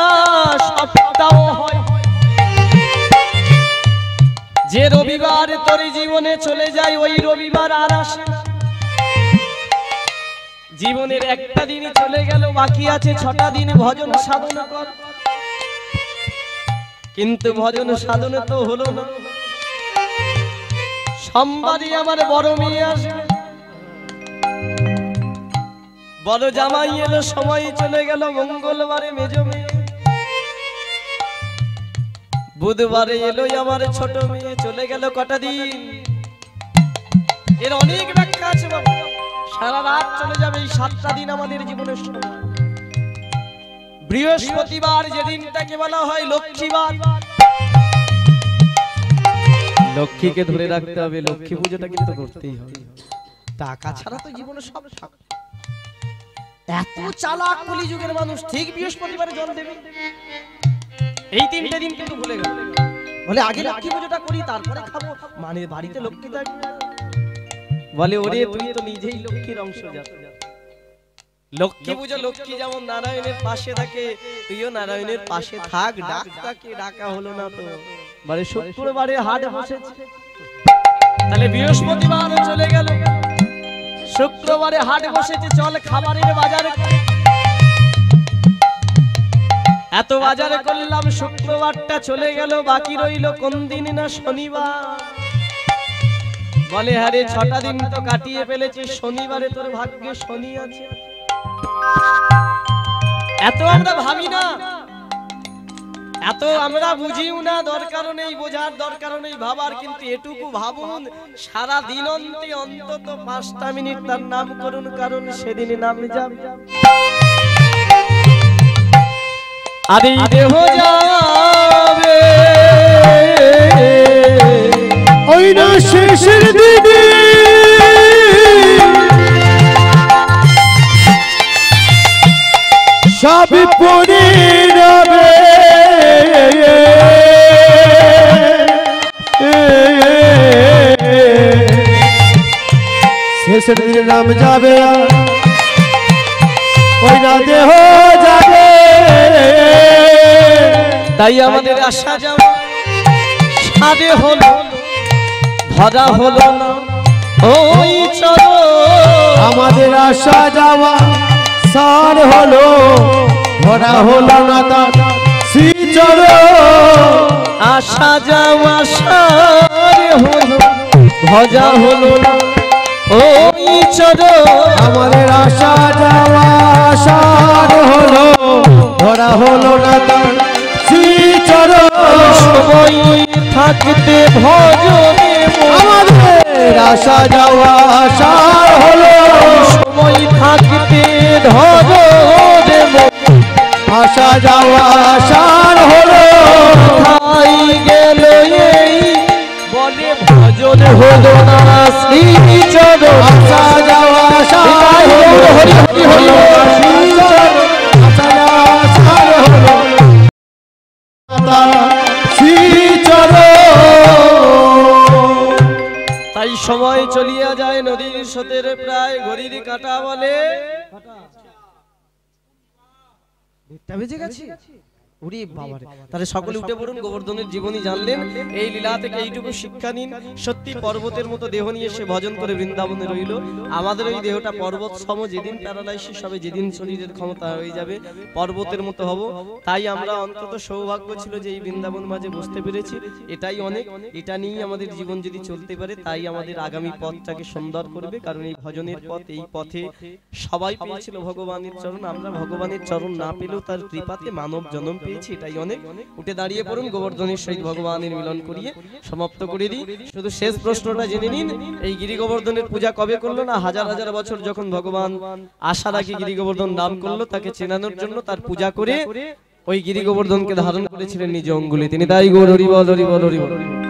সপ্তাহ হয় যে রবিবার তোর জীবনে চলে যায় ওই রবিবার আর আসে জীবনের একটা দিনই চলে গেল বাকি আছে 6টা দিন ভজন সাধনা কর কিন্তু ভজন সাধনা তো হলো না সোমবারে আমার বড় মেয়ে আসবে বড় জামাই এলো সময় চলে গেল মঙ্গলবারে মেজো মেয়ে বুধবারে এলো আমার ছোট মেয়ে চলে গেল কটা দিন এর অনেক ব্যাখ্যা আছে বাবা সারা রাত চলে যাবে এই 7টা দিন আমাদের জীবনের সময় বৃহস্পতিবার যেদিনটাকে বলা হয় লক্ষ্মীবার লক্ষ্মী কে ধরে রাখতে হবে লক্ষ্মী পূজাটা কিন্তু করতেই হবে টাকা ছাড়া তো জীবনে সব সব এত চালাক কলি যুগের মানুষ ঠিক বৃহস্পতিবারে জল দেবে এই তিনটা দিন কিন্তু ভুলে গেল বলে আগে লক্ষ্মী পূজাটা করি তারপরে খাবো মানে বাড়িতে লক্ষ্মী থাকে বলে ওরে তুই তো নিজেই লক্ষ্মীর অংশ যা লক্ষ্মী পূজা লক্ষ্মী যেমন নারায়ণের পাশে থাকে তুইও নারায়ণের পাশে থাক ডাক তাকে ডাকা হলো না তো বারে শুক্রবারে হাট বসেছে তাহলে বৃহস্পতিবারে চলে গেল শুক্রবারে হাট বসেছে চল খাবারের বাজারে এত বাজারে করলাম শুক্রবারটা চলে গেল, বাকি রইল কোন দিন না শনিবার। বলে আরে ছটা দিন তো কাটিয়ে ফেলেছি, শনিবারে তোর ভাগ্যে শনি আছে। এত আমরা ভাবি না, এত আমরা বুঝিও না, দরকার নেই বোঝার, দরকার নেই ভাবার। কিন্তু এটুকু ভাবুন, সারা দিন অন্তে অন্তত ৫টা মিনিট তার নাম করুন, কারণ সেদিনই নাম যাবে। আদি দেহ যাবে ওই না শেষের দিনে, সব পড়ে যাবে শেষের দিনে নাম যাবে ওই না দেহ যাবে। তাই আমাদের আশা যাওয়া সাদে হলো, ভরা হলো না ওই চলো। আমাদের আশা যাওয়া সার হলো, ভরা হলো না তার শ্রী চলো। আশা যাওয়া সার হলো, ভরা হলো না ওই চলো। আমাদের আশা যাওয়া সার হলো, ভরা হলো না তার সবাই থাকতে ভজনে। আমাদের আশা যাওয়া সার হলো, সবাই থাকতে ভজনে। আশা যাওয়া সার হলো, ভাই গেল এই বলে ভজন হলো না শ্রী চলো। আশা যাওয়া সার হলো, হরি হরি হরি। তাই সময় চলিয়া যায় নদীর স্রোতের প্রায়, ঘড়ির কাঁটা বলে সকলে উঠে পড়ুন। গোবর্ধনের জীবনী জানলেন, এই লীলা থেকে এইটুকু শিক্ষা নিন। সত্যি পর্বতের মতো দেহ নিয়ে সে ভজন করে বৃন্দাবনে রইল। আমাদের ওই দেহটা পর্বত সম, যেদিন প্যারালাইসিস হবে, যেদিন শরীরের ক্ষমতা হয়ে যাবে, পর্বতের মতো হব। তাই আমরা অন্তত সৌভাগ্য ছিল যে এই বৃন্দাবন মাঝে বসতে পেরেছি, এটাই অনেক। এটা নিয়েই আমাদের জীবন যদি চলতে পারে, তাই আমাদের আগামী পথটাকে সুন্দর করবে। কারণ এই ভজনের পথ, এই পথে সবাই পেয়েছিল ভগবানের চরণ। আমরা ভগবানের চরণ না পেলেও তার কৃপাতে মানব জন্ম পেয়েছি, এটাই অনেক। উঠে দাঁড়িয়ে পড়ুন, গোবর্ধনের সহিত ভগবানের মিলন করিয়ে সমাপ্ত করে দিই। শুধু শেষ প্রশ্নটা জেনে নিন, এই গিরি গোবর্ধনের পূজা কবে করলো? না, হাজার হাজার বছর যখন ভগবান আশা রাখি গিরি গোবর্ধন নাম করলো, তাকে চেনানোর জন্য তার পূজা করে ওই গিরি গোবর্ধনকে ধারণ করেছিলেন নিজ অঙ্গুলি তিনি। তাই গৌর হরি বল, হরি বল, হরি বল।